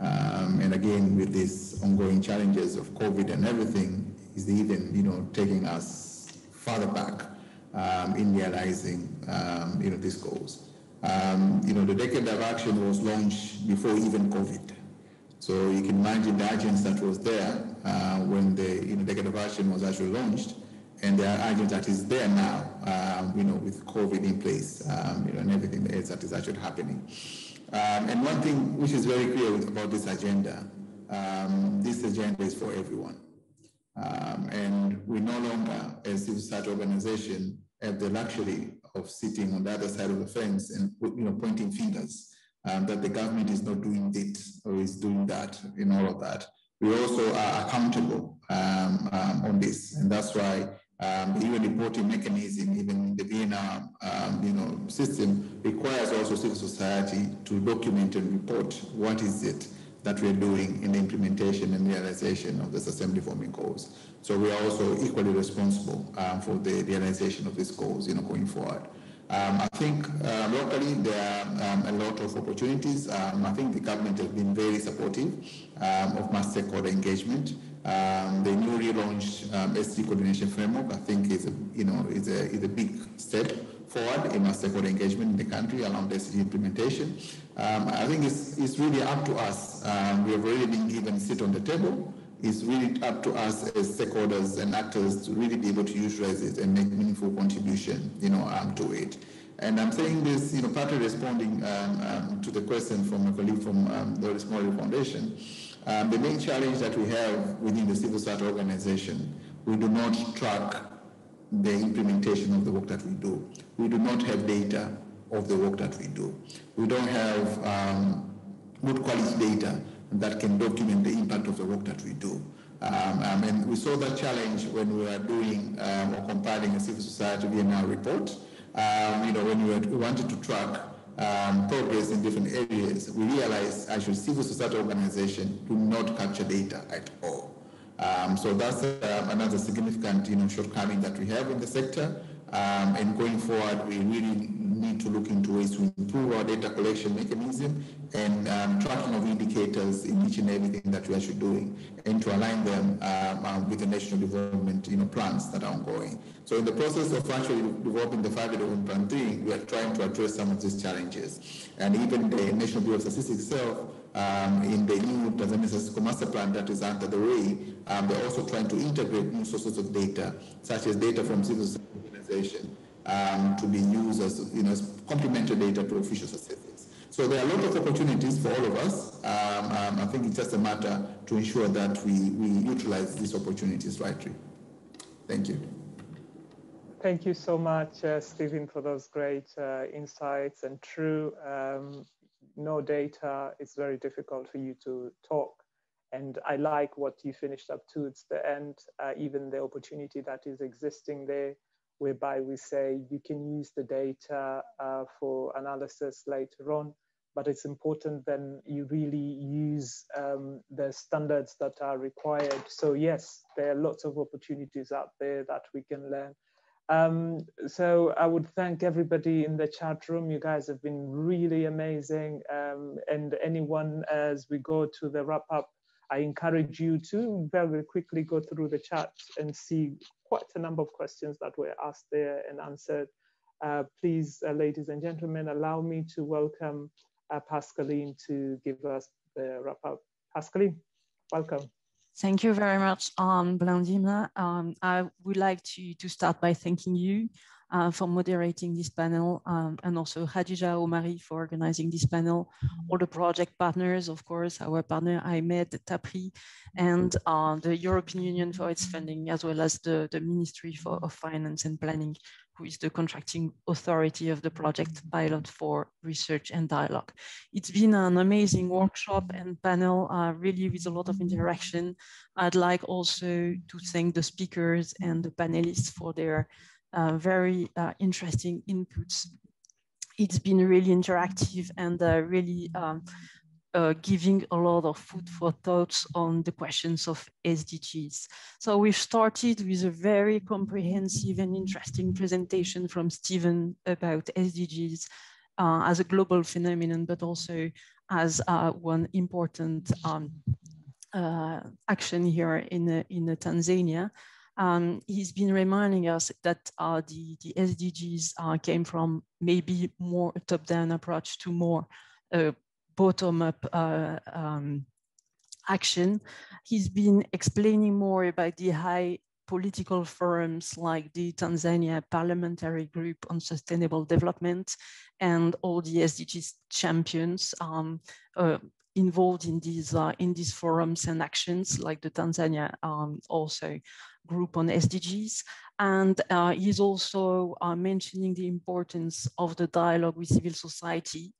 Um, and again, with these ongoing challenges of COVID and everything, is even, you know, taking us farther back Um, in realizing, um, you know, these goals. Um, you know, the Decade of Action was launched before even COVID. So you can imagine the urgency that was there uh, when the you know, Decade of Action was actually launched, and the urgency that is there now, um, you know, with COVID in place, um, you know, and everything else that is actually happening. Um, and one thing which is very clear about this agenda, um, this agenda is for everyone. Um, and we no longer, as a civil society organization, have the luxury of sitting on the other side of the fence and you know pointing fingers um, that the government is not doing this or is doing that and all of that. We also are accountable um, um, on this, and that's why um, the U N reporting mechanism, even the Vienna um, you know system, requires also civil society to document and report what is it that we're doing in the implementation and realization of the Sustainable Development Goals. So we are also equally responsible um, for the realization of these goals, you know, going forward. Um, I think uh, locally there are um, a lot of opportunities. Um, I think the government has been very supportive um, of mass stakeholder engagement. Um, the newly launched um, S D G coordination framework, I think, is a, you know is a is a big step forward in mass stakeholder engagement in the country around the S D G implementation. Um, I think it's it's really up to us. Um, we have already been given a seat on the table. It's really up to us as stakeholders and actors to really be able to utilize it and make meaningful contribution, you know, um, to it. And I'm saying this, you know, partly responding um, um, to the question from a colleague from um, the Restless Development Foundation. Um, the main challenge that we have within the civil society organization, we do not track the implementation of the work that we do. We do not have data of the work that we do. We don't have um, good quality data that can document the impact of the work that we do. Um, I mean, we saw that challenge when we were doing um, or compiling a civil society V N R report. um, you know, when we, were, we wanted to track um, progress in different areas, we realized actually civil society organizations do not capture data at all. Um, so that's uh, another significant, you know, shortcoming that we have in the sector. Um, and going forward, we really need to look into ways to improve our data collection mechanism and um, tracking of indicators in each and everything that we are actually doing, and to align them um, um, with the national development, you know, plans that are ongoing. So in the process of actually developing the Five Year Development Plan three, we are trying to address some of these challenges. And even the National Bureau of Statistics itself, um, in the new Tanzania Statistical Master Plan that is under the way, um, they're also trying to integrate new sources of data, such as data from civil society organizations, Um, to be used as, you know, as complementary data to official statistics. So there are a lot of opportunities for all of us. Um, um, I think it's just a matter to ensure that we, we utilize these opportunities rightly. Thank you. Thank you so much, uh, Stephen, for those great uh, insights. And true, um, no data, it's very difficult for you to talk. And I like what you finished up towards the end, uh, even the opportunity that is existing there, whereby we say you can use the data uh, for analysis later on, but it's important then you really use um, the standards that are required. So yes, there are lots of opportunities out there that we can learn. Um, so I would thank everybody in the chat room. You guys have been really amazing. Um, and anyone, as we go to the wrap up, I encourage you to very quickly go through the chat and see quite a number of questions that were asked there and answered. Uh, please, uh, ladies and gentlemen, allow me to welcome uh, Pascaline to give us the wrap up. Pascaline, welcome. Thank you very much, um, Blandina. Um, I would like to, to start by thanking you uh, for moderating this panel, um, and also Khadija Omari for organizing this panel, all the project partners, of course, our partner Ahmed Tapri, and uh, the European Union for its funding, as well as the, the Ministry for, of Finance and Planning, who is the contracting authority of the project Pilot for Research and Dialogue. It's been an amazing workshop and panel, uh, really with a lot of interaction. I'd like also to thank the speakers and the panelists for their uh, very uh, interesting inputs. It's been really interactive and uh, really um, Uh, giving a lot of food for thoughts on the questions of S D Gs. So we've started with a very comprehensive and interesting presentation from Stephen about S D Gs uh, as a global phenomenon, but also as uh, one important um, uh, action here in, uh, in Tanzania. Um, he's been reminding us that uh, the, the S D Gs uh, came from maybe more a top-down approach to more uh, bottom-up uh, um, action. He's been explaining more about the high political forums like the Tanzania Parliamentary Group on Sustainable Development and all the S D Gs champions um, uh, involved in these, uh, in these forums and actions, like the Tanzania um, also group on S D Gs. And uh, he's also uh, mentioning the importance of the dialogue with civil society.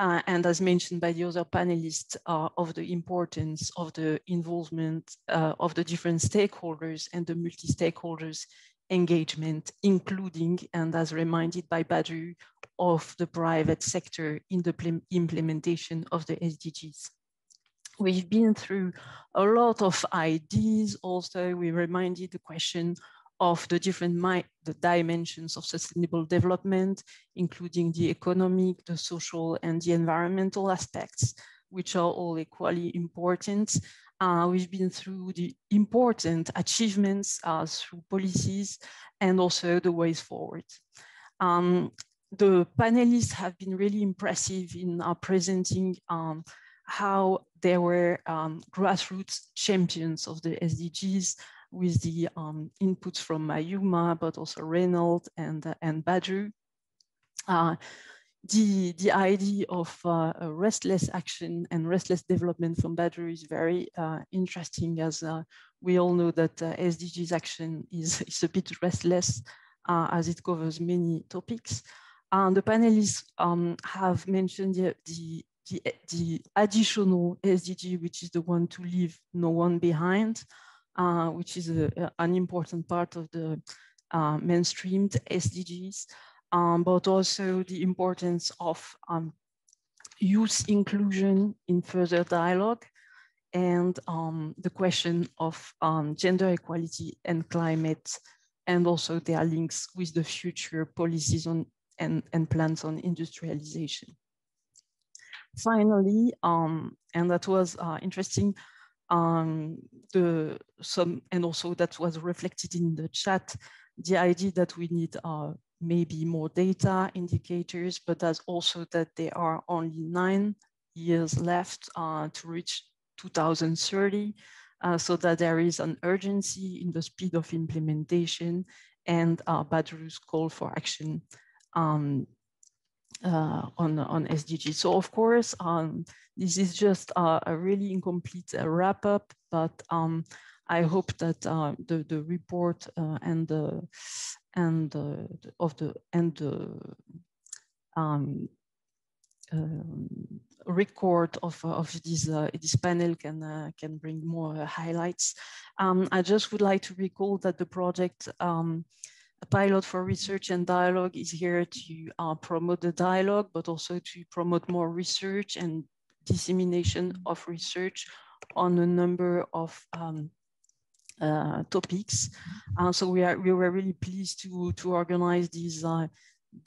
Uh, and as mentioned by the other panelists, uh, of the importance of the involvement uh, of the different stakeholders and the multi-stakeholders engagement, including, and as reminded by Badru, of the private sector in the implementation of the S D Gs. We've been through a lot of ideas. Also, we reminded the question of the different the dimensions of sustainable development, including the economic, the social, and the environmental aspects, which are all equally important. Uh, we've been through the important achievements uh, through policies and also the ways forward. Um, the panelists have been really impressive in uh, presenting um, how they were um, grassroots champions of the S D Gs, with the um, inputs from Mwajuma, but also Reynald and, uh, and Badru. Uh, the, the idea of uh, restless action and restless development from Badru is very uh, interesting, as uh, we all know that uh, S D Gs action is, is a bit restless, uh, as it covers many topics. And the panelists um, have mentioned the, the, the, the additional S D G, which is the one to leave no one behind, Uh, which is a, a, an important part of the uh, mainstreamed S D Gs. um, but also the importance of um, youth inclusion in further dialogue, and um, the question of um, gender equality and climate, and also their links with the future policies on and, and plans on industrialization. Finally, um, and that was uh, interesting, um, the, some, and also that was reflected in the chat, the idea that we need uh, maybe more data indicators, but that's also that there are only nine years left uh, to reach two thousand thirty, uh, so that there is an urgency in the speed of implementation, and uh, Badru's call for action um, uh, on, on S D G. So of course, um, this is just uh, a really incomplete uh, wrap up, but um, I hope that uh, the, the report uh, and the, and the, of the, and the, um, Um, record of, of this, uh, this panel can, uh, can bring more uh, highlights. Um, I just would like to recall that the project um, Pilot for Research and Dialogue is here to uh, promote the dialogue, but also to promote more research and dissemination of research on a number of um, uh, topics. Uh, so we, are, we were really pleased to, to organize these uh,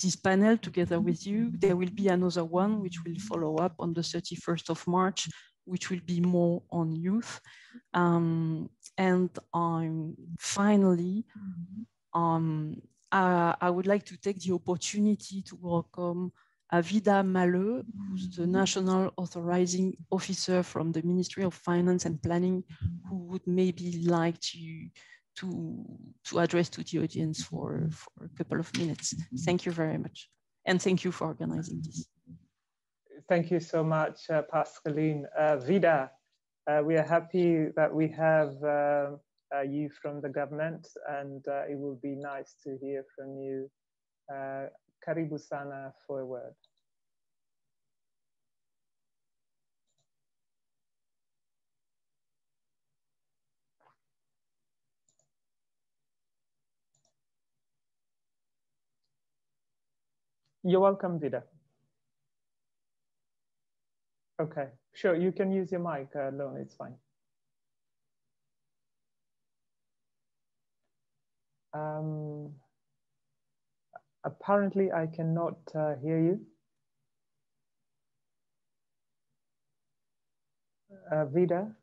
this panel together with you. There will be another one which will follow up on the thirty-first of March, which will be more on youth. Um, and um, finally, um, I, I would like to take the opportunity to welcome Avida Maleu, who's the National Authorizing Officer from the Ministry of Finance and Planning, who would maybe like to To, to address to the audience for, for a couple of minutes. Thank you very much. And thank you for organizing this. Thank you so much, uh, Pascaline. Uh, Vida, uh, we are happy that we have uh, uh, you from the government, and uh, it will be nice to hear from you. Uh, Karibu sana for a word. You're welcome, Vida. Okay, sure, you can use your mic alone, it's fine. Um, apparently, I cannot uh, hear you. Uh, Vida?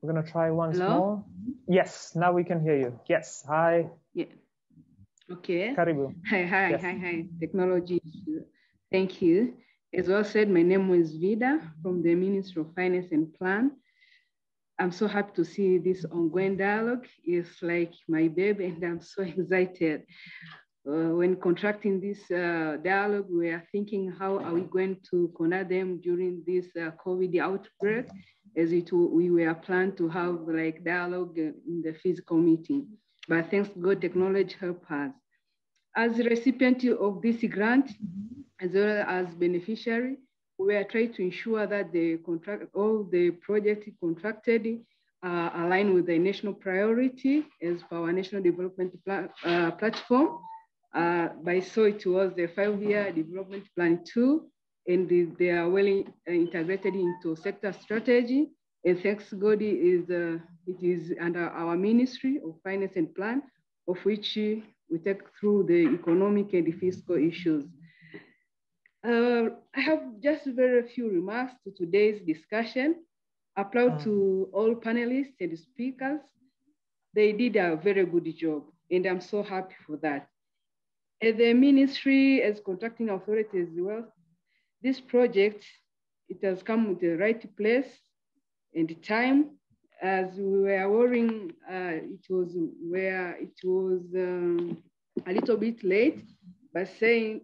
We're going to try once Hello? More. Yes, now we can hear you. Yes, hi. Yeah. Okay. Karibu. Hi, hi, yes. hi, hi. Technology issue. Thank you. As well said, my name was Vida from the Ministry of Finance and Plan. I'm so happy to see this ongoing dialogue. It's like my baby, and I'm so excited. Uh, when contracting this uh, dialogue, we are thinking how are we going to conduct them during this uh, COVID outbreak, as it we were planned to have like dialogue in the physical meeting. But thanks to God, technology helped us. As a recipient of this grant, as well as beneficiary, we are trying to ensure that the contract, all the projects contracted uh, align with the national priority as per our national development pla uh, platform. Uh, by so it was the Five Year Development Plan two, and the, they are well in, uh, integrated into sector strategy. And thanks God, it is, uh, it is under our Ministry of Finance and Plan, of which uh, we take through the economic and the fiscal issues. Uh, I have just very few remarks to today's discussion. Applaud to all panelists and speakers. They did a very good job, and I'm so happy for that. At the ministry, as contracting authority as well, this project, it has come with the right place and time. As we were worrying, uh, it was where it was um, a little bit late, but saying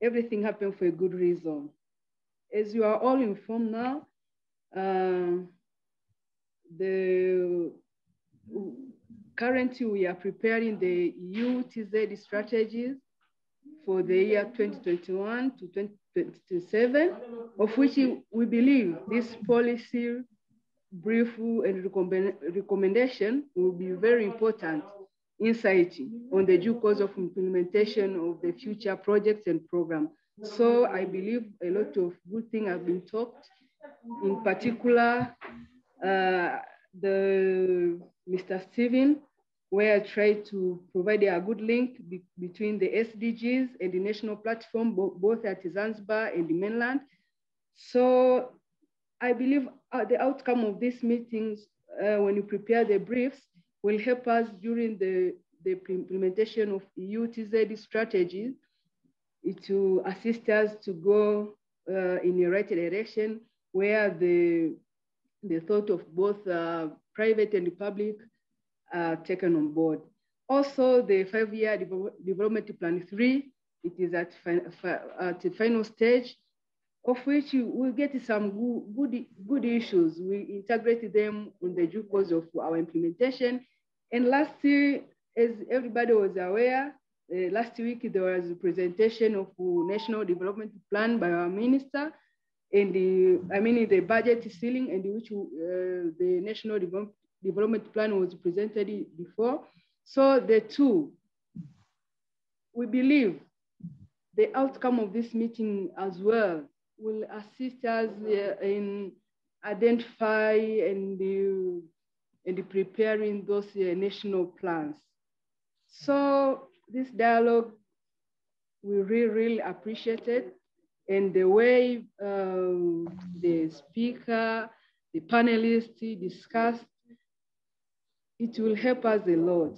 everything happened for a good reason. As you are all informed now, uh, the currently we are preparing the E U T Z strategies for the year twenty twenty-one to twenty twenty-seven, of which we believe this policy brief and recommend, recommendation will be very important insight on the due course of implementation of the future projects and programs. So I believe a lot of good things have been talked, in particular, uh, the Mister Stephen, where I tried to provide a good link be between the S D Gs and the national platform, bo both at Zanzibar and the mainland. So I believe uh, the outcome of these meetings, uh, when you prepare the briefs, will help us during the, the implementation of E U T Z strategies to assist us to go uh, in the right direction, where the, the thought of both uh, private and the public are taken on board. Also, the five-year development plan three, it is at, fin at the final stage, of which you will get some good, good, good issues. We integrate them on the due course of our implementation. And lastly, as everybody was aware, uh, last week there was a presentation of the National Development Plan by our minister, and the, I mean the budget ceiling, and which uh, the National Develop Development Plan was presented before. So the two, we believe the outcome of this meeting as well will assist us uh, in identify and, uh, and preparing those uh, national plans. So this dialogue, we really, really appreciate it. And the way um, the speaker, the panelists discussed, it will help us a lot.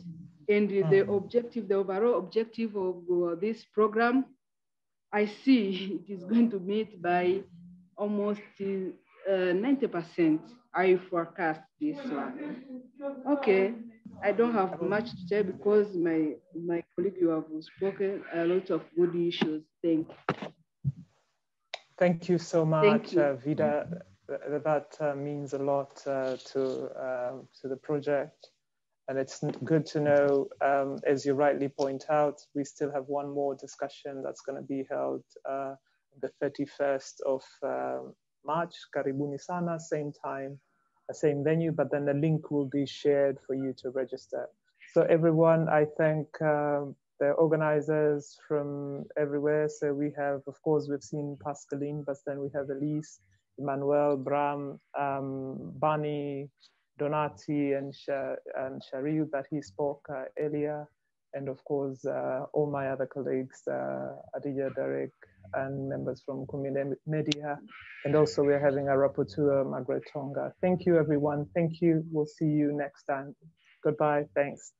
And the objective, the overall objective of uh, this program, I see it is going to meet by almost ninety percent. Uh, I forecast this one. Okay, I don't have much to say because my, my colleague, you have spoken a lot of good issues. Thank you. Thank you so much, you. Uh, Vida. That uh, means a lot uh, to, uh, to the project. And it's good to know, um, as you rightly point out, we still have one more discussion that's going to be held uh, the thirty-first of March, Karibuni Sana, same time, same venue, but then the link will be shared for you to register. So everyone, I thank uh, the organizers from everywhere. So we have, of course, we've seen Pascaline, but then we have Elise, Emmanuel, Bram, um, Bani, Donati and, Sha and Shariu that he spoke uh, earlier. And of course, uh, all my other colleagues, uh, Adija, Derek, and members from Kumine Media. And also we're having our rapporteur, Margaret Tonga. Thank you, everyone. Thank you. We'll see you next time. Goodbye. Thanks.